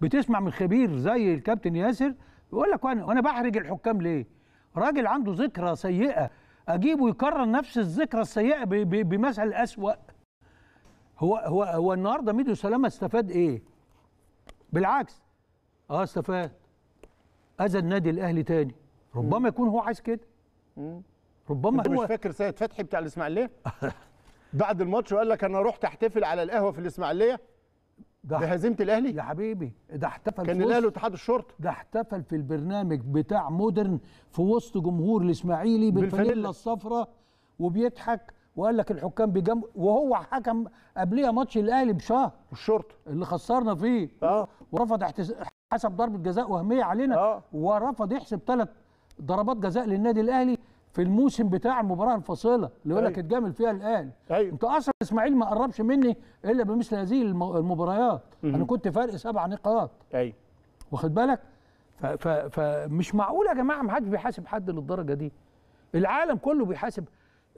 بتسمع من خبير زي الكابتن ياسر يقول لك وانا وانا بحرج الحكام ليه؟ راجل عنده ذكرى سيئة أجيبه يكرر نفس الذكرى السيئة بمثل أسوأ. هو هو هو النهارده ميدو سلامة استفاد إيه؟ بالعكس أه استفاد، أذى النادي الأهلي تاني. ربما مم. يكون هو عايز كده. ربما هو مش فاكر سيد فتحي بتاع الإسماعيلية؟ بعد الماتش وقال لك أنا رحت أحتفل على القهوة في الإسماعيلية بهزيمه الاهلي يا حبيبي. ده احتفل كان الاهلي واتحاد الشرطه، ده احتفل في البرنامج بتاع مودرن في وسط جمهور الاسماعيلي بالفانيلا الصفراء وبيضحك وقال لك الحكام بيجاملوا، وهو حكم قبليها ماتش الاهلي بشهر الشرطه اللي خسرنا فيه اه ورفض احتس... حسب ضربه جزاء وهميه علينا أوه. ورفض يحسب ثلاث ضربات جزاء للنادي الاهلي في الموسم بتاع المباراه الفاصله اللي يقول لك اتجامل فيها الاهلي. أيوه. انت اصلا اسماعيل ما قربش مني الا بمثل هذه المباريات. مم. انا كنت فرق سبع نقاط. ايوه واخد بالك؟ فمش معقول يا جماعه ما حدش بيحاسب حد للدرجه دي. العالم كله بيحاسب.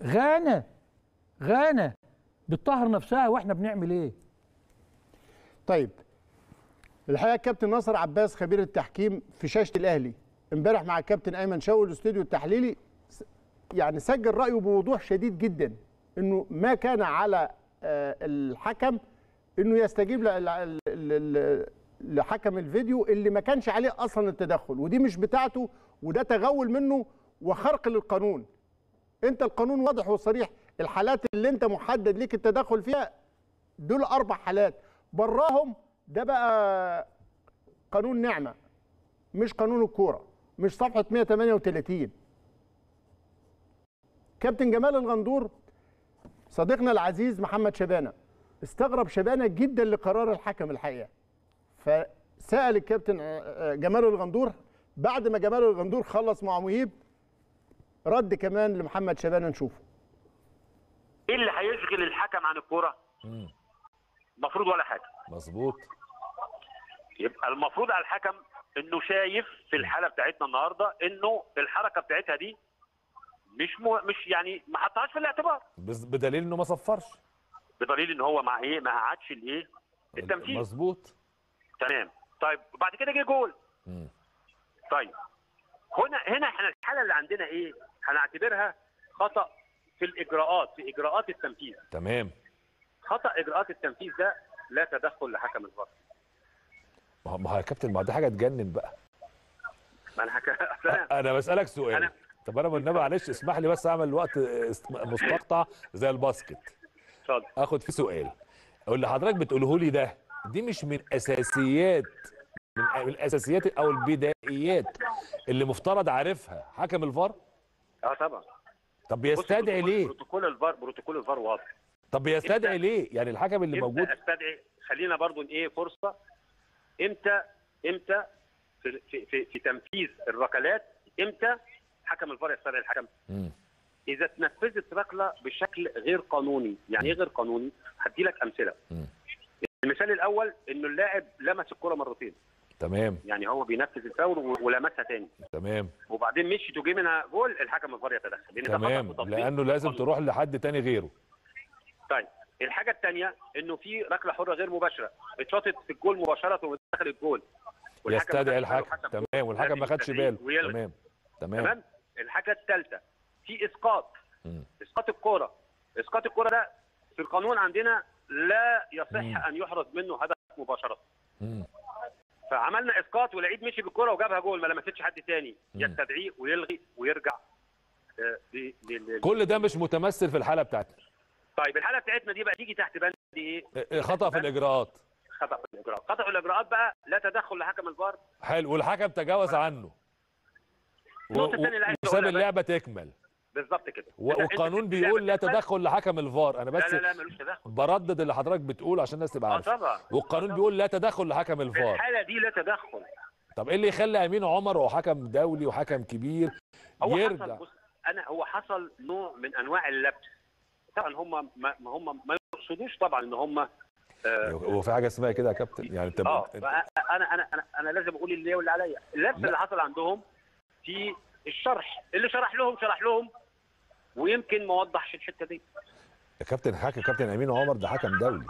غانا غانا بتطهر نفسها واحنا بنعمل ايه؟ طيب الحقيقه الكابتن ناصر عباس خبير التحكيم في شاشه الاهلي امبارح مع الكابتن ايمن شاول الاستوديو التحليلي يعني سجل رأيه بوضوح شديد جدا انه ما كان على الحكم انه يستجيب لحكم الفيديو اللي ما كانش عليه اصلا التدخل، ودي مش بتاعته وده تغول منه وخرق للقانون. انت القانون واضح وصريح، الحالات اللي انت محدد ليك التدخل فيها دول اربع حالات، براهم ده بقى قانون نعمه مش قانون الكوره، مش صفحه مية وتمانية وتلاتين. كابتن جمال الغندور صديقنا العزيز محمد شبانه استغرب شبانه جدا لقرار الحكم الحقيقه، فسال الكابتن جمال الغندور بعد ما جمال الغندور خلص مع مهيب رد كمان لمحمد شبانه. نشوفه. ايه اللي هيشغل الحكم عن الكوره؟ المفروض ولا حاجه. مظبوط. يبقى المفروض على الحكم انه شايف في الحاله بتاعتنا النهارده انه الحركه بتاعتها دي مش مو مش يعني ما حطهاش في الاعتبار، بدليل انه ما صفرش، بدليل ان هو مع ايه ما قعدش الايه التمثيل. مظبوط تمام. طيب بعد كده جه جول. امم طيب هنا هنا احنا الحاله اللي عندنا ايه؟ هنعتبرها خطا في الاجراءات، في اجراءات التنفيذ. تمام. خطا اجراءات التنفيذ ده لا تدخل لحكم الفار. ما هو يا كابتن ما دي حاجه تجنن بقى. ما انا هك... انا بسالك سؤال. أنا... طب انا بالنبي معلش اسمح لي بس اعمل وقت مستقطع زي الباسكت. اتفضل. اخد فيه سؤال. اللي حضرتك بتقوله لي ده دي مش من اساسيات من الاساسيات او البدائيات اللي مفترض عارفها حكم الفار؟ اه طبعا. طب بيستدعي ليه؟ بروتوكول الفار بروتوكول الفار واضح. طب بيستدعي ليه؟ يعني الحكم اللي موجود استدعي. خلينا برضو ايه فرصه امتى امتى في في في, في تنفيذ الركلات امتى حكم الفار يستدعي الحكم؟ م. اذا اتنفذت ركله بشكل غير قانوني، يعني ايه غير قانوني؟ هدي لك امثله. م. المثال الاول انه اللاعب لمس الكره مرتين. تمام. يعني هو بينفذ الفاول ولمسها تاني. تمام. وبعدين مشيت وجه منها جول، الحكم الفار يتدخل لان تمام لانه لازم تروح لحد تاني غيره. طيب الحاجه الثانيه انه في ركله حره غير مباشره اتشاطت في الجول مباشره ودخل الجول يستدعي الحكم. تمام. والحكم ما خدش باله. تمام تمام تمام. الحاجه الثالثه في اسقاط م. اسقاط الكره اسقاط الكره ده في القانون عندنا لا يصح م. ان يحرز منه هدف مباشره. م. فعملنا اسقاط والعيد مشي بالكره وجابها جول ما لمستش حد تاني، يستدعيه ويلغي ويرجع. دي دي دي كل ده مش متمثل في الحاله بتاعتنا. طيب الحاله بتاعتنا دي بقى تيجي تحت بند ايه؟ خطا في الاجراءات. خطا في الاجراءات، خطا في الاجراءات بقى لا تدخل لحكم الفار. حلو. والحكم تجاوز عنه. النقطه الثانيه اللي عايز اقولها وساب اللعبه تكمل. بالظبط كده. والقانون بيقول لا تدخل لحكم الفار. انا بس لا لا لا ملوش تدخل. بردد اللي حضرتك بتقوله عشان الناس تبقى عارفه. اه طبعا. والقانون بيقول لا تدخل لحكم الفار. في الحاله دي لا تدخل. طب ايه اللي يخلي امين عمر وهو حكم دولي وحكم كبير هو يرجع؟ هو حصل، بص انا هو حصل نوع من انواع اللبس. طبعا هم ما هم ما يقصدوش طبعا ان هم هو في حاجه اسمها كده يا كابتن يعني. اه انا انا انا انا لازم اقول اللي واللي عليا. اللبس اللي حصل عندهم في الشرح اللي شرح لهم شرح لهم ويمكن ما وضحش الحته دي. يا كابتن حكم كابتن امين عمر ده حكم دولي.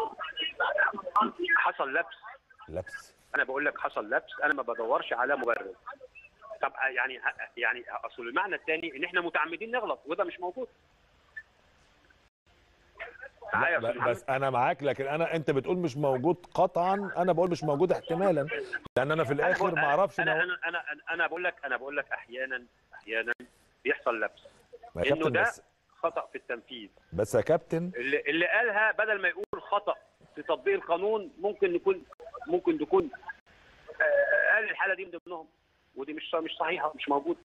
حصل لبس. لبس. انا بقول لك حصل لبس، انا ما بدورش على مبرر. طب يعني يعني اصل المعنى الثاني ان احنا متعمدين نغلط وده مش موجود. بس انا معاك لكن انا انت بتقول مش موجود قطعا، انا بقول مش موجود احتمالا لان انا في الاخر ما اعرفش. انا انا انا انا بقول لك انا بقول لك احيانا احيانا بيحصل لبس انه ده بس. خطا في التنفيذ. بس يا كابتن اللي, اللي قالها بدل ما يقول خطا في تطبيق القانون ممكن يكون ممكن تكون قال الحاله دي من ضمنهم ودي مش مش صحيحه مش موجوده.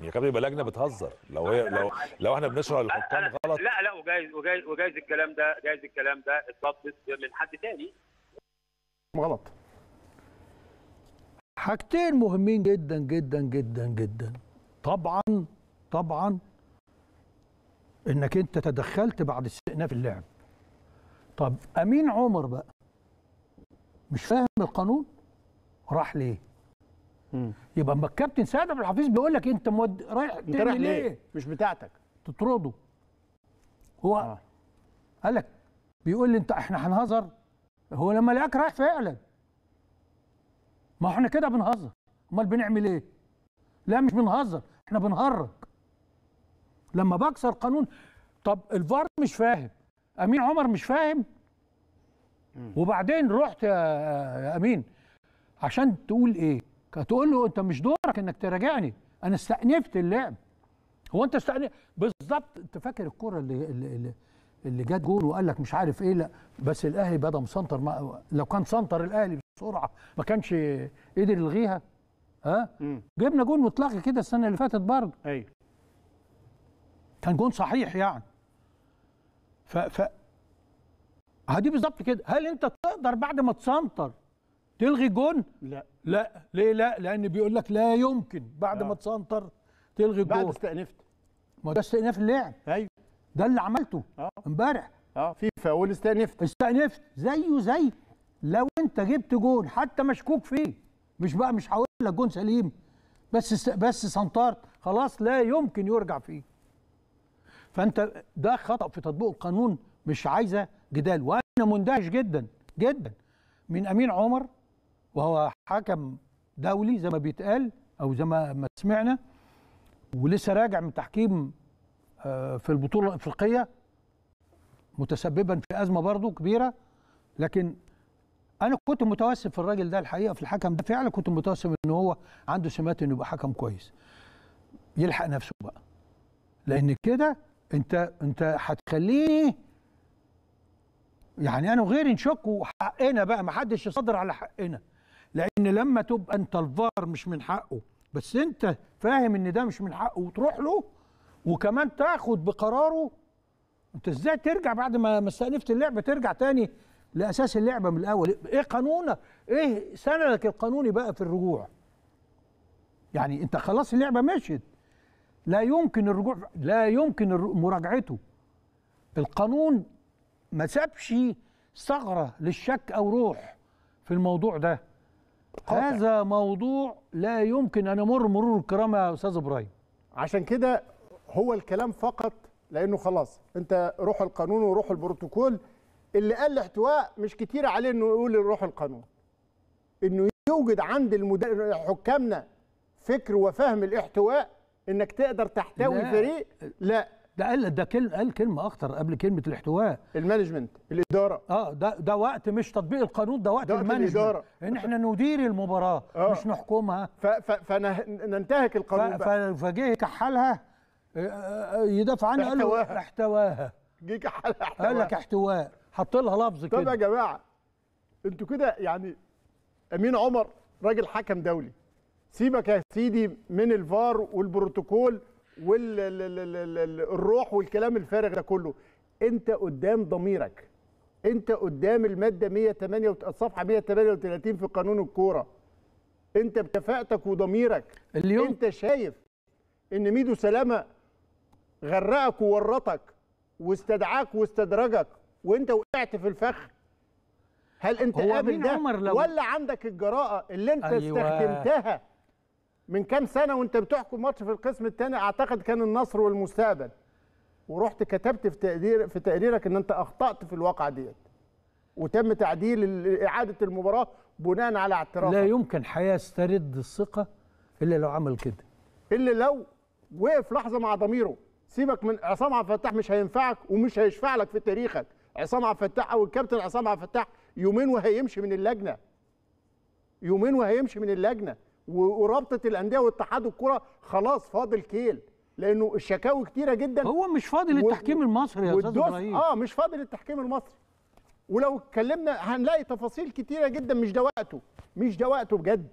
يا كابتن يبقى لجنه بتهزر لو هي لو لو احنا بنشرح للحكام غلط. لا لا وجايز وجايز وجايز الكلام ده جايز الكلام ده اتضبط من حد تاني غلط. حاجتين مهمين جدا جدا جدا جدا. طبعا طبعا انك انت تدخلت بعد استئناف اللعب. طب امين عمر بقى مش فاهم القانون راح ليه؟ يبقى اما الكابتن سيد عبد الحفيظ بيقول لك انت مود... رايح انت رايح ليه؟ ليه؟ مش بتاعتك تطرده. هو آه. قال لك بيقول لي انت احنا هنهزر. هو لما لقاك رايح فعلا ما احنا كده بنهزر. امال بنعمل ايه؟ لا مش بنهزر احنا بنهرج لما بكسر قانون. طب الفار مش فاهم، امين عمر مش فاهم. م. وبعدين رحت يا... يا امين عشان تقول ايه؟ هتقول له انت مش دورك انك تراجعني، انا استأنفت اللعب. هو انت استأنفت بالظبط. انت فاكر الكره اللي اللي اللي جت جول وقال لك مش عارف ايه؟ لا بس الاهلي بدا مسنطر. ما لو كان سنطر الاهلي بسرعه ما كانش قدر يلغيها. ها أه؟ جبنا جول متلغي كده السنه اللي فاتت برضه. ايوه كان جول صحيح يعني. ف ف هدي بالظبط كده. هل انت تقدر بعد ما تسنطر تلغي جون؟ لا لا. ليه لا؟ لان بيقول لك لا يمكن بعد لا. ما تسنطر تلغي جون. بعد استأنفت. ما ده استئناف اللعب. ايوه ده اللي عملته امبارح. اه في فاول استأنفت. استأنفت زيه زي لو انت جبت جون حتى مشكوك فيه. مش بقى مش هقول لك جون سليم بس است... بس سنطرت خلاص لا يمكن يرجع فيه. فانت ده خطأ في تطبيق القانون مش عايزه جدال. وانا مندهش جدا جدا من امين عمر وهو حكم دولي زي ما بيتقال او زي ما سمعنا ولسه راجع من تحكيم في البطوله الافريقيه متسببا في ازمه برضه كبيره. لكن انا كنت متوسم في الراجل ده الحقيقه، في الحكم ده فعلا كنت متوسم ان هو عنده سمات انه يبقى حكم كويس. يلحق نفسه بقى، لان كده انت انت هتخليه يعني انا وغيري نشك وحقنا بقى، ما حدش يصدر على حقنا، لان لما تبقى انت الفار مش من حقه بس انت فاهم ان ده مش من حقه وتروح له وكمان تاخد بقراره، انت ازاي ترجع بعد ما استأنفت اللعبه ترجع تاني لاساس اللعبه من الاول؟ ايه قانونك؟ ايه سندك القانوني بقى في الرجوع؟ يعني انت خلاص اللعبه مشيت، لا يمكن الرجوع، لا يمكن مراجعته. القانون ما سابش ثغره للشك او روح في الموضوع ده. قاطع. هذا موضوع لا يمكن ان امر مرور الكرام يا استاذ ابراهيم. عشان كده هو الكلام فقط، لانه خلاص انت روح القانون وروح البروتوكول. اللي قال الاحتواء مش كتير عليه انه يقول روح القانون، انه يوجد عند المدرب حكامنا فكر وفهم الاحتواء، انك تقدر تحتوي لا. فريق لا ده قال ده كلمه، قال كلمه اخطر قبل كلمه الاحتواء، المانجمنت، الاداره. اه ده ده وقت مش تطبيق القانون، ده وقت المانجمنت، ان احنا ندير المباراه آه. مش نحكمها، فننتهك القانون بقى. فجه كحلها يدافع عنها، قال له احتواها، جه كحلها احتواها، قال لك احتواء، حط لها لفظ كده. طب يا جماعه انتوا كده يعني امين عمر راجل حكم دولي، سيبك يا سيدي من الفار والبروتوكول والروح والكلام الفارغ ده كله، انت قدام ضميرك، انت قدام الماده مية وتمانية الصفحه مية وتمانية وتلاتين في قانون الكوره، انت بكفاءتك وضميرك اليوم. انت شايف ان ميدو سلامه غرقك وورطك واستدعاك واستدرجك وانت وقعت في الفخ؟ هل انت قابل ده لو... ولا عندك الجراءه اللي انت أيوة. استخدمتها من كام سنه وانت بتحكم ماتش في القسم الثاني، اعتقد كان النصر والمستقبل، ورحت كتبت في تقدير في تقديرك ان انت اخطات في الواقعه ديت، وتم تعديل اعاده المباراه بناء على اعترافك. لا يمكن حياه يسترد الثقه الا لو عمل كده، الا لو وقف لحظه مع ضميره. سيبك من عصام عبد الفتاح، مش هينفعك ومش هيشفع لك في تاريخك عصام عبد الفتاح، او الكابتن عصام عبد الفتاح يومين وهيمشي من اللجنه، يومين وهيمشي من اللجنه، ورابطه الانديه واتحاد الكره خلاص فاضل كيل، لانه الشكاوي كتيره جدا. هو مش فاضي للتحكيم و... المصري يا استاذ ابراهيم، اه مش فاضي للتحكيم المصري، ولو اتكلمنا هنلاقي تفاصيل كتيره جدا. مش ده وقته، مش ده وقته بجد.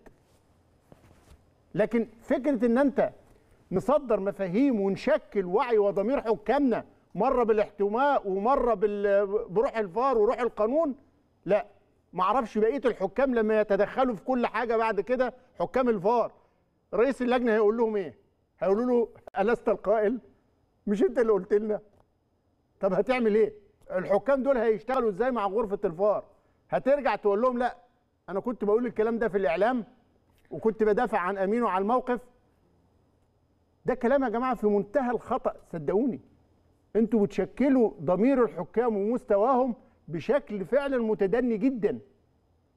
لكن فكره ان انت نصدر مفاهيم ونشكل وعي وضمير حكامنا مره بالاحتماء ومره بال... بروح الفار وروح القانون، لا ما اعرفش بقيه الحكام لما يتدخلوا في كل حاجه بعد كده. حكام الفار رئيس اللجنه هيقول لهم ايه؟ هيقولوا له ألست القائل؟ مش انت اللي قلت لنا؟ طب هتعمل ايه؟ الحكام دول هيشتغلوا ازاي مع غرفه الفار؟ هترجع تقول لهم لا انا كنت بقول الكلام ده في الاعلام وكنت بدافع عن امين وعن الموقف ده؟ كلام يا جماعه في منتهى الخطا صدقوني. انتوا بتشكلوا ضمير الحكام ومستواهم بشكل فعلا متدني جدا،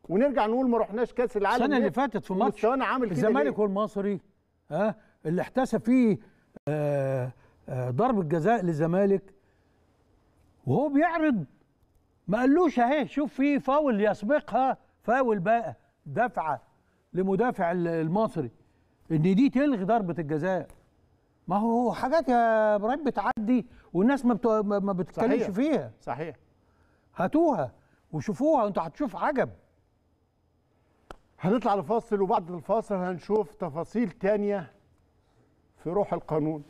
ونرجع نقول ما رحناش كاس العالم السنه اللي فاتت في ماتش الزمالك والمصري، ها اللي احتسب فيه آه آه ضربه جزاء للزمالك، وهو بيعرض ما قالوش اهي شوف في فاول يسبقها، فاول بقى دفعه لمدافع المصري ان دي تلغي ضربه الجزاء. ما هو حاجات يا ابراهيم بتعدي والناس ما بتو... ما بتتكلمش فيها. صحيح، هاتوها وشوفوها وانت هتشوف عجب. هنطلع لفاصل، وبعد الفاصل هنشوف تفاصيل تانية في روح القانون.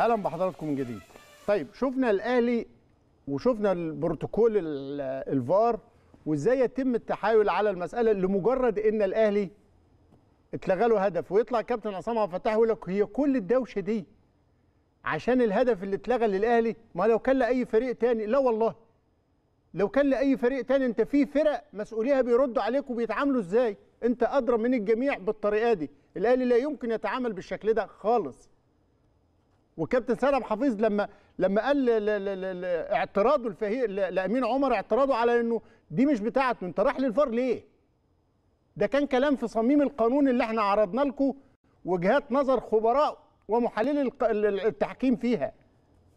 اهلا بحضراتكم من جديد. طيب شفنا الاهلي وشفنا البروتوكول الفار وازاي يتم التحايل على المساله لمجرد ان الاهلي اتلغى له هدف، ويطلع كابتن عصام عبد الفتاح ويقول لك هي كل الدوشه دي عشان الهدف اللي اتلغى للاهلي؟ ما لو كان لاي فريق تاني، لا والله لو كان لاي فريق تاني. انت في فرق مسؤوليها بيردوا عليك وبيتعاملوا ازاي؟ انت ادرى من الجميع بالطريقه دي. الاهلي لا يمكن يتعامل بالشكل ده خالص. وكابتن سيد عبد الحفيظ لما لما قال اعتراضه الفهي لامين عمر، اعتراضه على انه دي مش بتاعته، انت راح للفار ليه؟ ده كان كلام في صميم القانون اللي احنا عرضنا لكم وجهات نظر خبراء ومحللي التحكيم فيها.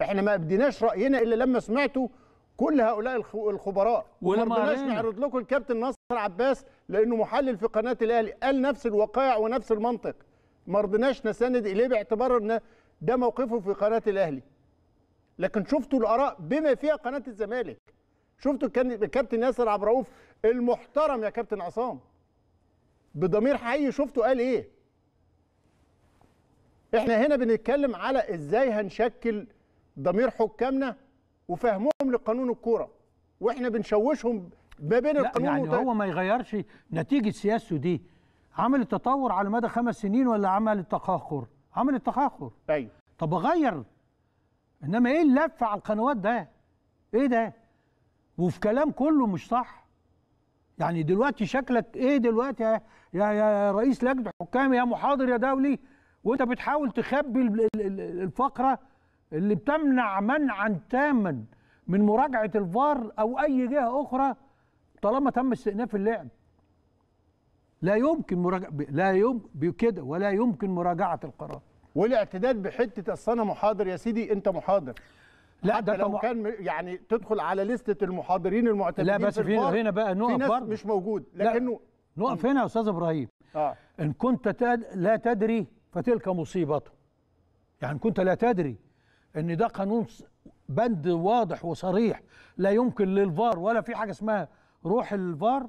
احنا ما ابديناش راينا الا لما سمعتوا كل هؤلاء الخبراء، ولما رضيناش نعرض لكم الكابتن ناصر عباس لانه محلل في قناه الاهلي قال نفس الوقائع ونفس المنطق، ما رضيناش نساند اليه باعتبار ان ده موقفه في قناه الاهلي. لكن شفتوا الاراء بما فيها قناه الزمالك، شفتوا الكابتن ياسر عبد الرؤوف المحترم يا كابتن عصام بضمير حي، شفتوا قال ايه. احنا هنا بنتكلم على ازاي هنشكل ضمير حكامنا وفهمهم لقانون الكوره، واحنا بنشوشهم ما بين القانون يعني وطيب. هو ما يغيرش نتيجه سياسته دي. عمل تطور على مدى خمس سنين ولا عمل التخاخر؟ عمل التخاخر. ايوه طب اغير، انما ايه اللف على القنوات ده؟ ايه ده؟ وفي كلام كله مش صح. يعني دلوقتي شكلك ايه دلوقتي يا يا رئيس لجنه حكام يا محاضر يا دولي، وانت بتحاول تخبي الفقره اللي بتمنع منعا تاما من مراجعه الفار او اي جهه اخرى طالما تم استئناف اللعب. لا يمكن مراجعه لا يمكن كده، ولا يمكن مراجعه القرار والاعتداد بحته اصل انا محاضر. يا سيدي انت محاضر، لا ده لو كان يعني تدخل على لسته المحاضرين المعتمدين. لا بس في هنا بقى نقف، في ناس مش موجود لكنه نقف هنا يا استاذ ابراهيم. آه. ان كنت لا تدري فتلك مصيبته. يعني كنت لا تدري ان ده قانون بند واضح وصريح لا يمكن للفار ولا في حاجه اسمها روح الفار.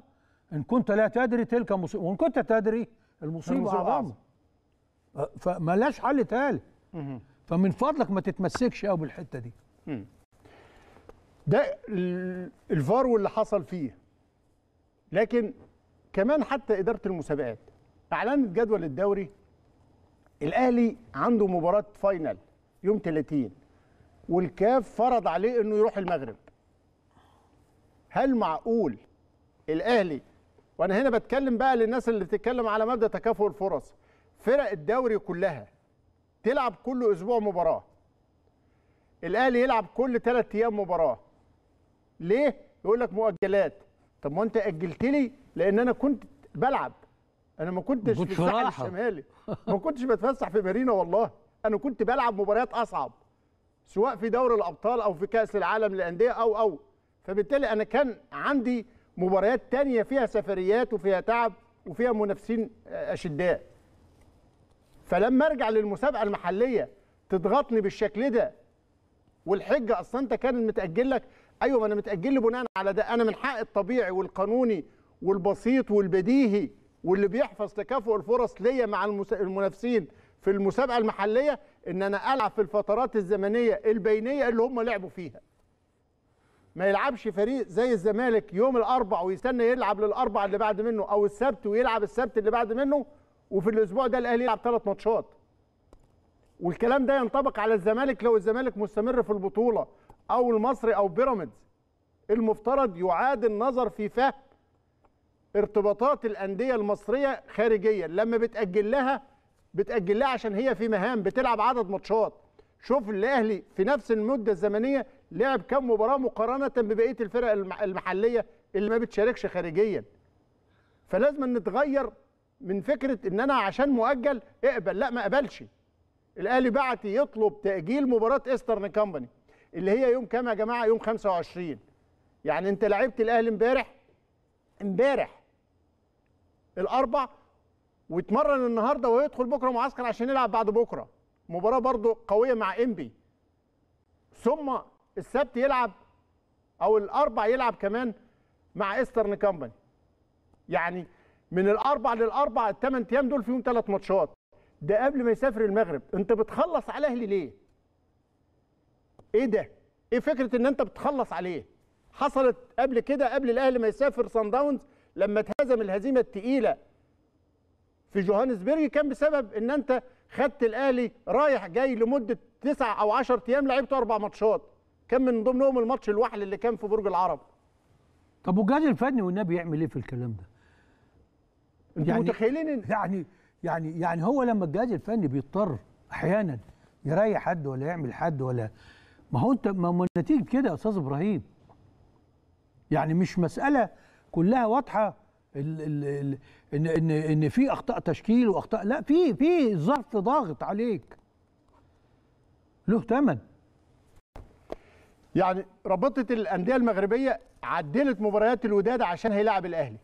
ان كنت لا تدري تلك مصيبه، وان كنت تدري المصيبه اعظم. فملاش حل تالي، فمن فضلك ما تتمسكش قوي بالحته دي. ده الفار واللي حصل فيه. لكن كمان حتى اداره المسابقات اعلنت جدول الدوري. الاهلي عنده مباراه فاينل يوم ثلاثين، والكاف فرض عليه انه يروح المغرب. هل معقول الاهلي، وانا هنا بتكلم بقى للناس اللي بتتكلم على مبدا تكافؤ الفرص، فرق الدوري كلها تلعب كل اسبوع مباراه، الاهلي يلعب كل ثلاث ايام مباراه. ليه؟ يقول لك مؤجلات. طب ما انت اجلت لي لان انا كنت بلعب، انا ما كنتش في الساحل الشمالي، ما كنتش بتفسح في مارينا، والله انا كنت بلعب مباريات اصعب سواء في دوري الابطال او في كاس العالم للانديه او او فبالتالي انا كان عندي مباريات تانية فيها سفريات وفيها تعب وفيها منافسين اشداء. فلما ارجع للمسابقه المحليه تضغطني بالشكل ده، والحجه اصلا انت كان متاجل لك. ايوه ما انا متاجل لي بناء على ده. انا من حق الطبيعي والقانوني والبسيط والبديهي واللي بيحفظ تكافؤ الفرص ليا مع المنافسين في المسابقه المحليه ان انا العب في الفترات الزمنيه البينيه اللي هم لعبوا فيها. ما يلعبش فريق زي الزمالك يوم الاربع ويستنى يلعب للاربع اللي بعد منه، او السبت ويلعب السبت اللي بعد منه، وفي الاسبوع ده الاهلي يلعب ثلاث ماتشات. والكلام ده ينطبق على الزمالك لو الزمالك مستمر في البطوله او المصري او بيراميدز. المفترض يعاد النظر في فهم ارتباطات الانديه المصريه خارجيا. لما بتاجل لها بتاجل لها عشان هي في مهام بتلعب عدد ماتشات. شوف الاهلي في نفس المده الزمنيه لعب كم مباراه مقارنه ببقيه الفرق المحليه اللي ما بتشاركش خارجيا. فلازم نتغير من فكره ان انا عشان مؤجل اقبل. لا ما اقبلش. الاهلي بعت يطلب تاجيل مباراه ايسترن كامباني اللي هي يوم كام يا جماعه؟ يوم خمسة وعشرين. يعني انت لعبت الاهلي امبارح امبارح الاربع واتمرن النهارده ويدخل بكره معسكر عشان يلعب بعد بكره مباراه برضه قويه مع انبي، ثم السبت يلعب او الاربع يلعب كمان مع ايسترن كامباني. يعني من الاربع للاربع الثمان ايام دول فيهم ثلاث ماتشات، ده قبل ما يسافر المغرب. انت بتخلص على الاهلي ليه؟ ايه ده؟ ايه فكره ان انت بتخلص عليه؟ حصلت قبل كده قبل الاهلي ما يسافر صن داونز لما اتهزم الهزيمه الثقيله في جوهانسبرج كان بسبب ان انت خدت الاهلي رايح جاي لمده تسعة او عشرة ايام لعبته اربع ماتشات كان من ضمنهم الماتش الوحل اللي كان في برج العرب. طب والجهاز الفني والنبي يعمل ايه في الكلام ده؟ انتوا يعني متخيلين ان يعني يعني يعني هو لما الجهاز الفني بيضطر احيانا يريح حد ولا يعمل حد ولا ما هو انت ما النتيجه كده يا استاذ ابراهيم. يعني مش مساله كلها واضحه ال ال ان ان ان في اخطاء تشكيل واخطاء، لا في في ظرف ضاغط عليك له ثمن. يعني رابطه الانديه المغربيه عدلت مباريات الوداد عشان هيلاعب الاهلي.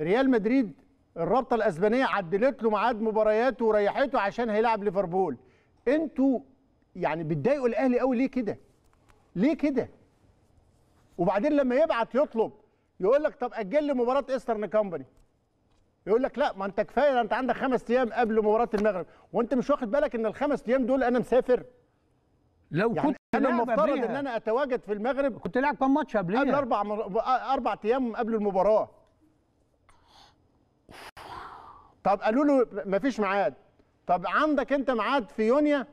ريال مدريد الرابطه الاسبانيه عدلت له ميعاد مبارياته وريحته عشان هيلاعب ليفربول. انتوا يعني بتضايقوا الاهلي قوي ليه كده؟ ليه كده؟ وبعدين لما يبعت يطلب يقول لك طب اجل لي مباراه ايسترن كامباني. يقول لك لا ما انت كفايه انت عندك خمس ايام قبل مباراه المغرب، وانت مش واخد بالك ان الخمس ايام دول انا مسافر؟ لو يعني كنت انا المفترض ان انا اتواجد في المغرب كنت لاعب كام ماتش قبلها؟ قبل اربع مر... اربع ايام قبل المباراه. طب قالوا له ما فيش ميعاد. طب عندك انت ميعاد في يونيو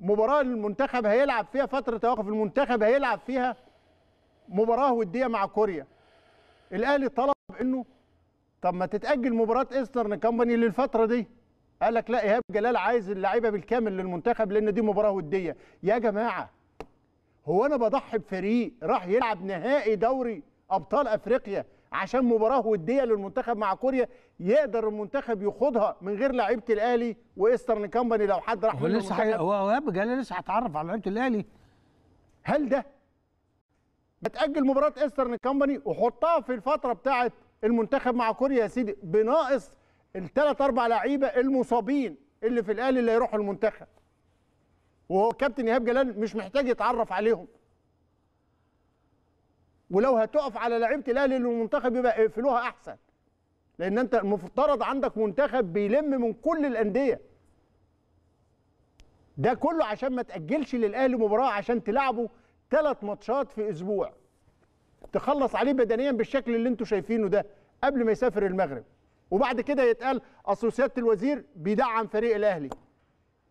مباراه المنتخب هيلعب فيها فتره توقف المنتخب هيلعب فيها مباراه وديه مع كوريا. الاهلي طلب انه طب ما تتاجل مباراه ايسترن كامباني للفتره دي. قال لك لا ايهاب جلال عايز اللعيبه بالكامل للمنتخب لان دي مباراه وديه. يا جماعه هو انا بضحي بفريق راح يلعب نهائي دوري ابطال افريقيا عشان مباراه وديه للمنتخب مع كوريا؟ يقدر المنتخب يخوضها من غير لعيبه الاهلي وايسترن كامباني لو حد راح لسه حي... هو ايهاب جلال لسه هيتعرف على لعيبه الاهلي. هل ده ما تاجل مباراه ايسترن كامباني وحطها في الفتره بتاعه المنتخب مع كوريا يا سيدي بناقص الثلاث اربع لعيبه المصابين اللي في الاهلي اللي هيروحوا المنتخب. وهو كابتن ايهاب جلال مش محتاج يتعرف عليهم. ولو هتقف على لعيبه الاهلي اللي المنتخب يبقى اقفلوها احسن. لان انت المفترض عندك منتخب بيلم من كل الانديه. ده كله عشان ما تاجلش للاهلي مباراه عشان تلعبوا ثلاث ماتشات في اسبوع. تخلص عليه بدنيا بالشكل اللي انتم شايفينه ده قبل ما يسافر المغرب. وبعد كده يتقال اصل سياده الوزير بيدعم فريق الاهلي.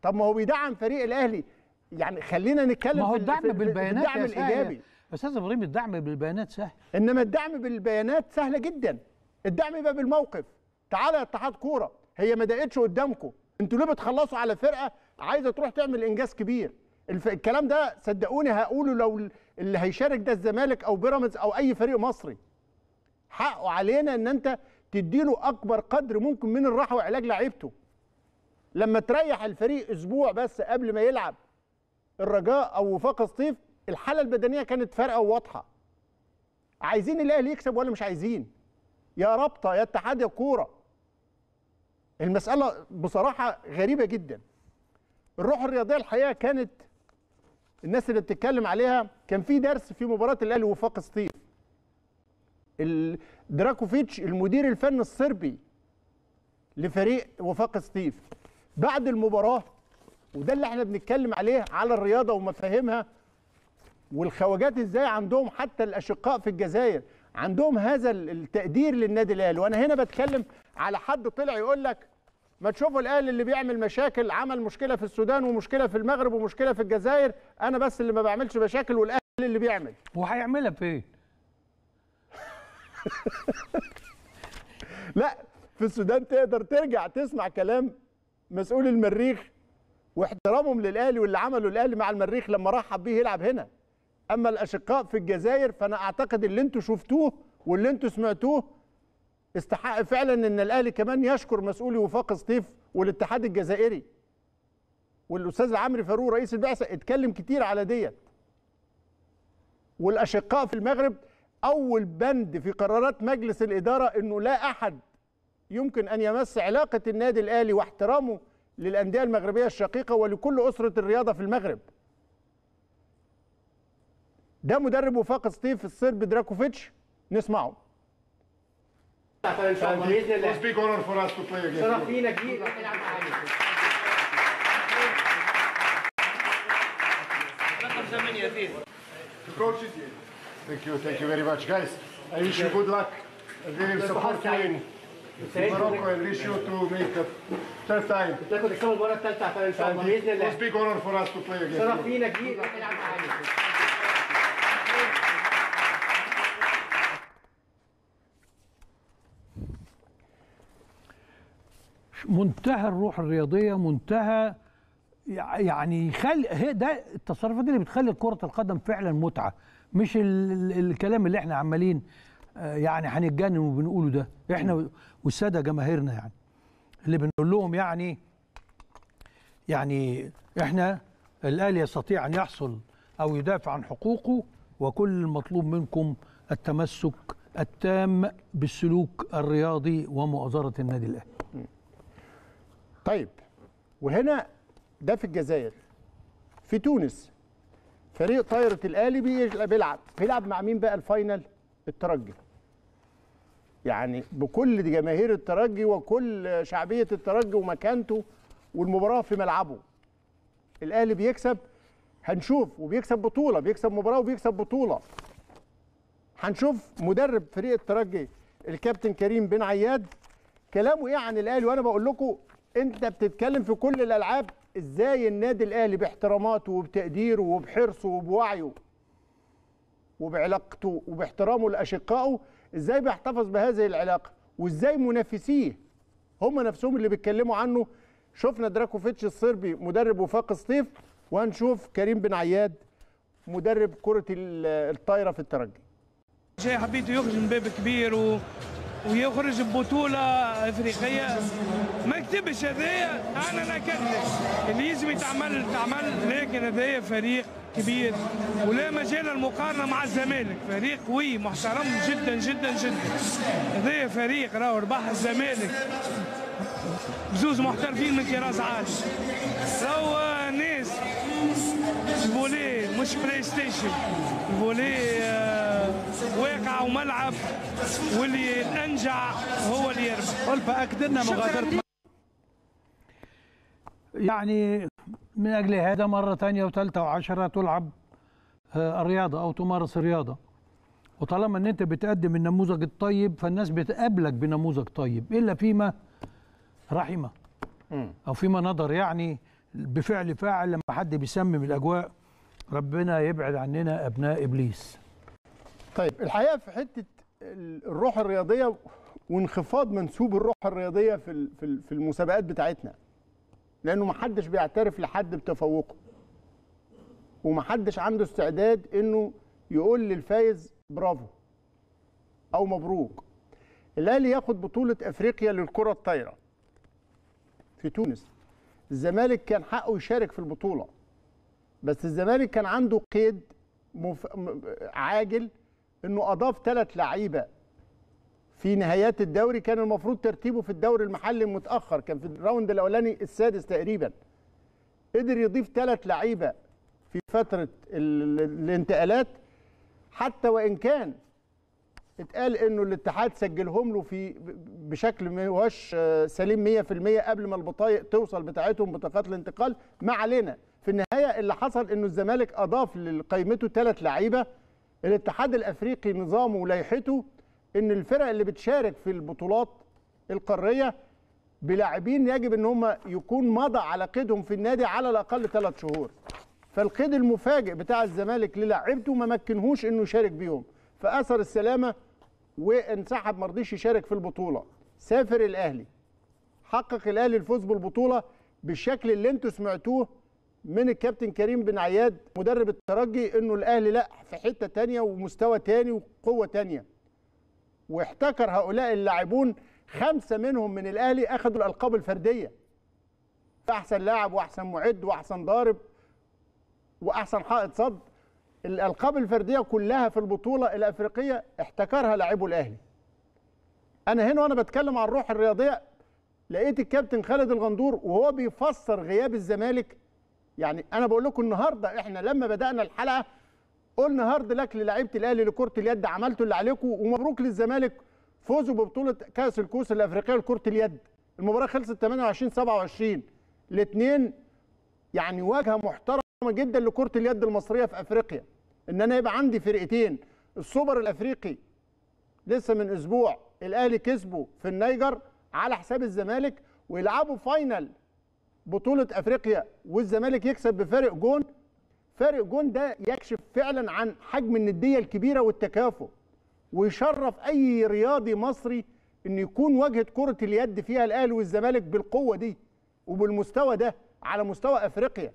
طب ما هو بيدعم فريق الاهلي يعني خلينا نتكلم ما هو الدعم بالبيانات الدعم الايجابي يا استاذ ابراهيم. الدعم بالبيانات سهل انما الدعم بالبيانات سهله جدا. الدعم يبقى بالموقف. تعالى يا اتحاد كوره هي ما ضاقتش قدامكم انتوا ليه بتخلصوا على فرقه عايزه تروح تعمل انجاز كبير؟ الف... الكلام ده صدقوني هقوله لو اللي هيشارك ده الزمالك او بيراميدز او اي فريق مصري. حقه علينا ان انت تديله اكبر قدر ممكن من الراحه وعلاج لعيبته. لما تريح الفريق اسبوع بس قبل ما يلعب الرجاء او وفاق سطيف الحاله البدنيه كانت فارقه وواضحه. عايزين الاهلي يكسب ولا مش عايزين؟ يا رابطه يا اتحاد يا كوره. المساله بصراحه غريبه جدا. الروح الرياضيه الحقيقه كانت الناس اللي بتتكلم عليها كان في درس في مباراه الاهلي ووفاق سطيف. دراكوفيتش المدير الفني الصربي لفريق وفاق سطيف بعد المباراه وده اللي احنا بنتكلم عليه على الرياضه ومفاهيمها والخواجات ازاي عندهم حتى الاشقاء في الجزائر عندهم هذا التقدير للنادي الاهلي. وانا هنا بتكلم على حد طلع يقول لك ما تشوفوا الاهلي اللي بيعمل مشاكل عمل مشكله في السودان ومشكله في المغرب ومشكله في الجزائر انا بس اللي ما بعملش مشاكل والاهلي اللي بيعمل. وهيعملها فين؟ لا في السودان تقدر ترجع تسمع كلام مسؤول المريخ واحترامهم للاهلي واللي عمله الاهلي مع المريخ لما رحب بيه يلعب هنا. اما الاشقاء في الجزائر فانا اعتقد اللي انتوا شفتوه واللي انتوا سمعتوه استحق فعلا ان الاهلي كمان يشكر مسؤولي وفاق سطيف والاتحاد الجزائري. والاستاذ عمرو فاروق رئيس البعثه اتكلم كتير على ديت. والاشقاء في المغرب أول بند في قرارات مجلس الإدارة أنه لا أحد يمكن أن يمس علاقة النادي الأهلي واحترامه للأندية المغربية الشقيقة ولكل أسرة الرياضة في المغرب. ده مدرب وفاق سطيف الصرب دراكوفيتش نسمعه. Thank you, thank you very much, guys. I wish you good luck. I really support you in Morocco and wish you to make a third time. And it's a big honor for us to play against you. منتهى الروح الرياضية منتهى يعني خل ده التصرفات اللي بتخلي كرة القدم فعلا متعة. مش الكلام اللي احنا عمالين يعني هنتجنن وبنقوله ده احنا والساده جماهيرنا يعني اللي بنقول لهم يعني يعني احنا الاهلي يستطيع ان يحصل أو يدافع عن حقوقه، وكل المطلوب منكم التمسك التام بالسلوك الرياضي ومؤازرة النادي الأهلي. طيب، وهنا ده في الجزائر. في تونس فريق طايرة الأهلي بيلعب بيلعب مع مين بقى الفاينل؟ الترجي. يعني بكل جماهير الترجي وكل شعبية الترجي ومكانته والمباراة في ملعبه. الأهلي بيكسب، هنشوف، وبيكسب بطولة، بيكسب مباراة وبيكسب بطولة. هنشوف مدرب فريق الترجي الكابتن كريم بن عياد كلامه ايه عن الأهلي، وانا بقول لكم انت بتتكلم في كل الألعاب ازاي النادي الأهلي باحتراماته وبتقديره وبحرصه وبوعيه وبعلاقته وباحترامه لأشقائه، ازاي بيحتفظ بهذه العلاقة، وازاي منافسيه هم نفسهم اللي بيتكلموا عنه. شفنا دراكوفيتش الصربي مدرب وفاق سطيف، وهنشوف كريم بن عياد مدرب كرة الطايرة في الترجي. جاي حبيته يخرج من باب كبير و... ويخرج ببطولة افريقية، ما كتبش هذايا انا نكدلك اللي لازم يتعمل تعمل، لكن هذايا فريق كبير ولا مجال المقارنة مع الزمالك، فريق قوي محترم جدا جدا جدا. هذايا فريق راهو ربح الزمالك بزوز محترفين من كراس عالي، راهو ناس الفولي مش بلاي ستيشن، الفولي واقع وملعب، واللي الانجع هو اللي يربح. قل فاكد لنا مغادره. يعني من اجل هذا مره ثانيه وثالثه وعشره تلعب الرياضه او تمارس الرياضه، وطالما ان انت بتقدم النموذج الطيب فالناس بتقابلك بنموذج طيب، الا فيما رحمه او فيما نظر، يعني بفعل فاعل لما حد بيسمم الاجواء. ربنا يبعد عننا ابناء ابليس. طيب، الحقيقه في حته الروح الرياضيه وانخفاض منسوب الروح الرياضيه في في المسابقات بتاعتنا، لانه ما حدش بيعترف لحد بتفوقه، وما حدش عنده استعداد انه يقول للفايز برافو او مبروك. الاهلي ياخد بطوله افريقيا للكره الطايره في تونس. الزمالك كان حقه يشارك في البطوله، بس الزمالك كان عنده قيد مف... عاجل، انه اضاف ثلاث لعيبه في نهايات الدوري. كان المفروض ترتيبه في الدوري المحلي متاخر، كان في الراوند الاولاني السادس تقريبا. قدر يضيف ثلاث لعيبه في فتره ال... الانتقالات، حتى وان كان اتقال انه الاتحاد سجلهم له في بشكل ما هوش سليم مية بالمية قبل ما البطايق توصل بتاعتهم، بطاقات الانتقال. ما علينا، في النهايه اللي حصل انه الزمالك اضاف لقائمته ثلاث لعيبه. الاتحاد الافريقي نظامه ولايحته ان الفرق اللي بتشارك في البطولات القاريه بلاعبين يجب ان هم يكون مضى على قيدهم في النادي على الاقل ثلاث شهور. فالقيد المفاجئ بتاع الزمالك للاعيبته ما مكنهوش انه يشارك بيهم، فاثر السلامه وانسحب، ما رضيش يشارك في البطوله. سافر الاهلي، حقق الاهلي الفوز بالبطوله بالشكل اللي انتوا سمعتوه من الكابتن كريم بن عياد مدرب الترجي، انه الاهلي لا في حته ثانيه ومستوى ثاني وقوه ثانيه. واحتكر هؤلاء اللاعبون، خمسه منهم من الاهلي اخذوا الالقاب الفرديه، احسن لاعب واحسن معد واحسن ضارب واحسن حائط صد. الالقاب الفرديه كلها في البطوله الافريقيه احتكرها لاعبو الاهلي. انا هنا وانا بتكلم عن الروح الرياضيه لقيت الكابتن خالد الغندور وهو بيفسر غياب الزمالك. يعني انا بقول لكم النهارده احنا لما بدانا الحلقه قلنا هارد لك للاعيبه الاهلي لكره اليد، عملتوا اللي عليكم، ومبروك للزمالك فوزوا ببطوله كاس الكؤوس الافريقيه لكره اليد. المباراه خلصت ثمانية وعشرين سبعة وعشرين، الاثنين يعني واجهه محترمه جدا لكره اليد المصريه في افريقيا. ان انا يبقى عندي فرقتين، السوبر الافريقي لسه من اسبوع الاهلي كسبه في النيجر على حساب الزمالك، ويلعبوا فاينل بطولة أفريقيا والزمالك يكسب بفارق جون. فارق جون ده يكشف فعلا عن حجم الندية الكبيرة والتكافؤ، ويشرف أي رياضي مصري إن يكون واجهة كرة اليد فيها الأهلي والزمالك بالقوة دي وبالمستوى ده على مستوى أفريقيا.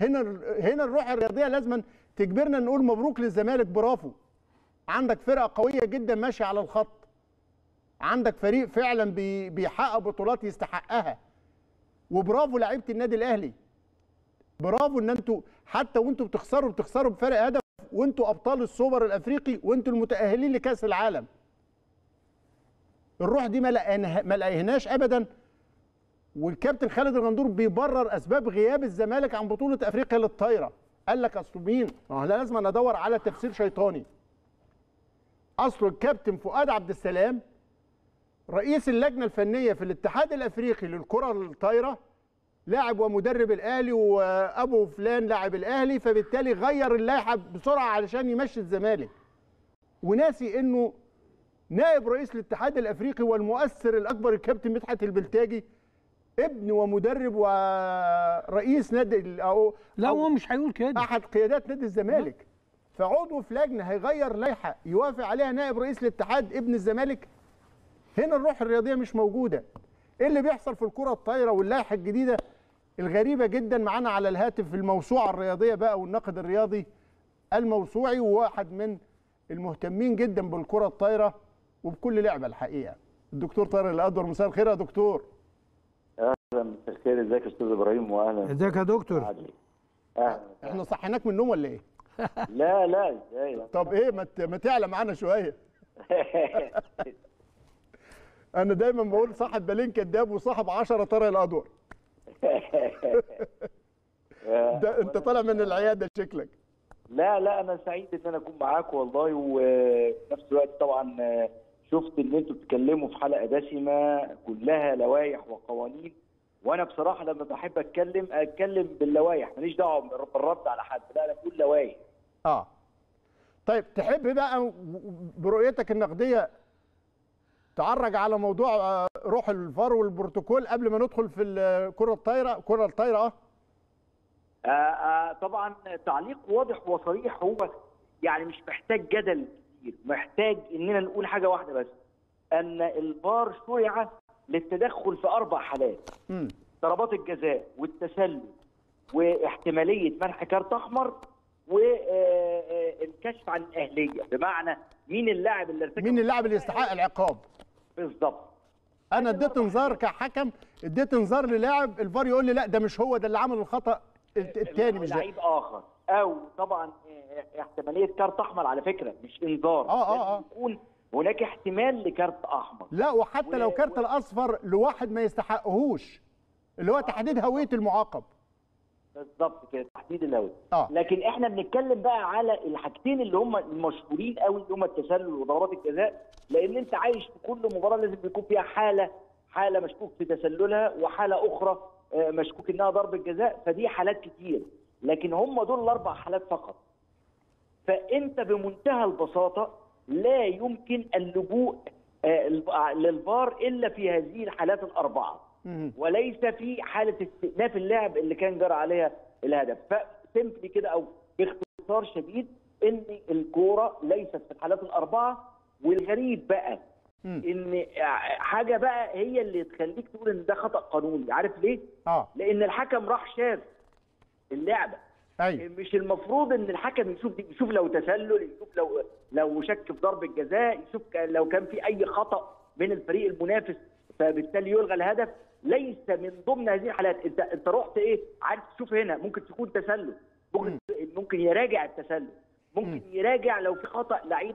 هنا هنا الروح الرياضية لازم تجبرنا نقول مبروك للزمالك، برافو، عندك فرقة قوية جدا ماشية على الخط، عندك فريق فعلا بيحقق بطولات يستحقها، وبرافو لعيبه النادي الاهلي. برافو ان انتوا حتى وانتوا بتخسروا بتخسروا بفرق هدف، وانتوا ابطال السوبر الافريقي، وانتوا المتاهلين لكاس العالم. الروح دي ما لقيناش ابدا. والكابتن خالد الغندور بيبرر اسباب غياب الزمالك عن بطوله افريقيا للطايره، قال لك اصل مين؟ ما انا لازم ادور على تفسير شيطاني. اصله الكابتن فؤاد عبد السلام رئيس اللجنه الفنيه في الاتحاد الافريقي للكره الطايره، لاعب ومدرب الاهلي، وابو فلان لاعب الاهلي، فبالتالي غير اللائحه بسرعه علشان يمشي الزمالك. وناسي انه نائب رئيس الاتحاد الافريقي والمؤثر الاكبر الكابتن مدحت البلتاجي ابن ومدرب ورئيس نادي او لا هو مش هيقول كده، احد قيادات نادي الزمالك. فعضو في لجنه هيغير لائحه يوافق عليها نائب رئيس الاتحاد ابن الزمالك؟ هنا الروح الرياضيه مش موجوده. ايه اللي بيحصل في الكره الطايره واللائحه الجديده الغريبه جدا؟ معانا على الهاتف الموسوعه الرياضيه بقى والناقد الرياضي الموسوعي، وواحد من المهتمين جدا بالكره الطايره وبكل لعبه الحقيقه، الدكتور طارق الادور. مساء الخير يا دكتور. اهلا مساء الخير، ازيك يا استاذ ابراهيم؟ واهلا. ازيك يا دكتور؟ اهلا. احنا صحيناك من النوم ولا ايه؟ لا لا ازاي. طب ايه ما تعلى معانا شويه. انا دايما بقول صاحب بالين كداب وصاحب عشرة طارق الادور. ده انت طالع من العياده شكلك. لا لا انا سعيد ان انا اكون معاك والله، وفي نفس الوقت طبعا شفت ان انتوا بتتكلموا في حلقه دسمه كلها لوائح وقوانين، وانا بصراحه لما بحب اتكلم اتكلم باللوائح، ماليش دعوه بالرد على حد، لا انا بقول لوائح. اه طيب، تحب بقى برؤيتك النقديه تعرج على موضوع روح الفار والبروتوكول قبل ما ندخل في الكره الطايره؟ الكره الطايره اه آه طبعا تعليق واضح وصريح، هو يعني مش محتاج جدل كتير، محتاج اننا نقول حاجه واحده بس، ان الفار شرع للتدخل في اربع حالات: ضربات الجزاء والتسلل واحتماليه منح كارت احمر والكشف عن الاهليه، بمعنى مين اللاعب اللي ارتكب مين اللاعب اللي يستحق العقاب بالظبط. انا اديت انذار كحكم، اديت انذار للاعب، الفار يقول لي لا ده مش هو، ده اللي عمل الخطا الثاني مش لعيب اخر، او طبعا احتماليه كارت احمر، على فكره مش انذار، اه اه اه يكون هناك احتمال لكارت احمر، لا وحتى و... لو كارت و... الاصفر لواحد ما يستحقهوش، اللي هو آه. تحديد هويه المعاقب بالظبط كده، تحديد الهويه. آه. لكن احنا بنتكلم بقى على الحاجتين اللي هم المشهورين قوي، اللي هم التسلل وضربات الجزاء، لان انت عايش في كل مباراه لازم يكون فيها حاله حاله مشكوك في تسللها، وحاله اخرى مشكوك انها ضربه جزاء، فدي حالات كتير، لكن هم دول الاربع حالات فقط. فانت بمنتهى البساطه لا يمكن اللجوء للفار الا في هذه الحالات الاربعه، وليس في حاله استئناف اللاعب اللي كان جرى عليها الهدف. فسمبلي كده او باختصار شديد، ان الكوره ليست في الحالات الاربعه. والغريب بقى ان حاجه بقى هي اللي تخليك تقول ان ده خطا قانوني، عارف ليه؟ آه. لان الحكم راح شاف اللعبه. أي. مش المفروض ان الحكم يشوف يشوف لو تسلل، يشوف لو لو شك في ضربه جزاء، يشوف لو كان في اي خطا من الفريق المنافس، فبالتالي يلغى الهدف. ليس من ضمن هذه الحالات. انت انت رحت ايه؟ عارف تشوف هنا ممكن تكون تسلل، ممكن ممكن يراجع التسلل، ممكن يراجع لو في خطأ لعيب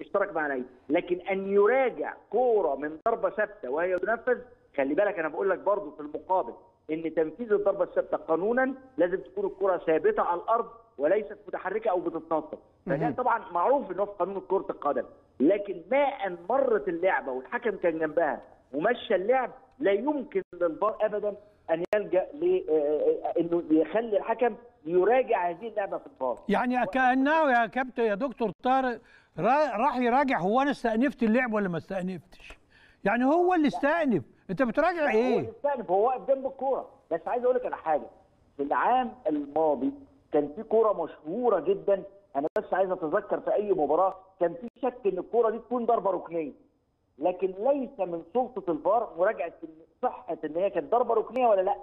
اشترك مع لعيب، لكن أن يراجع كورة من ضربة ثابتة وهي تنفذ، خلي بالك أنا بقول لك برضه في المقابل إن تنفيذ الضربة الثابتة قانونا لازم تكون الكورة ثابتة على الأرض وليست متحركة أو بتتنطط، فده طبعا معروف إن هو في قانون كرة القدم، لكن ما أن مرت اللعبة والحكم كان جنبها ومشى اللعب، لا يمكن للفار أبدا أن يلجأ ل إنه يخلي الحكم يراجع هذه اللعبه في الفار. يعني كانه يا كابتن يا دكتور طارق راح يراجع هو انا استأنفت اللعب ولا ما استأنفتش. يعني هو اللي استأنف، انت بتراجع ايه؟ هو اللي استأنف، هو واقف جنب الكوره، بس عايز اقول لك على حاجه. في العام الماضي كان في كوره مشهوره جدا، انا بس عايز اتذكر في اي مباراه كان في شك ان الكوره دي تكون ضربه ركنيه. لكن ليس من سلطه الفار مراجعه صحه ان هي كانت ضربه ركنيه ولا لا.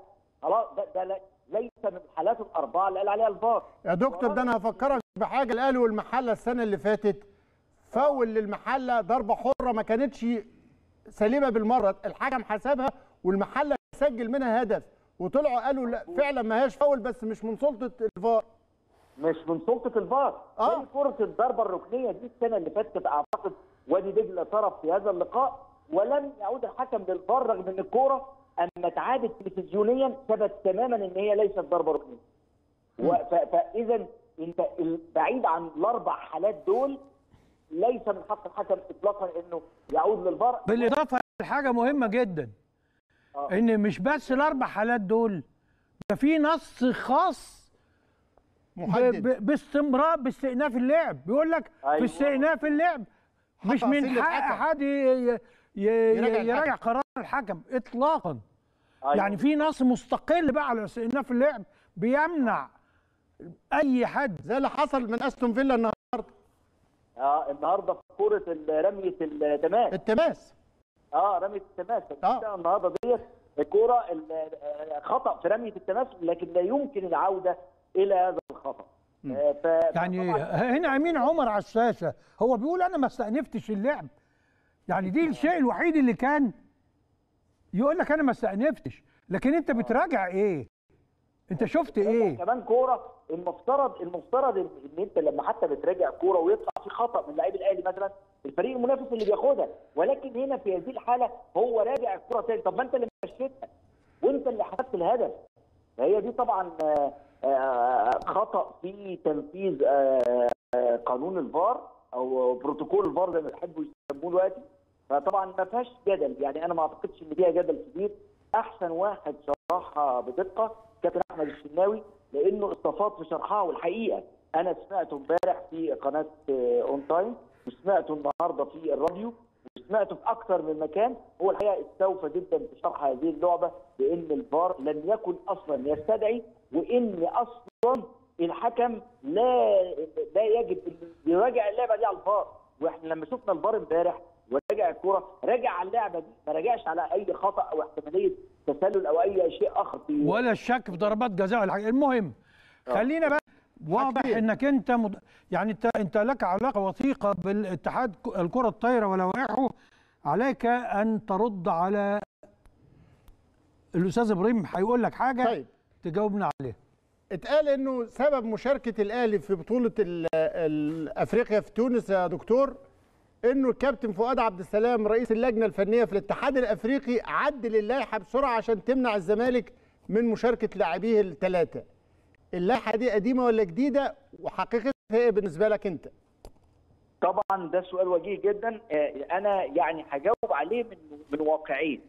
خلاص ده ده لا. ليس من الحالات الاربعه اللي قال عليها الفار. يا دكتور ده انا هفكرك بحاجه، الاهلي والمحله السنه اللي فاتت فاول للمحله، ضربه حره ما كانتش سليمه بالمره، الحكم حسبها والمحله سجل منها هدف، وطلعوا قالوا لا فعلا ما هياش فاول، بس مش من سلطه الفار، مش من سلطه الفار. اه كره الضربه الركنيه دي السنه اللي فاتت اعتقد وادي دجله طرف في هذا اللقاء، ولم يعود الحكم للفار رغم ان الكوره اما اتعادت تلفزيونيا ثبت تماما ان هي ليست ضربه ركنيه. فاذا انت بعيد عن الاربع حالات دول ليس من حق الحكم اطلاقا انه يعود للفار. بالاضافه لحاجه مهمه جدا، آه. ان مش بس الاربع حالات دول، ده في نص خاص محدد باستمرار باستئناف اللعب، بيقول لك أيوة. في استئناف اللعب مش من حق حد يراجع قرار الحكم اطلاقا. أيوة. يعني في نص مستقل بقى على استئناف اللعب بيمنع اي حد، زي اللي حصل من استون فيلا النهارده. اه النهارده في كوره رميه التماس التماس اه رميه التماس آه. النهارده ديت الكوره خطا في رميه التماس، لكن لا يمكن العوده الى هذا الخطا. آه ف... يعني هنا امين عمر على الشاشه هو بيقول انا ما استأنفتش اللعب، يعني دي الشيء الوحيد اللي كان يقول لك انا ما استأنفتش، لكن انت بتراجع ايه؟ انت شفت ايه؟ كمان كوره المفترض المفترض ان انت لما حتى بتراجع كوره ويطلع في خطا من لاعب الاهلي مثلا الفريق المنافس اللي بياخدها، ولكن هنا في هذه الحاله هو راجع الكوره تاني. طب ما انت اللي مشيتها وانت اللي حسبت الهدف، فهي دي طبعا خطا في تنفيذ قانون الفار او بروتوكول الفار زي ما بيحبوا يسموه دلوقتي، فطبعا ما فيهاش جدل، يعني انا ما اعتقدش ان فيها جدل كبير. احسن واحد شرحها بدقه كابتن احمد الشناوي، لانه استفاض في شرحها، والحقيقه انا سمعته امبارح في قناه اون تايم، وسمعته النهارده في الراديو، وسمعته في اكثر من مكان. هو الحقيقه استوفى جدا في شرح هذه اللعبه، بان الفار لم يكن اصلا يستدعي، وان اصلا الحكم لا لا يجب يراجع اللعبه دي على الفار. واحنا لما شفنا الفار امبارح وراجع الكوره راجع على اللعبه دي، ما راجعش على اي خطا او احتماليه تسلل او اي شيء اخر فيه. ولا الشك في ضربات جزاء ولا حاجه. المهم أوه. خلينا بقى واضح حكي. انك انت مد... يعني انت انت لك علاقه وثيقه بالاتحاد الكره الطايره ولوائحه، عليك ان ترد على الاستاذ ابراهيم هيقول لك حاجه طيب. تجاوبنا عليها. اتقال انه سبب مشاركه الاهلي في بطوله افريقيا في تونس يا دكتور انه الكابتن فؤاد عبد السلام رئيس اللجنه الفنيه في الاتحاد الافريقي عدل اللائحه بسرعه عشان تمنع الزمالك من مشاركه لاعبيه الثلاثه. اللائحه دي قديمه ولا جديده؟ وحقيقتها ايه بالنسبه لك انت؟ طبعا ده سؤال وجيه جدا، انا يعني هجاوب عليه من من واقعين.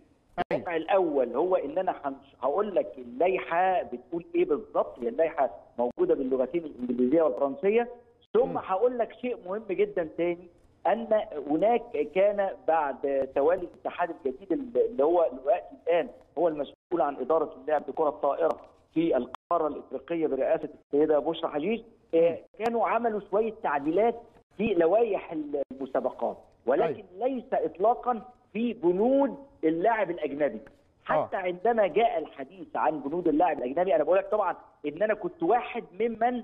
الواقع الاول هو ان انا هقول لك اللائحه بتقول ايه بالظبط، هي اللائحه موجوده باللغتين الانجليزيه والفرنسيه، ثم هقول لك شيء مهم جدا تاني، أن هناك كان بعد توالي الاتحاد الجديد اللي هو دلوقتي الآن هو المسؤول عن إدارة اللعب بكرة الطائرة في القارة الإفريقية برئاسة السيدة بشرى حجيج، كانوا عملوا شوية تعديلات في لوائح المسابقات، ولكن ليس إطلاقا في بنود اللاعب الأجنبي. حتى عندما جاء الحديث عن بنود اللاعب الأجنبي، أنا بقول لك طبعا إن أنا كنت واحد ممن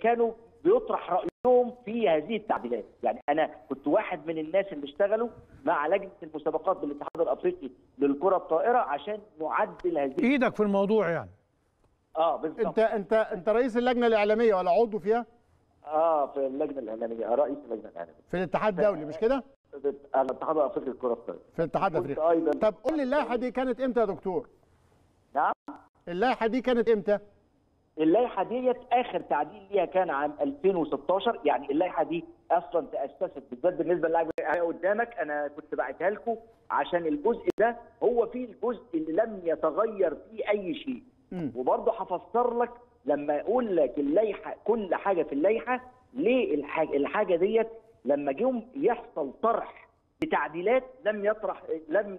كانوا بيطرح رأيهم في هذه التعديلات، يعني أنا كنت واحد من الناس اللي اشتغلوا مع لجنة المسابقات بالاتحاد الأفريقي للكرة الطائرة عشان نعدل هذه. إيدك في الموضوع يعني. آه بالظبط. أنت أنت أنت رئيس اللجنة الإعلامية ولا عضو فيها؟ آه في اللجنة الإعلامية، رئيس اللجنة الإعلامية. في الاتحاد الدولي مش كده؟ الاتحاد الأفريقي للكرة الطائرة. في الاتحاد الأفريقي. طب قول لي اللائحة دي كانت إمتى يا دكتور؟ نعم؟ اللائحة دي كانت إمتى؟ اللائحه ديت اخر تعديل ليها كان عام ألفين وستاشر، يعني اللائحه دي اصلا تاسست بالذات بالنسبه للاعب قدامك، انا كنت باعتها لكم عشان الجزء ده هو فيه الجزء اللي لم يتغير فيه اي شيء، وبرضه هفسر لك لما اقول لك اللائحه كل حاجه في اللائحه ليه الحاجه, الحاجة ديت لما جم يحصل طرح بتعديلات لم يطرح لم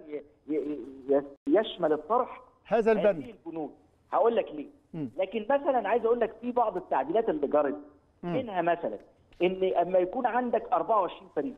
يشمل الطرح هذا البند هذه البنود، هقول لك ليه. لكن مثلا عايز اقول لك في بعض التعديلات اللي جرت، منها مثلا ان اما يكون عندك أربعة وعشرين فريق،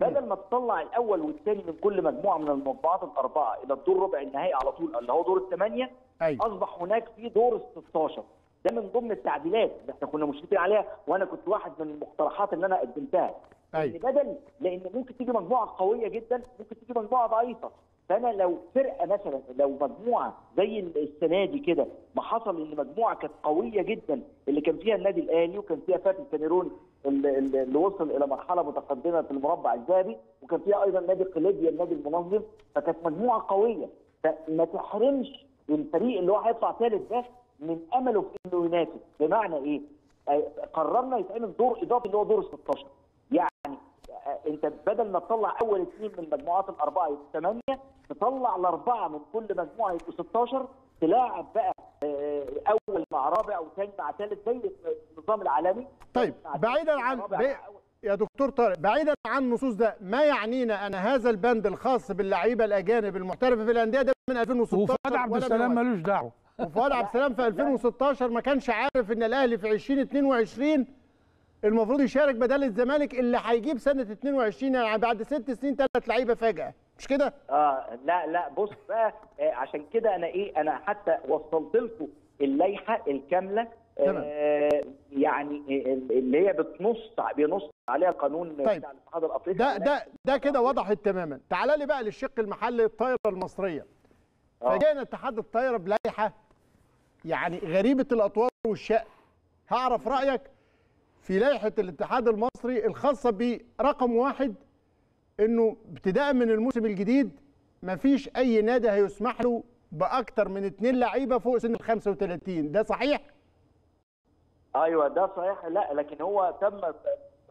بدل ما تطلع الاول والثاني من كل مجموعه من المجموعات الاربعه الى الدور ربع النهائي على طول اللي هو دور الثمانيه، اصبح هناك في دور ستاشر. ده من ضمن التعديلات اللي احنا كنا مشرفين عليها، وانا كنت واحد من المقترحات اللي انا قدمتها، ان بدل لان ممكن تيجي مجموعه قويه جدا ممكن تيجي مجموعه ضعيفه، فانا لو فرقه مثلا، لو مجموعه زي السنه دي كده، ما حصل ان مجموعه كانت قويه جدا اللي كان فيها النادي الاهلي وكان فيها فاتح الكاميرون اللي وصل الى مرحله متقدمه في المربع الذهبي، وكان فيها ايضا نادي قليبيا النادي المنظم، فكانت مجموعه قويه، فما تحرمش الفريق اللي هو هيطلع ثالث ده من امله في انه ينافس. بمعنى ايه؟ قررنا يتعمل دور اضافي اللي هو دور ستاشر، يعني انت بدل ما تطلع اول اثنين من المجموعات الاربعه يبقوا ثمانيه، تطلع الاربعه من كل مجموعه يبقوا ستاشر، تلاعب بقى اول مع رابع وثاني مع ثالث زي النظام العالمي. طيب بعيدا عن بي... يا دكتور طارق، بعيدا عن نصوص ده، ما يعنينا انا هذا البند الخاص باللعيبه الاجانب المحترفه في الانديه ده من ألفين وستاشر؟ وفؤاد عبد السلام مالوش دعوه. وفؤاد عبد السلام في ألفين وستاشر ما كانش عارف ان الاهلي في ألفين واثنين وعشرين المفروض يشارك بدل الزمالك اللي هيجيب سنه اثنين وعشرين، يعني بعد ست سنين ثلاث لعيبه فجاه، مش كده؟ اه لا لا بص بقى، آه عشان كده انا ايه، انا حتى وصلت لكم اللائحه الكامله، آه يعني اللي هي بتنص بينص عليها قانون بتاع طيب. الاتحاد الافريقي. ده ده ده كده وضحت تماما. تعال لي بقى للشق المحلي، الطايره المصريه. آه. فجانا اتحاد الطايره بلائحه يعني غريبه الاطوار والشأن. هعرف رايك في لائحه الاتحاد المصري الخاصه برقم واحد، انه ابتداء من الموسم الجديد مفيش اي نادي هيسمح له باكثر من اثنين لعيبه فوق سن ال خمسة وثلاثين، ده صحيح؟ ايوه ده صحيح. لا لكن هو تم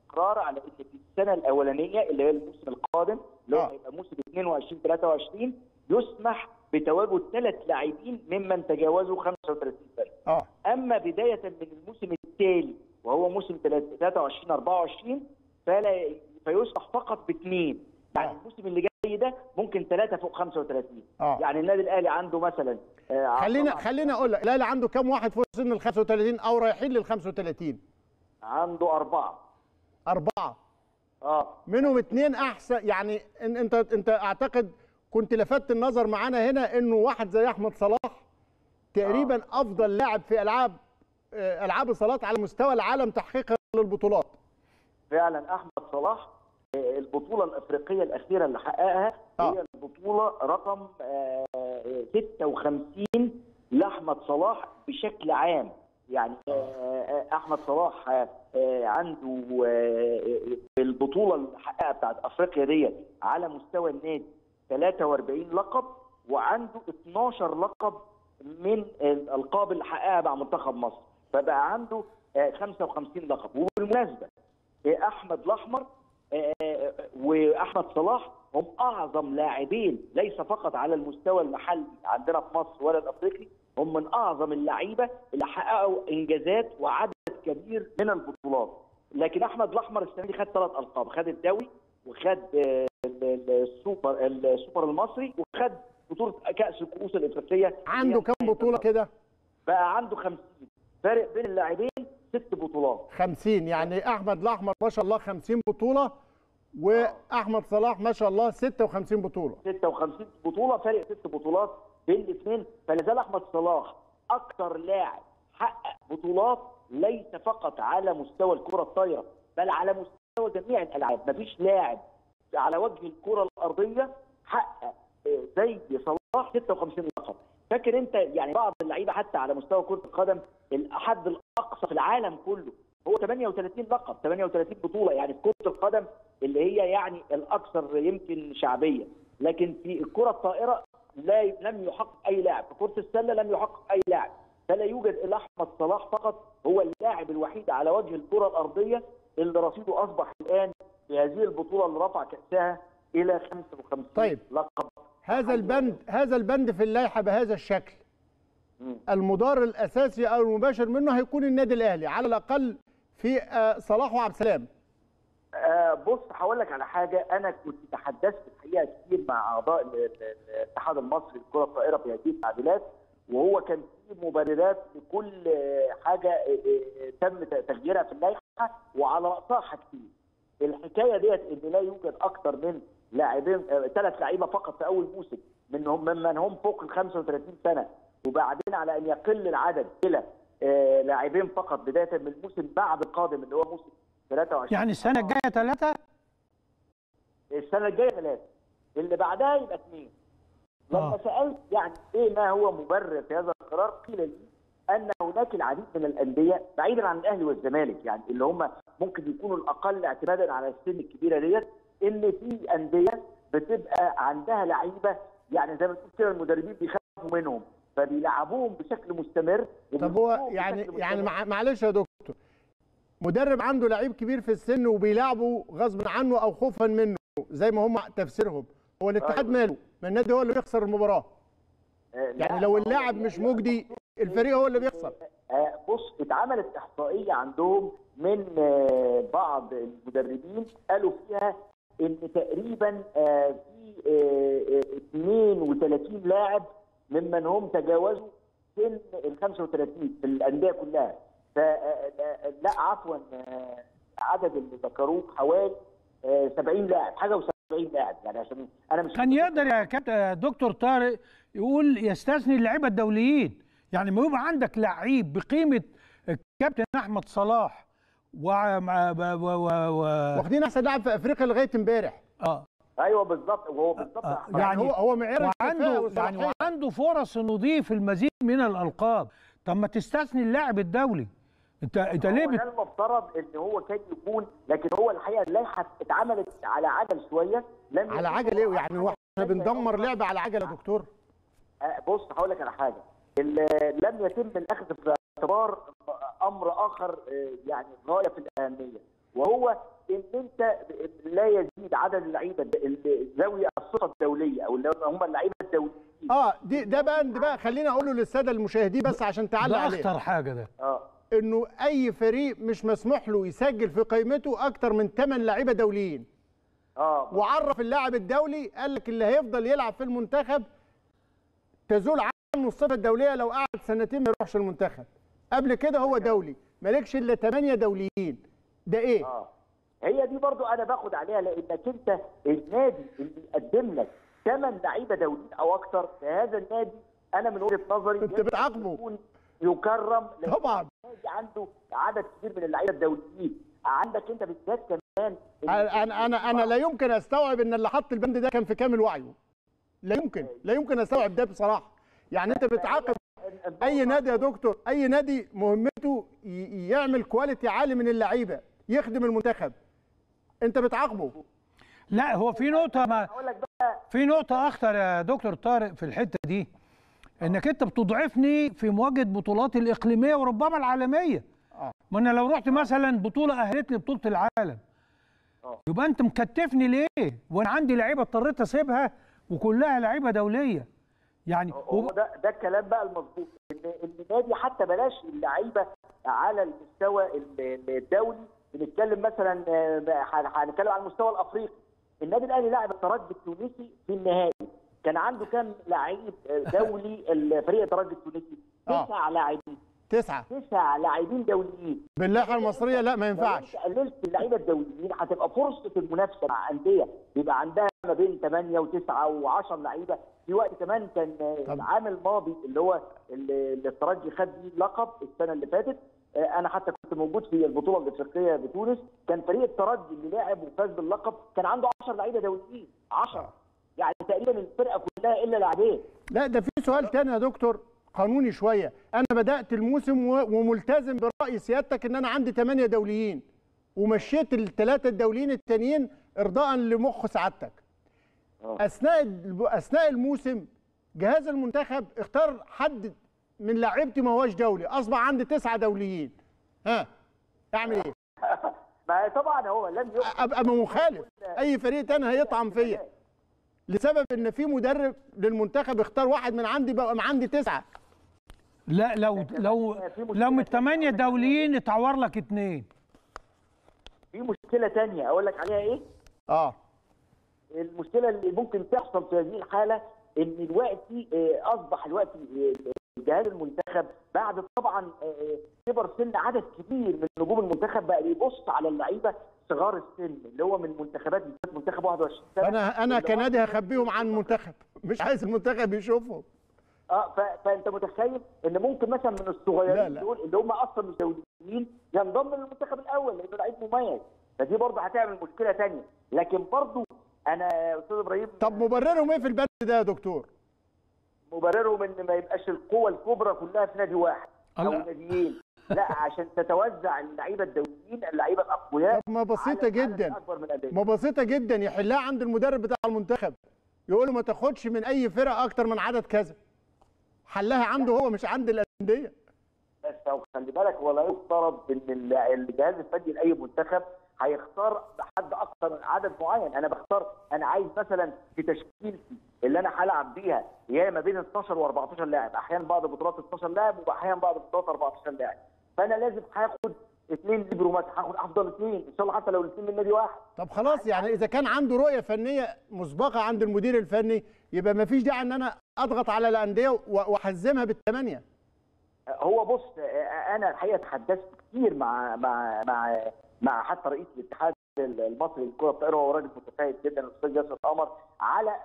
اقرار على ان في السنه الاولانيه اللي هي الموسم القادم اللي هو هيبقى موسم اثنين وعشرين ثلاثة وعشرين يسمح بتواجد ثلاث لاعبين ممن تجاوزوا خمسة وثلاثين سنه. اه اما بدايه من الموسم التالي وهو موسم ثلاثة وعشرين أربعة وعشرين فلا فيسمح فقط باثنين، يعني الموسم اللي جاي ده ممكن ثلاثه فوق خمسة وثلاثين. آه. يعني النادي الاهلي عنده مثلا آه خلينا خلينا اقول لك الاهلي عنده كام واحد فوق سن ال خمسة وثلاثين او رايحين لل خمسة وثلاثين؟ عنده اربعه. اربعه اه منهم اثنين احسن، يعني انت انت اعتقد كنت لفتت النظر معانا هنا انه واحد زي احمد صلاح تقريبا آه. افضل لاعب في العاب العاب صلاح على مستوى العالم تحقيقا للبطولات. فعلا احمد صلاح البطولة الأفريقية الأخيرة اللي حققها آه. هي البطولة رقم ستة وخمسين لأحمد صلاح بشكل عام، يعني أحمد صلاح عنده البطولة اللي حققها بتاعت أفريقيا دي على مستوى النادي ثلاثة وأربعين لقب، وعنده اثناشر لقب من الألقاب اللي حققها مع منتخب مصر، فبقى عنده خمسة وخمسين لقب. وبالمناسبة أحمد الأحمر واحمد صلاح هم اعظم لاعبين ليس فقط على المستوى المحلي عندنا في مصر ولا الافريقي، هم من اعظم اللعيبه اللي حققوا انجازات وعدد كبير من البطولات. لكن احمد الاحمر السنه دي خد ثلاث القاب، خد الدوري وخد السوبر السوبر المصري وخد بطوله كاس الكؤوس الافريقيه. عنده كام بطوله كده؟ بقى عنده خمسين، فارق بين اللاعبين ست بطولات. خمسين، يعني احمد الاحمر ما شاء الله خمسين بطوله واحمد صلاح ما شاء الله ستة وخمسين بطوله. ستة وخمسين بطوله، فارق ست بطولات بين الاثنين، فلازال احمد صلاح اكثر لاعب حقق بطولات ليس فقط على مستوى الكره الطايره بل على مستوى جميع الالعاب. مفيش لاعب على وجه الكره الارضيه حقق زي صلاح ستة وخمسين لقب. فاكر انت يعني بعض اللعيبه حتى على مستوى كره القدم الحد الاقصى في العالم كله هو ثمانية وثلاثين لقب، ثمانية وثلاثين بطوله، يعني في كره القدم اللي هي يعني الاكثر يمكن شعبيه. لكن في الكره الطائره لا لم يحقق اي لاعب، في كره السله لم يحقق اي لاعب، فلا يوجد الا احمد صلاح فقط هو اللاعب الوحيد على وجه الكره الارضيه اللي رصيده اصبح الان في هذه البطوله اللي رفع كاسها الى خمسة وخمسين طيب. لقب. هذا البند هذا البند في اللائحه بهذا الشكل، المضار الاساسي او المباشر منه هيكون النادي الاهلي على الاقل في صلاح وعبد السلام. آه بص هقول لك على حاجه، انا كنت تحدثت الحقيقه كتير مع اعضاء الاتحاد المصري للكره الطائره في هذه التعديلات، وهو كان في مبررات لكل حاجه تم تغييرها في اللائحه وعلى راسها حاجتين. الحكايه ديت ان لا يوجد اكثر من لاعبين ثلاث لعيبه فقط في اول موسم منهم ممن هم فوق ال خمسة وثلاثين سنه، وبعدين على ان يقل العدد الى آه لاعبين فقط بدايه من الموسم بعد القادم اللي هو موسم ثلاثة وعشرين. يعني السنه الجايه ثلاثه؟ السنه الجايه ثلاثه، اللي بعدها يبقى اثنين. لما سالت يعني ايه ما هو مبرر في هذا القرار، قيل لي ان هناك العديد من الانديه بعيدا عن الاهلي والزمالك يعني اللي هم ممكن يكونوا الاقل اعتمادا على السن الكبيره ديت، ان في انديه بتبقى عندها لعيبه يعني زي ما تقول كده المدربين بيخافوا منهم فبيلعبوهم بشكل مستمر. طب هو يعني يعني مع... معلش يا دكتور، مدرب عنده لعيب كبير في السن وبيلعبه غصب عنه او خوفا منه زي ما هم تفسيرهم، هو الاتحاد ماله؟ ما النادي هو اللي بيخسر المباراه. يعني لو اللاعب مش مجدي الفريق هو اللي بيخسر. بص اتعملت احصائيه عندهم من بعض المدربين قالوا فيها ان تقريبا في اثنين وثلاثين لاعب ممن هم تجاوزوا سن ال خمسة وثلاثين في الانديه كلها. لا عفوا عدد اللي ذكروه حوالي سبعين لاعب، حاجه وسبعين لاعب يعني عشان انا مش كان يقدر يا كابتن دكتور طارق يقول يستثني اللعيبه الدوليين، يعني ما يبقى عندك لعيب بقيمه الكابتن احمد صلاح و واخدين احسن لاعب في افريقيا لغايه امبارح. اه ايوه بالظبط، وهو بالظبط آه يعني, يعني هو هو معيار وعنده يعني وعنده فرص انه يضيف المزيد من الالقاب. طب ما تستثني اللاعب الدولي انت انت ليه؟ كان المفترض ان هو كان يكون، لكن هو الحقيقه اللائحه اتعملت على عجل شويه. لم على عجل ايه يعني؟ هو احنا بندمر لعبه على عجل يا دكتور؟ بص هقول لك على حاجه، لم يتم الاخذ في اعتبار امر اخر يعني غايه في الاهميه، وهو ان انت لا يزيد عدد اللعيبه ذوي الصفه الدوليه او اللي هم اللعيبه الدوليين. اه دي ده بقى ده بقى خليني اقوله للساده المشاهدين بس عشان تعلق عليه. ده اخطر حاجه ده. اه انه اي فريق مش مسموح له يسجل في قائمته اكتر من ثمانية لعيبه دوليين. اه وعرف اللاعب الدولي، قال لك اللي هيفضل يلعب في المنتخب تزول عنه الصفه الدوليه، لو قعد سنتين ما يروحش المنتخب. قبل كده هو دولي، مالكش الا ثمانية دوليين. ده ايه؟ آه. هي دي برضو انا باخد عليها، لانك انت النادي اللي يقدم لك ثمانية لعيبه دوليين او اكتر، فهذا النادي انا من وجهه نظري كنت بتعاقبه يكرم طبعا. النادي عنده عدد كبير من اللعيبه الدوليين، عندك انت بالذات كمان. انا انا انا لا يمكن استوعب ان اللي حط البند ده كان في كامل وعيه، لا يمكن لا يمكن استوعب ده بصراحه. يعني انت بتعاقب اي نادي يا دكتور، اي نادي مهمته يعمل كواليتي عالي من اللعيبه يخدم المنتخب، انت بتعاقبه. لا هو في نقطه ما في نقطه اخطر يا دكتور طارق في الحته دي، انك انت بتضعفني في مواجهه بطولات الاقليميه وربما العالميه. ما انا لو رحت مثلا بطوله اهلتني بطوله العالم، يبقى انت مكتفني ليه وانا عندي لعيبه اضطريت اسيبها وكلها لعيبه دوليه يعني. هو ده ده الكلام بقى المظبوط، ان النادي حتى بلاش اللعيبه على المستوى الدولي، بنتكلم مثلا هنتكلم على المستوى الافريقي. النادي الاهلي لاعب الترجي التونسي في النهائي، كان عنده كام لعيب دولي فريق الترجي التونسي؟ تسع لاعبين. تسعه تسع لاعبين دوليين. باللائحه المصريه لا ما ينفعش. قللت اللعيبه الدوليين هتبقى فرصه المنافسه مع انديه بيبقى عندها ما بين ثمانية وتسعة وعشرة لعيبه. في وقت كمان كان العام الماضي اللي هو اللي الترجي خد بيه لقب السنه اللي فاتت، انا حتى كنت موجود في البطوله الافريقيه بتونس، كان فريق الترجي اللي لاعب وفاز باللقب كان عنده عشرة لعيبه دوليين، عشرة يعني تقريبا الفرقه كلها الا لاعبين. لا ده في سؤال تاني يا دكتور قانوني شويه، انا بدات الموسم وملتزم براي سيادتك ان انا عندي ثمانية دوليين ومشيت الثلاثه الدوليين التانيين ارضاء لمخ سعادتك. اثناء اثناء الموسم جهاز المنتخب اختار حد من لعيبتي ما هواش دولي، اصبح عندي تسعه دوليين. ها اعمل ايه؟ ما طبعا هو لم ابقى مخالف، اي فريق تاني هيطعن فيا لسبب ان في مدرب للمنتخب اختار واحد من عندي، بقى عندي تسعه. لا لو لو لو من الثمانيه دوليين اتعور لك اثنين. في مشكله ثانيه اقول لك عليها ايه؟ اه المشكله اللي ممكن تحصل في هذه الحاله ان دلوقتي اصبح دلوقتي جهاز المنتخب بعد طبعا كبر سن عدد كبير من نجوم المنتخب بقى بيبص على اللعيبه صغار السن اللي هو من منتخبات منتخب واحد وعشرين سنه. انا انا كنادي هخبيهم عن المنتخب، مش عايز المنتخب يشوفهم. اه فانت متخيل ان ممكن مثلا من الصغيرين دول اللي هم اصلا مش دوليين ينضم للمنتخب الاول لانه لعيب مميز، فدي برضه هتعمل مشكله ثانيه. لكن برضه انا استاذ ابراهيم، طب مبررهم ايه في البند ده يا دكتور؟ مبررهم ان ما يبقاش القوه الكبرى كلها في نادي واحد او ناديين، لا عشان تتوزع اللعيبه الدوليين اللعيبه الاقوياء. طب ما بسيطه جدا، ما بسيطه جدا يحلها عند المدرب بتاع المنتخب، يقول له ما تاخدش من اي فرقه اكتر من عدد كذا. حلها عنده هو مش عند الانديه. بس هو خلي بالك، ولا يفترض ان الجهاز الفني لاي منتخب هيختار حد اكتر من عدد معين. انا بختار، انا عايز مثلا في تشكيلتي اللي انا هلعب بيها يا ما بين اتناشر واربعتاشر لاعب، احيانا بعض البطولات اتناشر لاعب واحيانا بعض البطولات اربعتاشر لاعب، فانا لازم هاخد اثنين ليبرومات، هاخد افضل اثنين ان شاء الله حتى لو الاثنين من نادي واحد. طب خلاص، يعني اذا كان عنده رؤيه فنيه مسبقه عند المدير الفني يبقى ما فيش داعي ان انا اضغط على الانديه واحزمها بالثمانيه. هو بص، انا الحقيقه اتحدثت كتير مع مع مع مع حتى رئيس الاتحاد المصري للكره الطائره، وهو راجل متفائل جدا الاستاذ ياسر قمر، على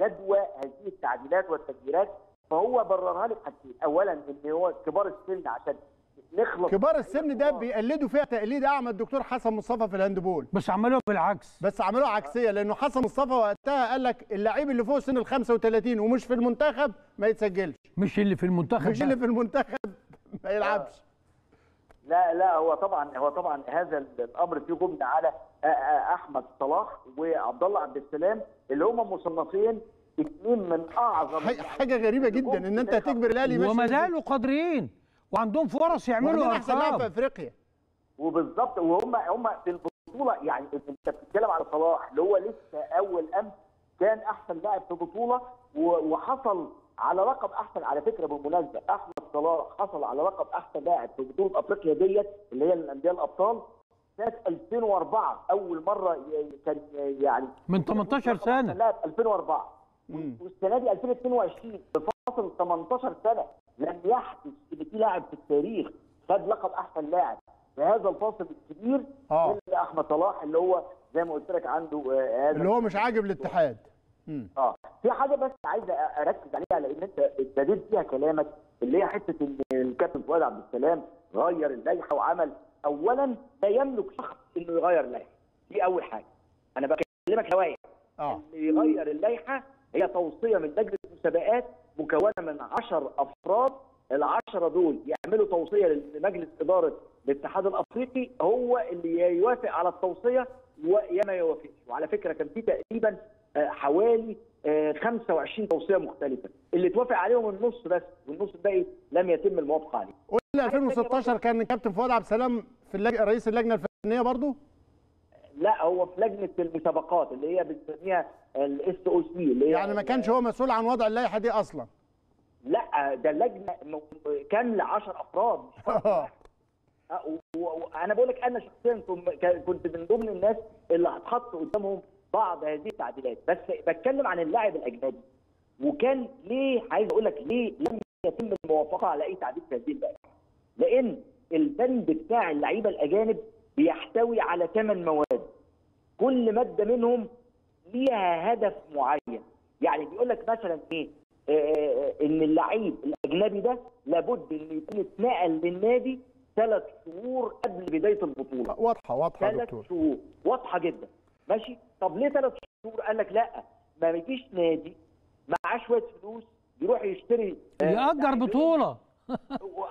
جدوى هذه التعديلات والتغييرات، فهو بررها لي بحاجتين. اولا ان هو كبار السن، عشان نخلص كبار السن ده بيقلدوا فيها تقليد اعمى الدكتور حسن مصطفى في الهاندبول، بس عملوها بالعكس، بس عملوها عكسيه، لانه حسن مصطفى وقتها قال لك اللعيب اللي فوق سن ال خمسة وتلاتين ومش في المنتخب ما يتسجلش، مش اللي في المنتخب مش اللي في المنتخب ما يلعبش. آه. لا لا، هو طبعا هو طبعا هذا الامر فيه جمله على احمد صلاح وعبد الله عبد السلام، اللي هما مصنفين اثنين من اعظم حاجه غريبه جدا ان انت هتجبر الاهلي ماشي، وما زالوا قادرين وعندهم فرص يعملوا احسن لاعب في افريقيا، وبالظبط وهم هم في البطوله. يعني انت بتتكلم على صلاح اللي هو لسه اول امس كان احسن لاعب في بطوله، وحصل على لقب احسن، على فكره بالمناسبه احمد صلاح حصل على لقب احسن لاعب في بطوله افريقيا ديت اللي هي الانديه الابطال سنه الفين واربعة، اول مره كان يعني من تمنتاشر سنه لاعب الفين واربعة، والسنه دي الفين واتنين وعشرين بفاصل تمنتاشر سنه لم يحدث ان في لاعب في التاريخ خد لقب احسن لاعب بهذا الفاصل الكبير آه. الا احمد صلاح اللي هو زي ما قلت لك عنده آه اللي هو مش عاجب الاتحاد. اه في حاجه بس عايز اركز عليها، لان انت ابتديت فيها كلامك اللي هي حته ان الكابتن فؤاد عبد السلام غير اللائحه وعمل. اولا لا يملك شخص انه يغير اللائحه، دي اول حاجه. انا بكلمك هوايه. اه اللي يغير اللائحه هي توصيه من لجنه مسابقات مكونه من عشرة افراد، العشرة دول يعملوا توصيه لمجلس اداره الاتحاد الافريقي، هو اللي يوافق على التوصيه ويا ما يوافقش. وعلى فكره كان في تقريبا حوالي خمسة وعشرين توصيه مختلفه، اللي توافق عليهم النص بس، والنص الباقي لم يتم الموافقه عليه. قلنا الفين وستاشر كان الكابتن فؤاد عبد السلام في اللج... رئيس اللجنه الفنيه برضه؟ لا، هو في لجنه المسابقات اللي هي بنسميها الاس او سي، اللي هي يعني ما كانش هو مسؤول عن وضع اللائحه دي اصلا. لا، ده لجنه كامله عشرة افراد مش وانا بقول لك انا شخصيا كنت من ضمن الناس اللي هتحط قدامهم بعض هذه التعديلات، بس بتكلم عن اللاعب الاجنبي. وكان ليه، عايز اقول لك ليه لم يتم الموافقه على اي تعديل في هذه اللائحه؟ لان البند بتاع اللعيبه الاجانب بيحتوي على ثمان مواد، كل ماده منهم ليها هدف معين. يعني بيقول لك مثلا ايه؟ ان اللعيب الاجنبي ده لابد انه يكون اتنقل للنادي ثلاث شهور قبل بدايه البطوله. واضحه واضحه يا دكتور، ثلاث شهور واضحه جدا. ماشي، طب ليه ثلاث شهور؟ قال لك لا، ما يجيش نادي معاه شويه فلوس يروح يشتري يأجر بطوله.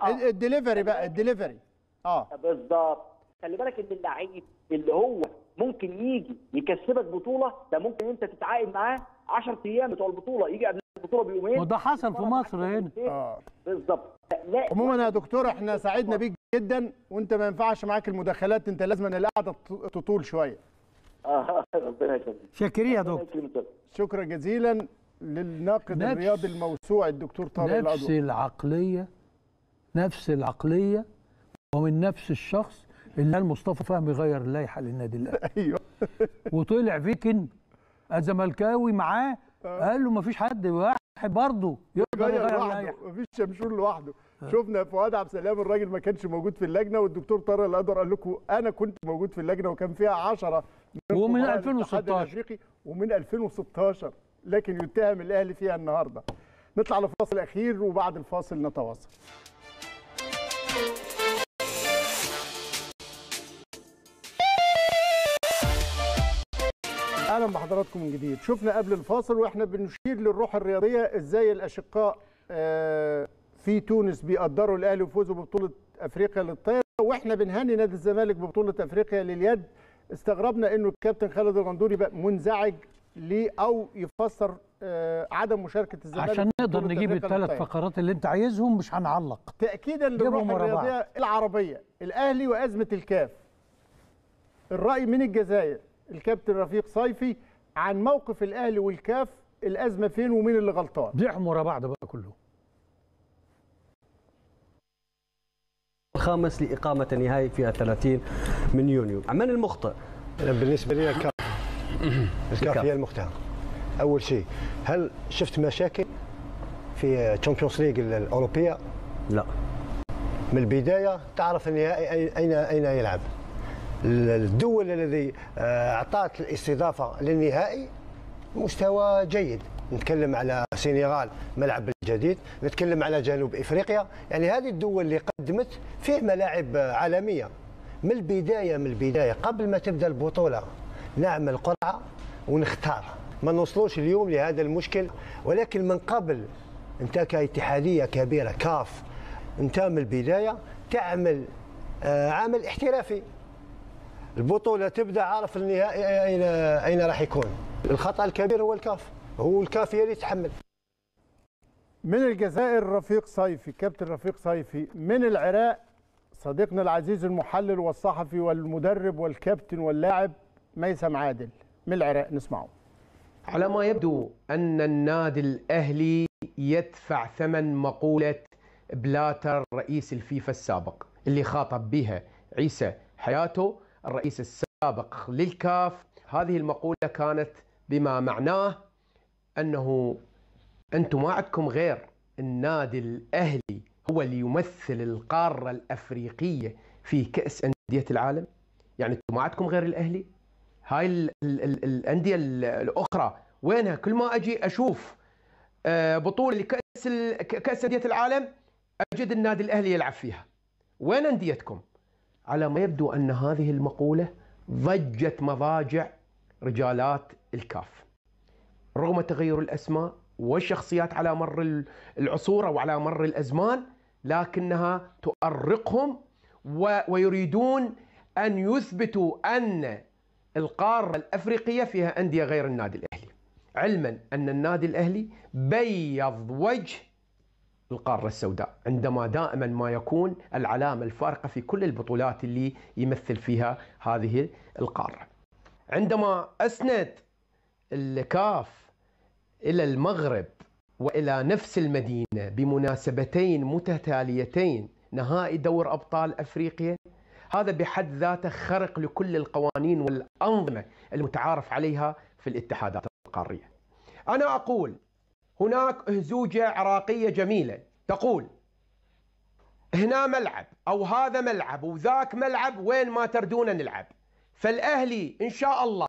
الدليفري بقى، الدليفري اه بالظبط. خلي بالك ان اللعيب اللي هو ممكن يجي يكسبك بطوله، ده ممكن انت تتعاقد معاه عشرة ايام بتوع البطوله، يجي قبل البطوله بيومين، وده حصل في مصر هنا. اه بالظبط. عموما يا دكتور احنا سعدنا بيك جدا، وانت ما ينفعش معاك المداخلات، انت لازم القعده تطول شويه. اه ربنا يكرمك. شاكرين يا دكتور. شكرا جزيلا للناقد الرياضي الموسوعي الدكتور طارق العضوي. نفس العقليه نفس العقليه ومن نفس الشخص اللي قال مصطفى فهمي غير اللائحه للنادي الاهلي. ايوه. وطلع فيكن الزملكاوي معاه قال له ما فيش حد واحد برضه يقدر يغير اللائحه، ما فيش شمشون لوحده. شفنا فؤاد عبد السلام الراجل ما كانش موجود في اللجنه، والدكتور طارق الأدور قال لكم انا كنت موجود في اللجنه وكان فيها عشرة ومن الفين وستاشر ومن الفين وستاشر، لكن يتهم الاهلي فيها النهارده. نطلع لفاصل اخير وبعد الفاصل نتواصل. اهلا بحضراتكم من جديد. شفنا قبل الفاصل واحنا بنشير للروح الرياضيه ازاي الاشقاء في تونس بيقدروا الاهلي وفوزوا ببطوله افريقيا للطايره، واحنا بنهني نادي الزمالك ببطوله افريقيا لليد. استغربنا انه الكابتن خالد الغندور يبقى منزعج ليه او يفسر عدم مشاركه الزمالك، عشان نقدر نجيب الثلاث فقرات اللي انت عايزهم، مش هنعلق. تاكيدا للروح الرياضيه العربيه، الاهلي وازمه الكاف. الراي من الجزائر الكابتن رفيق صيفي عن موقف الاهلي والكاف، الازمه فين ومين اللي غلطان؟ بيحموا ورا بعض بقى كله. الخامس لاقامه نهائي في ثلاثين من يونيو. من المخطئ؟ بالنسبه لي الكاف. الكاف هي المخطئه. اول شيء، هل شفت مشاكل في تشامبيونز ليج الاوروبيه؟ لا. من البدايه تعرف النهائي اين اين يلعب. الدول الذي اعطت الاستضافه للنهائي مستوى جيد، نتكلم على السنغال ملعب الجديد، نتكلم على جنوب افريقيا، يعني هذه الدول اللي قدمت فيه ملاعب عالميه. من البدايه من البدايه قبل ما تبدا البطوله نعمل قرعه ونختار، ما نوصلوش اليوم لهذا المشكل. ولكن من قبل انت كاتحاديه كبيره كاف، انت من البدايه تعمل عمل احترافي. البطوله تبدا عارف النهائي اين اين راح يكون. الخطا الكبير هو الكاف، هو الكاف اللي يتحمل. من الجزائر رفيق صيفي، كابتن رفيق صيفي. من العراق صديقنا العزيز المحلل والصحفي والمدرب والكابتن واللاعب ميسم عادل من العراق، نسمعه. على ما يبدو ان النادي الاهلي يدفع ثمن مقوله بلاتر رئيس الفيفا السابق اللي خاطب بها عيسى حياته الرئيس السابق للكاف. هذه المقولة كانت بما معناه أنه أنتم ما عندكم غير النادي الأهلي هو اللي يمثل القارة الأفريقية في كأس أندية العالم، يعني أنتم ما عندكم غير الأهلي. هاي ال ال ال الأندية الأخرى وينها؟ كل ما أجي أشوف بطولة لكأس كأس أندية العالم أجد النادي الأهلي يلعب فيها، وين أنديتكم؟ على ما يبدو أن هذه المقولة ضجت مضاجع رجالات الكاف رغم تغير الأسماء والشخصيات على مر العصور وعلى مر الأزمان، لكنها تؤرقهم ويريدون أن يثبتوا أن القارة الأفريقية فيها أندية غير النادي الأهلي، علما أن النادي الأهلي بيض وجه القارة السوداء عندما دائما ما يكون العلامة الفارقة في كل البطولات اللي يمثل فيها هذه القارة. عندما أسند الكاف إلى المغرب وإلى نفس المدينة بمناسبتين متتاليتين نهائي دور أبطال أفريقيا، هذا بحد ذاته خرق لكل القوانين والأنظمة المتعارف عليها في الاتحادات القارية. أنا أقول هناك هزوجة عراقية جميلة تقول هنا ملعب أو هذا ملعب وذاك ملعب، وين ما تردون نلعب. فالأهلي إن شاء الله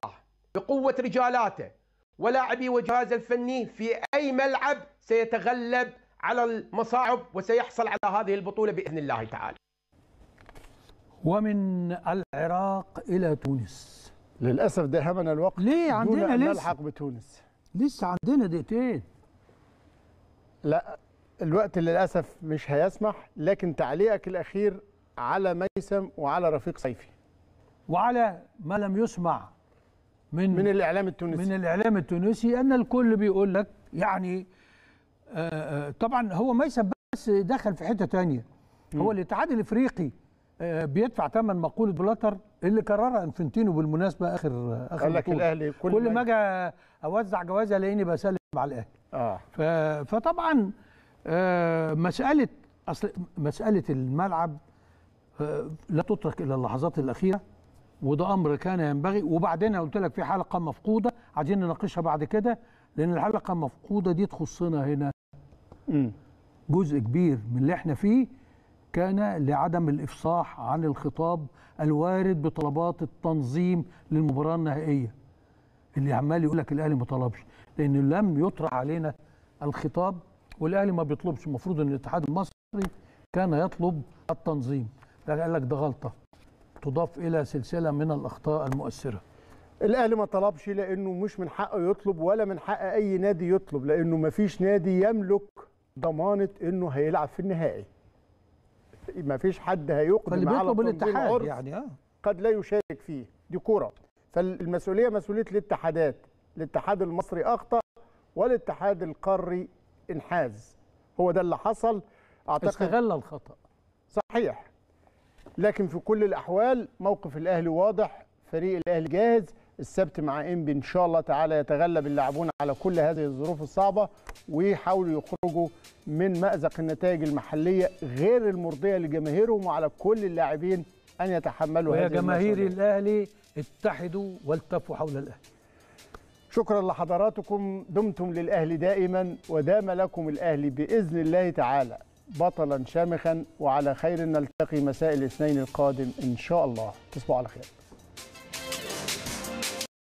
بقوة رجالاته ولاعبي وجهازه الفني في أي ملعب سيتغلب على المصاعب وسيحصل على هذه البطولة بإذن الله تعالى. ومن العراق إلى تونس. للأسف داهمنا الوقت، ليه عندنا لسه نلحق بتونس؟ لسه عندنا دقيقتين. لا الوقت للأسف مش هيسمح، لكن تعليقك الأخير على ميسم وعلى رفيق صيفي وعلى ما لم يسمع من من الإعلام التونسي من الإعلام التونسي أن الكل بيقول لك يعني آه طبعا هو ميسم بس دخل في حتة تانية. هو الاتحاد الإفريقي آه بيدفع ثمن مقولة بلاتر اللي كررها انفنتينو بالمناسبة آخر آخر قال لك الأهلي كل, كل ما أجي أوزع جوازة لأني بسلم على الأهلي. آه. فطبعا مسألة أصل مسألة الملعب لا تترك إلى اللحظات الأخيرة، وده أمر كان ينبغي. وبعدين قلت لك في حلقة مفقودة عايزين نناقشها بعد كده، لأن الحلقة المفقودة دي تخصنا هنا. م. جزء كبير من اللي احنا فيه كان لعدم الإفصاح عن الخطاب الوارد بطلبات التنظيم للمباراة النهائية، اللي عمال يقول لك الاهلي ما طلبش، لان لم يطرح علينا الخطاب والاهلي ما بيطلبش. المفروض ان الاتحاد المصري كان يطلب التنظيم، لكن قال لك ده غلطه تضاف الى سلسله من الاخطاء المؤثره. الاهلي ما طلبش لانه مش من حقه يطلب، ولا من حق اي نادي يطلب، لانه ما فيش نادي يملك ضمانه انه هيلعب في النهائي. ما فيش حد هيقدم على تنظيم عرض يعني اه قد لا يشارك فيه، دي كوره. فالمسؤوليه مسؤوليه الاتحادات، الاتحاد المصري اخطا والاتحاد القاري انحاز، هو ده اللي حصل. اعتقد استغل الخطا صحيح، لكن في كل الاحوال موقف الاهلي واضح، فريق الاهلي جاهز. السبت مع انبي ان شاء الله تعالى يتغلب اللاعبون على كل هذه الظروف الصعبه ويحاولوا يخرجوا من مأزق النتائج المحليه غير المرضيه لجماهيرهم، وعلى كل اللاعبين ان يتحملوا هذه المسؤوليه. يا جماهير الاهلي اتحدوا والتفوا حول الاهلي. شكرا لحضراتكم، دمتم للاهلي دائما، ودام لكم الاهلي باذن الله تعالى بطلا شامخا، وعلى خير نلتقي مساء الاثنين القادم ان شاء الله. تصبحوا على خير.